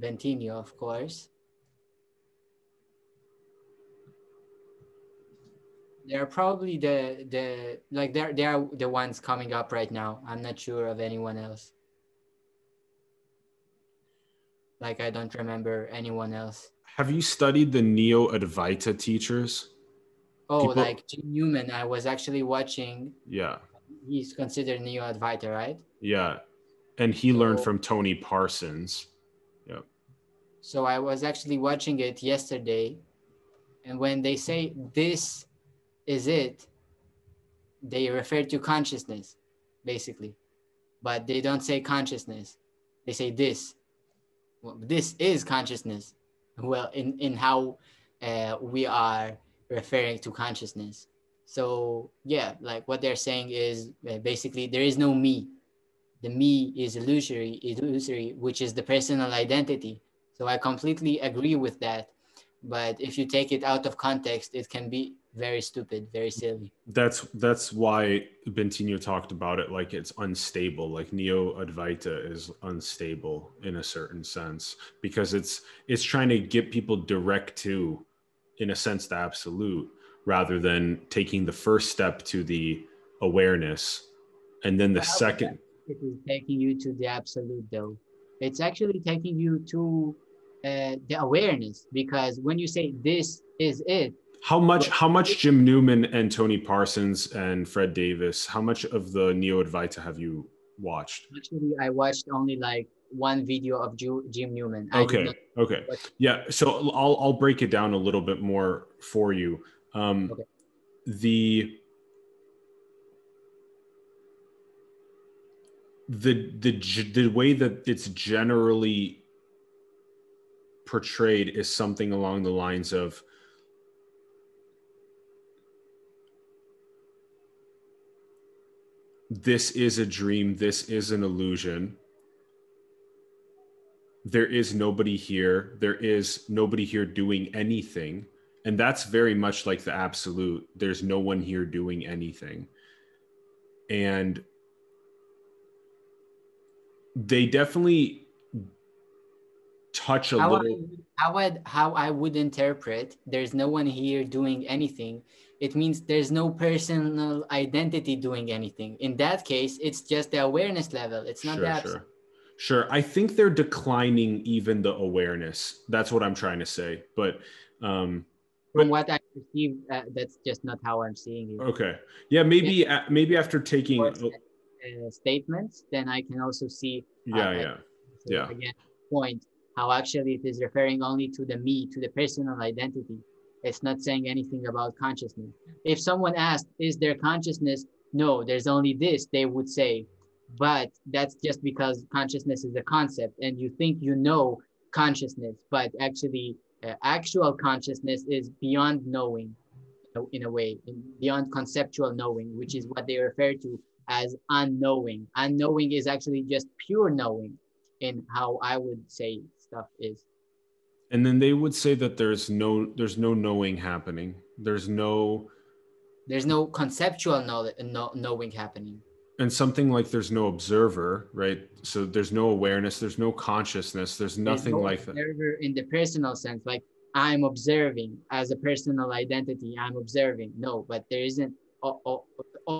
Bentinho, of course. They're probably they are the ones coming up right now. I'm not sure of anyone else. Like I don't remember anyone else. Have you studied the Neo Advaita teachers? Oh, people... like Jim Newman. I was actually watching. Yeah. He's considered Neo Advaita, right? Yeah, and he learned from Tony Parsons. Yeah. So I was actually watching it yesterday, and when they say this is it, they refer to consciousness, basically, but they don't say consciousness. They say this. Well, this is consciousness. Well, in how we are referring to consciousness. So yeah, like what they're saying is basically there is no me. The me is illusory, which is the personal identity. So I completely agree with that. But if you take it out of context, it can be very stupid, very silly. That's why Bentinho talked about it like it's unstable, like Neo Advaita is unstable in a certain sense, because it's trying to get people direct to, in a sense, the absolute, rather than taking the first step to the awareness and then the second. It is taking you to the absolute though. It's actually taking you to the awareness, because when you say this is it, How much Jim Newman and Tony Parsons and Fred Davis, how much of the Neo Advaita have you watched? Actually, I watched only like one video of Jim Newman. Okay. Yeah, so I'll break it down a little bit more for you. The way that it's generally portrayed is something along the lines of, this is a dream, this is an illusion, there is nobody here, there is nobody here doing anything. And that's very much like the absolute, there's no one here doing anything. And they definitely touch a little. How I would interpret, there's no one here doing anything. It means there's no personal identity doing anything. In that case, it's just the awareness level. It's not that. Sure. I think they're declining even the awareness. That's what I'm trying to say. But from what I perceive, that's just not how I'm seeing it. Okay. Yeah. Maybe. Yeah. Maybe after taking statements, then I can also see. Yeah. Again, point how actually it is referring only to the me, to the personal identity. It's not saying anything about consciousness. If someone asked, is there consciousness? No, there's only this, they would say. But that's just because consciousness is a concept and you think you know consciousness, but actually actual consciousness is beyond knowing, in a way, beyond conceptual knowing, which is what they refer to as unknowing. Unknowing is actually just pure knowing in how I would say stuff is. And then they would say that there's no knowing happening. There's no conceptual knowing happening. And something like there's no observer, right? So there's no awareness, there's no consciousness, there's nothing like that. Observer in the personal sense, like I'm observing as a personal identity, I'm observing. No, but there isn't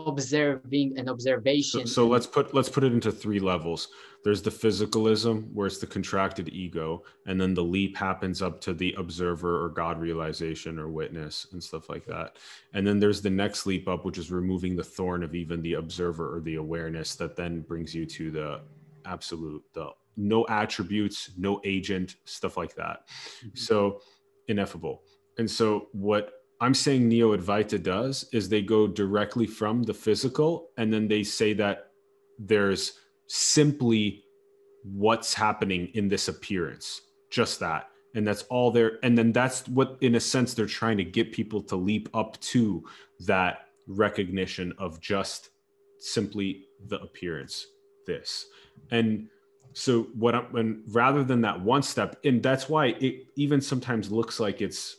observing an observation. So let's put it into three levels. There's the physicalism, where it's the contracted ego, and then the leap happens up to the observer or God realization or witness and stuff like that. And then there's the next leap up, which is removing the thorn of even the observer or the awareness, that then brings you to the absolute, the no attributes, no agent, stuff like that. Mm-hmm. So ineffable. And so what I'm saying Neo-Advaita does is they go directly from the physical, and then they say that there's simply what's happening in this appearance, just that. And that's all there. And then that's what, in a sense, they're trying to get people to leap up to, that recognition of just simply the appearance, this. And so rather than that one step, and that's why it even sometimes looks like it's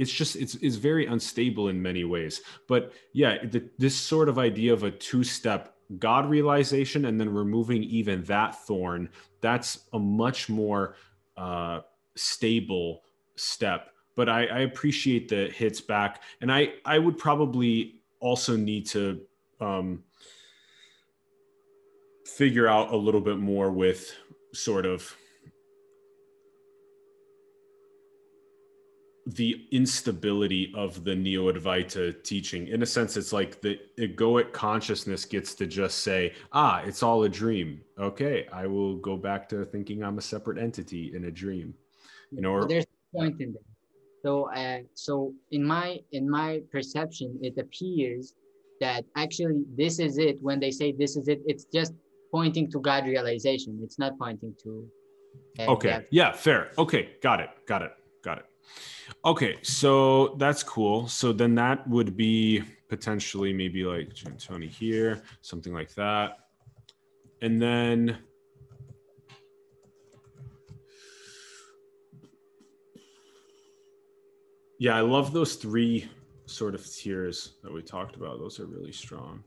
very unstable in many ways. But yeah, this sort of idea of a two-step God realization and then removing even that thorn, that's a much more stable step. But I appreciate the hits back. And I would probably also need to figure out a little bit more with sort of the instability of the Neo-Advaita teaching. In a sense, it's like the egoic consciousness gets to just say, it's all a dream. Okay, I will go back to thinking I'm a separate entity in a dream. There's a point in that. So in my perception, it appears that actually this is it. When they say this is it, it's just pointing to God realization. It's not pointing to... okay, God. Yeah, fair. Okay, got it. Okay, so that's cool. So then that would be potentially maybe like Tony here, something like that. And then yeah, I love those three sort of tiers that we talked about. Those are really strong.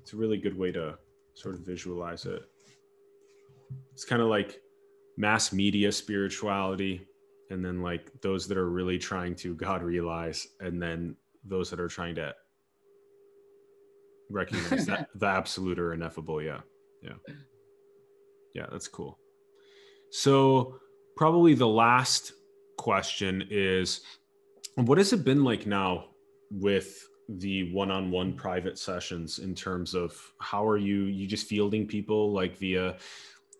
It's a really good way to sort of visualize it. It's kind of like mass media spirituality, and then like those that are really trying to God realize, and then those that are trying to recognize that the absolute or ineffable. Yeah, that's cool. So probably the last question is, what has it been like now with the one-on-one private sessions, in terms of how are you just fielding people like via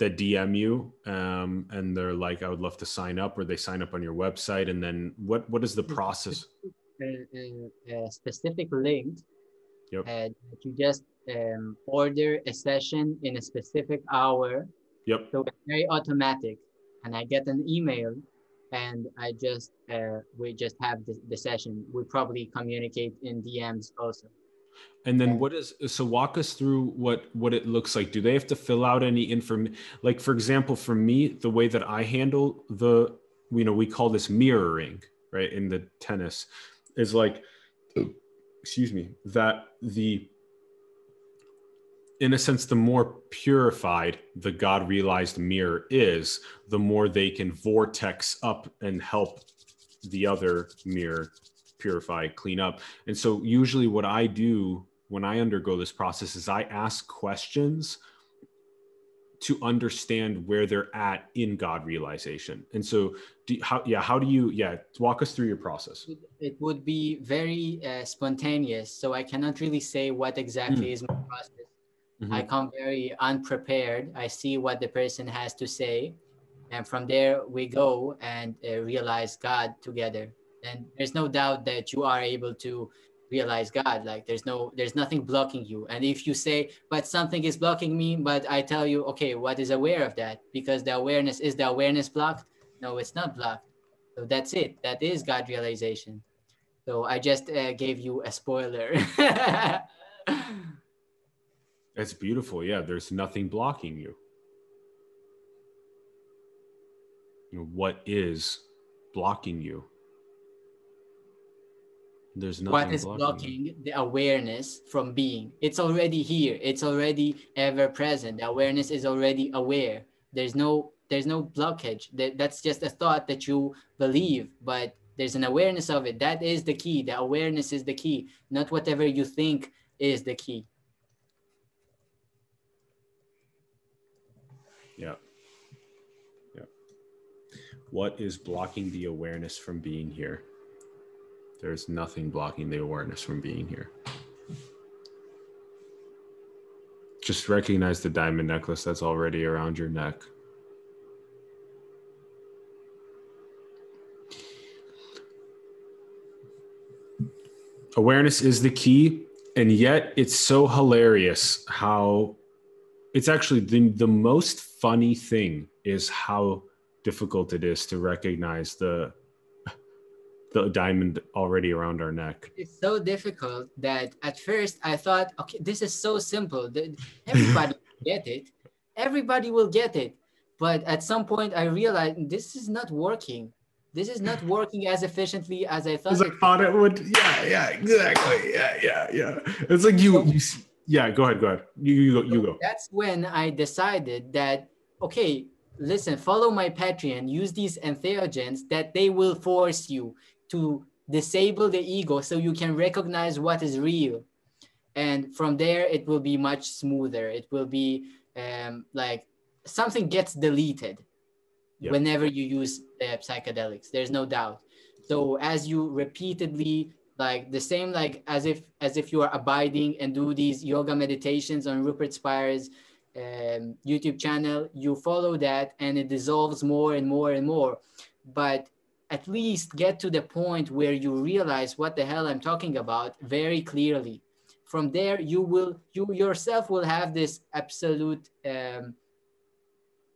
that DM you and they're like, I would love to sign up, or they sign up on your website? And then what is the process? A specific link. Yep. You just order a session in a specific hour. Yep. So it's very automatic, and I get an email, and I just we just have the session. We probably communicate in DMs also. And then walk us through what it looks like. Do they have to fill out any information? Like, for example, for me, the way that I handle the, we call this mirroring, right? In the tennis is like, that in a sense, the more purified the God-realized mirror is, the more they can vortex up and help the other mirror purify, clean up. And so usually what I do when I undergo this process is I ask questions to understand where they're at in God realization. And so walk us through your process. It would be very spontaneous. So I cannot really say what exactly is my process. Mm-hmm. I come very unprepared. I see what the person has to say. And from there we go and realize God together. And there's no doubt that you are able to realize God. Like there's nothing blocking you. And if you say, but something is blocking me, but I tell you, okay, what is aware of that? Because the awareness, is the awareness blocked? No, it's not blocked. So that's it. That is God realization. So I just gave you a spoiler. That's beautiful. Yeah. There's nothing blocking you. You know, what is blocking you? There's nothing. What is blocking the awareness from being? It's already here. It's already ever present. The awareness is already aware. There's no blockage. That's just a thought that you believe, but there's an awareness of it. That is the key. The awareness is the key. Not whatever you think is the key. Yeah. Yeah. What is blocking the awareness from being here? There's nothing blocking the awareness from being here. Just recognize the diamond necklace that's already around your neck. Awareness is the key, and yet it's so hilarious how it's actually the most funny thing is how difficult it is to recognize the diamond already around our neck. It's so difficult that at first I thought, okay, this is so simple. Everybody will get it. Everybody will get it. But at some point I realized this is not working. This is not working as efficiently as I thought. It would. Yeah, exactly. Yeah. It's like go ahead. You go. That's when I decided that, okay, listen, follow my Patreon, use these entheogens that they will force you to disable the ego so you can recognize what is real. And from there, it will be much smoother. It will be like something gets deleted whenever you use psychedelics. There's no doubt. So as you repeatedly, like the same, like as if you are abiding and do these yoga meditations on Rupert Spira's YouTube channel, you follow that and it dissolves more and more and more. But at least get to the point where you realize what the hell I'm talking about very clearly. From there, you yourself will have this absolute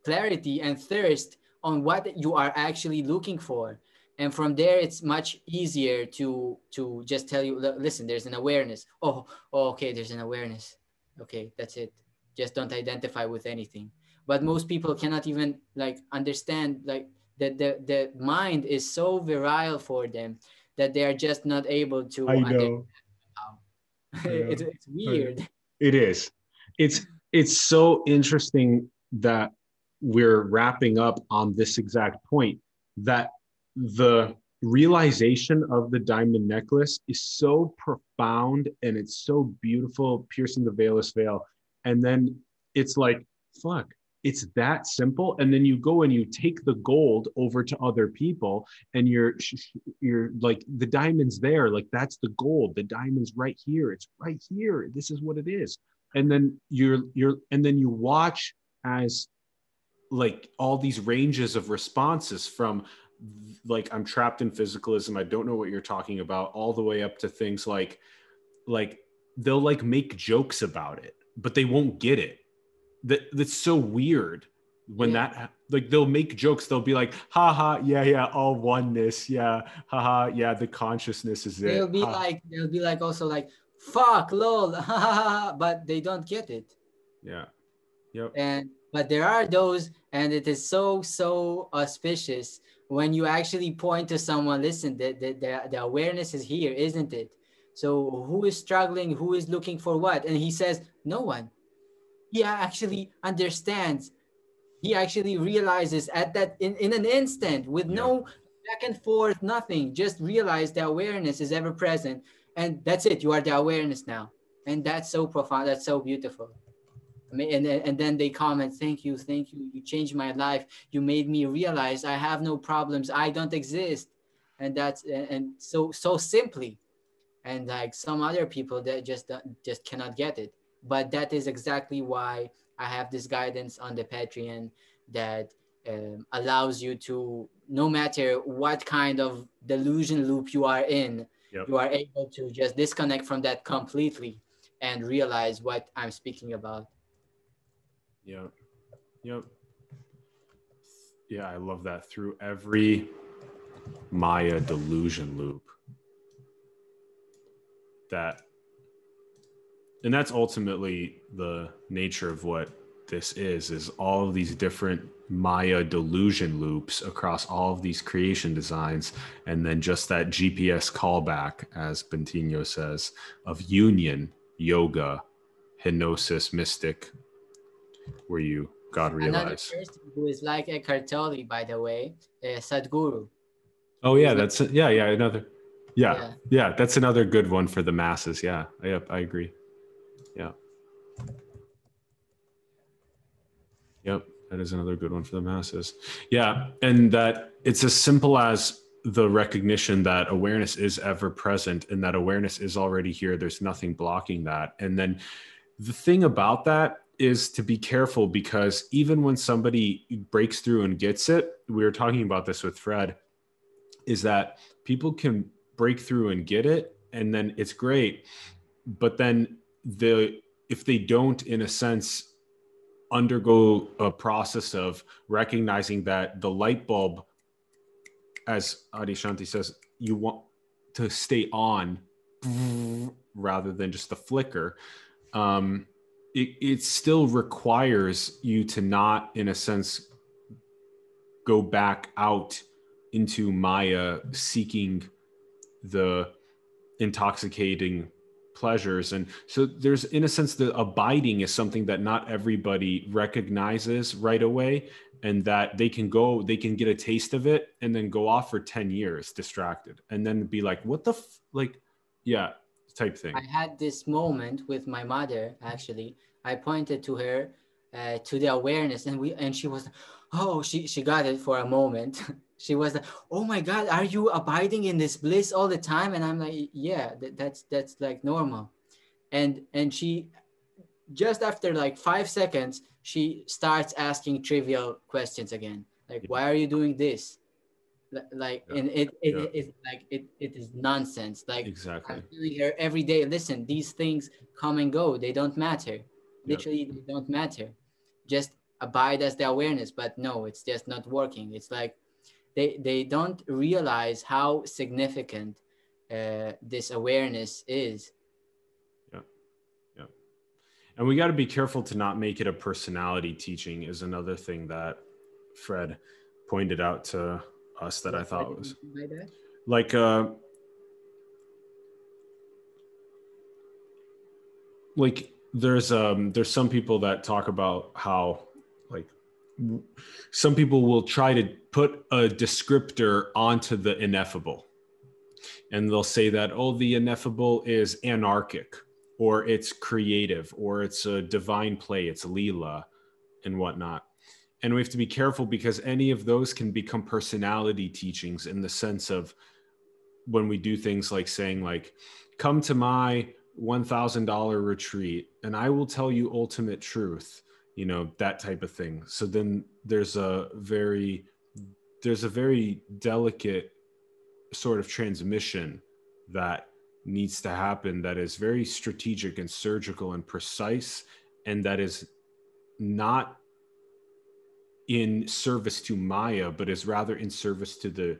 clarity and thirst on what you are actually looking for. And from there, it's much easier to just tell you, listen, there's an awareness. Oh, okay, there's an awareness. Okay, that's it. Just don't identify with anything. But most people cannot even like understand like that the mind is so virile for them that they are just not able to. I know. It's weird. It is. It's so interesting that we're wrapping up on this exact point, that the realization of the diamond necklace is so profound and it's so beautiful, piercing the veilless veil. And then it's like, fuck, it's that simple. And then you go and you take the gold over to other people and you're like, the diamond's there. Like, that's the gold. The diamond's right here. It's right here. This is what it is. And then you watch as like all these ranges of responses from like, I'm trapped in physicalism, I don't know what you're talking about, all the way up to things like they'll like make jokes about it, but they won't get it. That's so weird when that, like, they'll make jokes. They'll be like, haha, yeah, all oneness. Yeah, haha, yeah, the consciousness is it. They'll be like also like, fuck, lol, haha, but they don't get it. Yeah, yep. But there are those, and it is so auspicious when you actually point to someone, listen, the awareness is here, isn't it? So who is struggling? Who is looking for what? And he says, no one. he actually understands. He actually realizes at that in an instant with no back and forth, nothing, just realize the awareness is ever present. And that's it. You are the awareness now. And that's so profound. That's so beautiful. I mean, and then they comment, thank you, you changed my life. You made me realize I have no problems. I don't exist. And that's, and so simply. And like some other people that just cannot get it. But that is exactly why I have this guidance on the Patreon that allows you to, no matter what kind of delusion loop you are in, you are able to just disconnect from that completely and realize what I'm speaking about. Yeah. Yep. Yeah, I love that. Through every Maya delusion loop, and that's ultimately the nature of what this is all of these different Maya delusion loops across all of these creation designs. And then just that GPS callback, as Bentinho says, of union, yoga, hypnosis, mystic, where you God realized. Another person who is like Eckhart Tolle, by the way, Sadhguru. Oh yeah, that's another. Yeah, that's another good one for the masses. Yeah, I agree. Yeah. Yep, that is another good one for the masses. Yeah, and that it's as simple as the recognition that awareness is ever present and that awareness is already here. There's nothing blocking that. And then the thing about that is to be careful, because even when somebody breaks through and gets it, we were talking about this with Fred, is that people can break through and get it, and then it's great. But then if they don't, in a sense, undergo a process of recognizing that the light bulb, as Adi Shanti says, you want to stay on rather than just the flicker, it still requires you to not, in a sense, go back out into Maya seeking the intoxicating pleasures. And so there's, in a sense, the abiding is something that not everybody recognizes right away, and that they can get a taste of it and then go off for 10 years distracted and then be like, what the type thing. I had this moment with my mother, actually. I pointed to her, to the awareness, and she was, she got it for a moment. She was like, oh my God, are you abiding in this bliss all the time? And I'm like, yeah, that's like normal. And she, just after like 5 seconds, she starts asking trivial questions again. Like, why are you doing this? It is nonsense. Like, exactly. I'm telling her every day, listen, these things come and go. They don't matter. Literally, they don't matter. Just abide as the awareness. But no, it's just not working. It's like, they don't realize how significant this awareness is. Yeah. And we got to be careful to not make it a personality teaching, is another thing that Fred pointed out to us that I thought was like, there's some people that talk about how like some people will try to put a descriptor onto the ineffable, and they'll say that, the ineffable is anarchic, or it's creative, or it's a divine play, it's Leela and whatnot. And we have to be careful, because any of those can become personality teachings, in the sense of when we do things like saying, like, come to my $1,000 retreat and I will tell you ultimate truth, that type of thing. So then there's a very delicate sort of transmission that needs to happen, that is very strategic and surgical and precise, and that is not in service to Maya, but is rather in service to the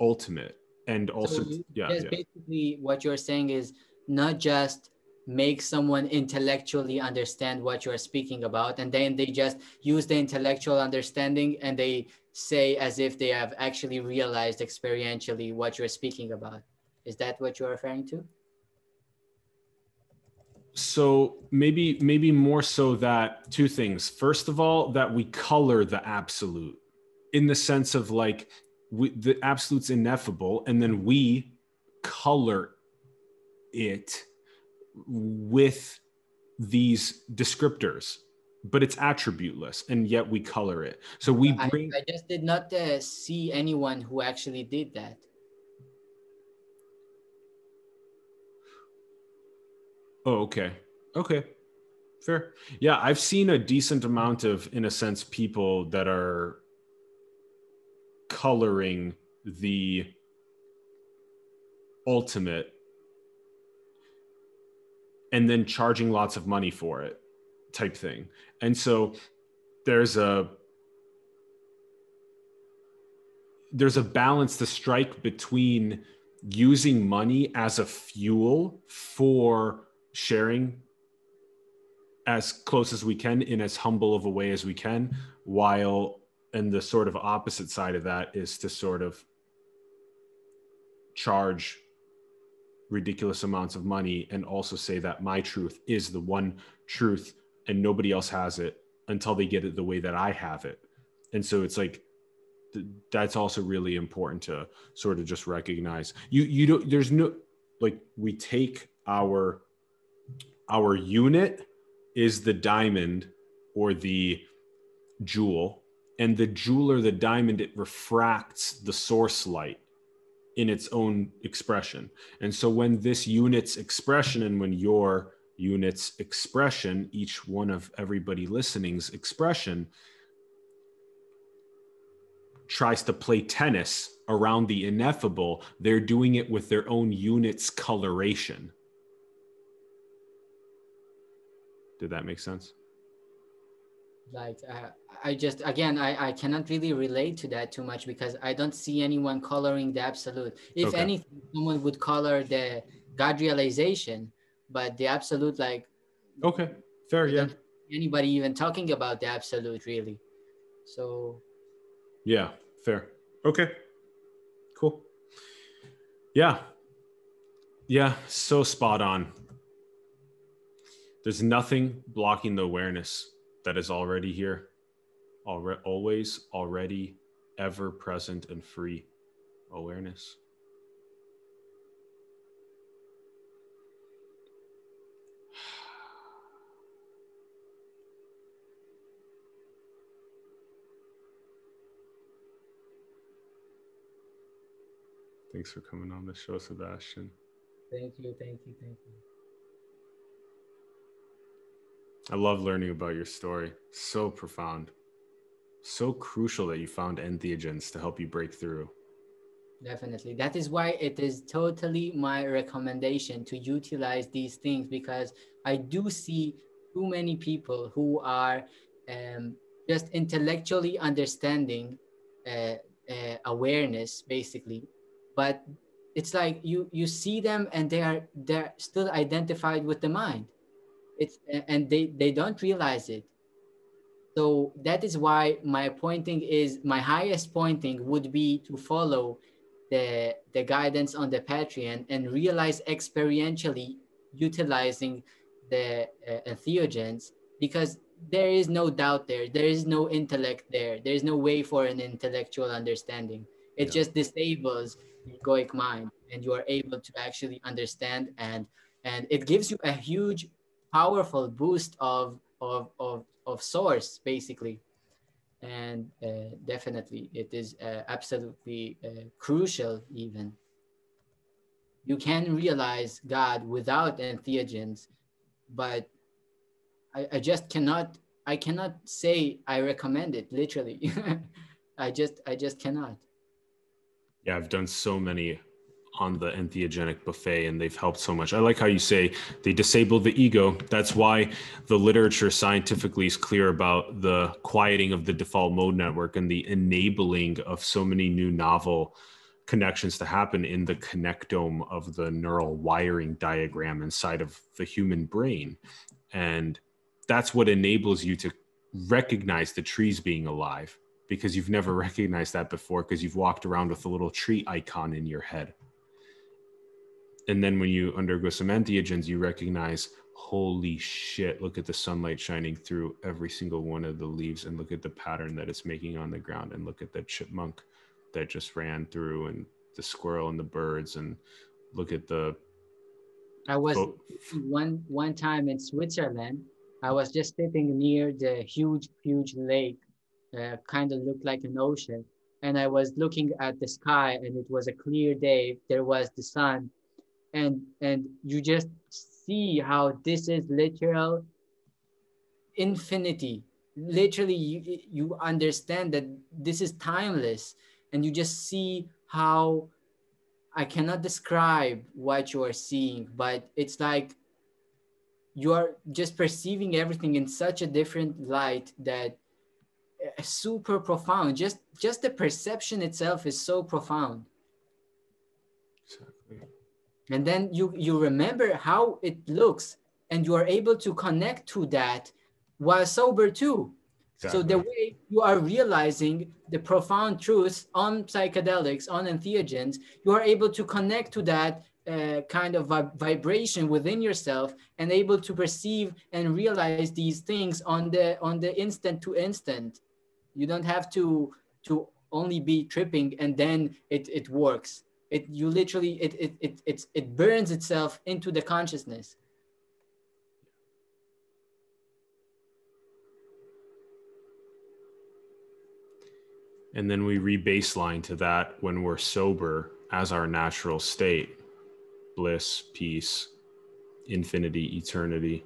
ultimate. And also, basically what you're saying is not just make someone intellectually understand what you are speaking about, and then they just use the intellectual understanding and they say as if they have actually realized experientially what you're speaking about. Is that what you're referring to? So maybe more so that two things. First of all, that we color the absolute in the sense of like the absolute's ineffable, and then we color it with these descriptors, but it's attributeless, and yet we color it. So we bring. I just did not see anyone who actually did that. Oh, okay. Okay. Fair. Yeah, I've seen a decent amount of, in a sense, people that are coloring the ultimate and then charging lots of money for it type thing. And so there's a balance to strike between using money as a fuel for sharing as close as we can in as humble of a way as we can, while, and the sort of opposite side of that is to sort of charge ridiculous amounts of money and also say that my truth is the one truth and nobody else has it until they get it the way that I have it. And so it's like, that's also really important to sort of just recognize. You don't, there's no, like, we take our unit is the diamond or the jewel, and the jewel or the diamond, it refracts the source light in its own expression. And so when this unit's expression, and when your unit's expression, each one of everybody listening's expression, tries to play tennis around the ineffable, they're doing it with their own unit's coloration. Did that make sense? Like, I just, again, I cannot really relate to that too much because I don't see anyone coloring the absolute. If anything, someone would color the God realization, but the absolute, like... Okay, fair, yeah. Anybody even talking about the absolute, really. So... Yeah, fair. Okay, cool. Yeah. Yeah, so spot on. There's nothing blocking the awareness that is already here, always, already, ever present and free awareness. Thanks for coming on the show, Sebastian. Thank you, thank you, thank you. I love learning about your story. So profound. So crucial that you found entheogens to help you break through. Definitely. That is why it is totally my recommendation to utilize these things, because I do see too many people who are just intellectually understanding awareness, basically. But it's like you see them and they're still identified with the mind. It's, and they don't realize it. So that is why my highest pointing would be to follow the guidance on the Patreon and realize experientially utilizing the entheogens, because there is no doubt there. There is no intellect there. There is no way for an intellectual understanding. It just disables your egoic mind, and you are able to actually understand, and it gives you a huge powerful boost of source, basically. And definitely it is absolutely crucial. Even you can realize God without entheogens, but I just cannot say I recommend it, literally. I just cannot. Yeah, I've done so many on the entheogenic buffet, and they've helped so much. I like how you say they disable the ego. That's why the literature scientifically is clear about the quieting of the default mode network and the enabling of so many new novel connections to happen in the connectome of the neural wiring diagram inside of the human brain. And that's what enables you to recognize the trees being alive, because you've never recognized that before, because you've walked around with a little tree icon in your head. And then when you undergo some entheogens, you recognize, holy shit, look at the sunlight shining through every single one of the leaves, and look at the pattern that it's making on the ground, and look at that chipmunk that just ran through, and the squirrel and the birds, and look at the... I was one time in Switzerland, I was just sitting near the huge lake, kind of looked like an ocean. And I was looking at the sky, and it was a clear day. There was the sun, and you just see how this is literal infinity. Literally, you understand that this is timeless, and you just see how... I cannot describe what you are seeing, but it's like you are just perceiving everything in such a different light that super profound. Just the perception itself is so profound. Exactly. And then you remember how it looks, and you are able to connect to that while sober too. Exactly. So the way you are realizing the profound truths on psychedelics, on entheogens, you are able to connect to that kind of vibration within yourself, and able to perceive and realize these things on the instant to instant. You don't have to only be tripping and then it works. It burns itself into the consciousness. And then we re-baseline to that when we're sober as our natural state. Bliss, peace, infinity, eternity.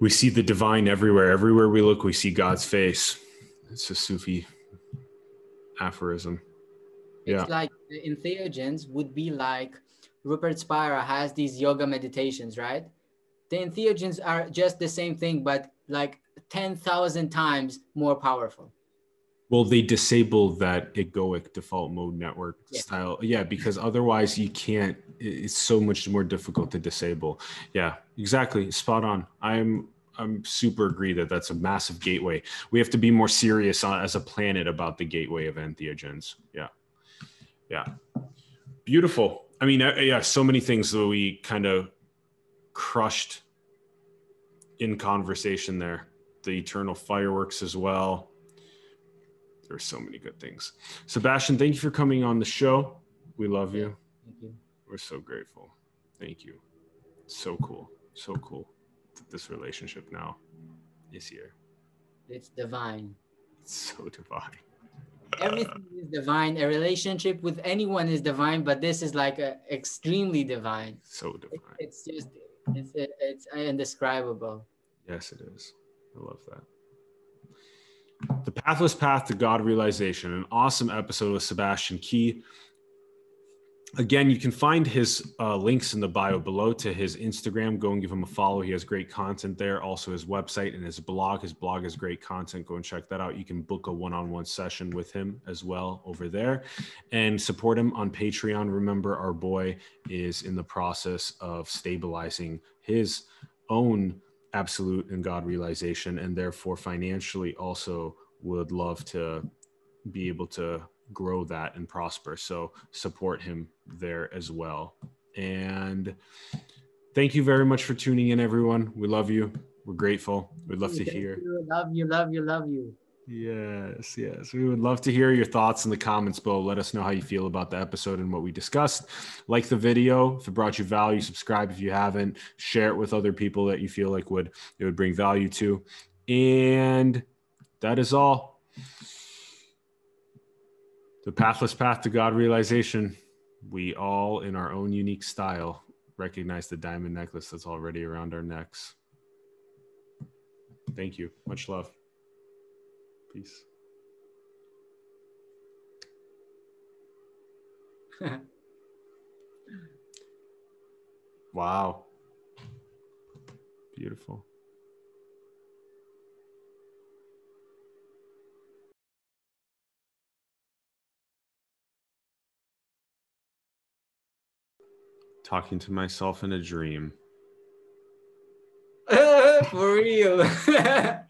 We see the divine everywhere. Everywhere we look, we see God's face. It's a Sufi aphorism. Yeah. It's like the entheogens would be like Rupert Spira has these yoga meditations, right? The entheogens are just the same thing, but like 10,000 times more powerful. Well, they disable that egoic default mode network style. Yeah, because otherwise you can't, it's so much more difficult to disable. Yeah, exactly. Spot on. I'm super agree that that's a massive gateway. We have to be more serious as a planet about the gateway of entheogens. Yeah. Yeah. Beautiful. I mean, yeah, so many things that we kind of crushed in conversation there. The eternal fireworks as well. There's so many good things. Sebastian, thank you for coming on the show. We love you. Thank you. We're so grateful. Thank you. So cool. So cool that this relationship now is here. It's divine. It's so divine. Everything is divine. A relationship with anyone is divine, but this is like extremely divine. So divine. It's indescribable. Yes, it is. I love that. The Pathless Path to God Realization, an awesome episode with Sebastian Key. Again, you can find his links in the bio below to his Instagram. Go and give him a follow. He has great content there. Also his website and his blog. His blog is great content. Go and check that out. You can book a one-on-one session with him as well over there, and support him on Patreon. Remember, our boy is in the process of stabilizing his own absolute and God realization, and therefore financially also would love to be able to grow that and prosper. So support him there as well. And thank you very much for tuning in, everyone. We love you. We're grateful. We'd love to hear. Love you, love you, love you. Yes, yes. We would love to hear your thoughts in the comments below. Let us know how you feel about the episode and what we discussed. Like the video if it brought you value, subscribe if you haven't, share it with other people that you feel like it would bring value to. And that is all. The Pathless Path to God Realization. We all, in our own unique style, recognize the diamond necklace that's already around our necks. Thank you. Much love. Peace. Wow. Beautiful. Talking to myself in a dream. For real.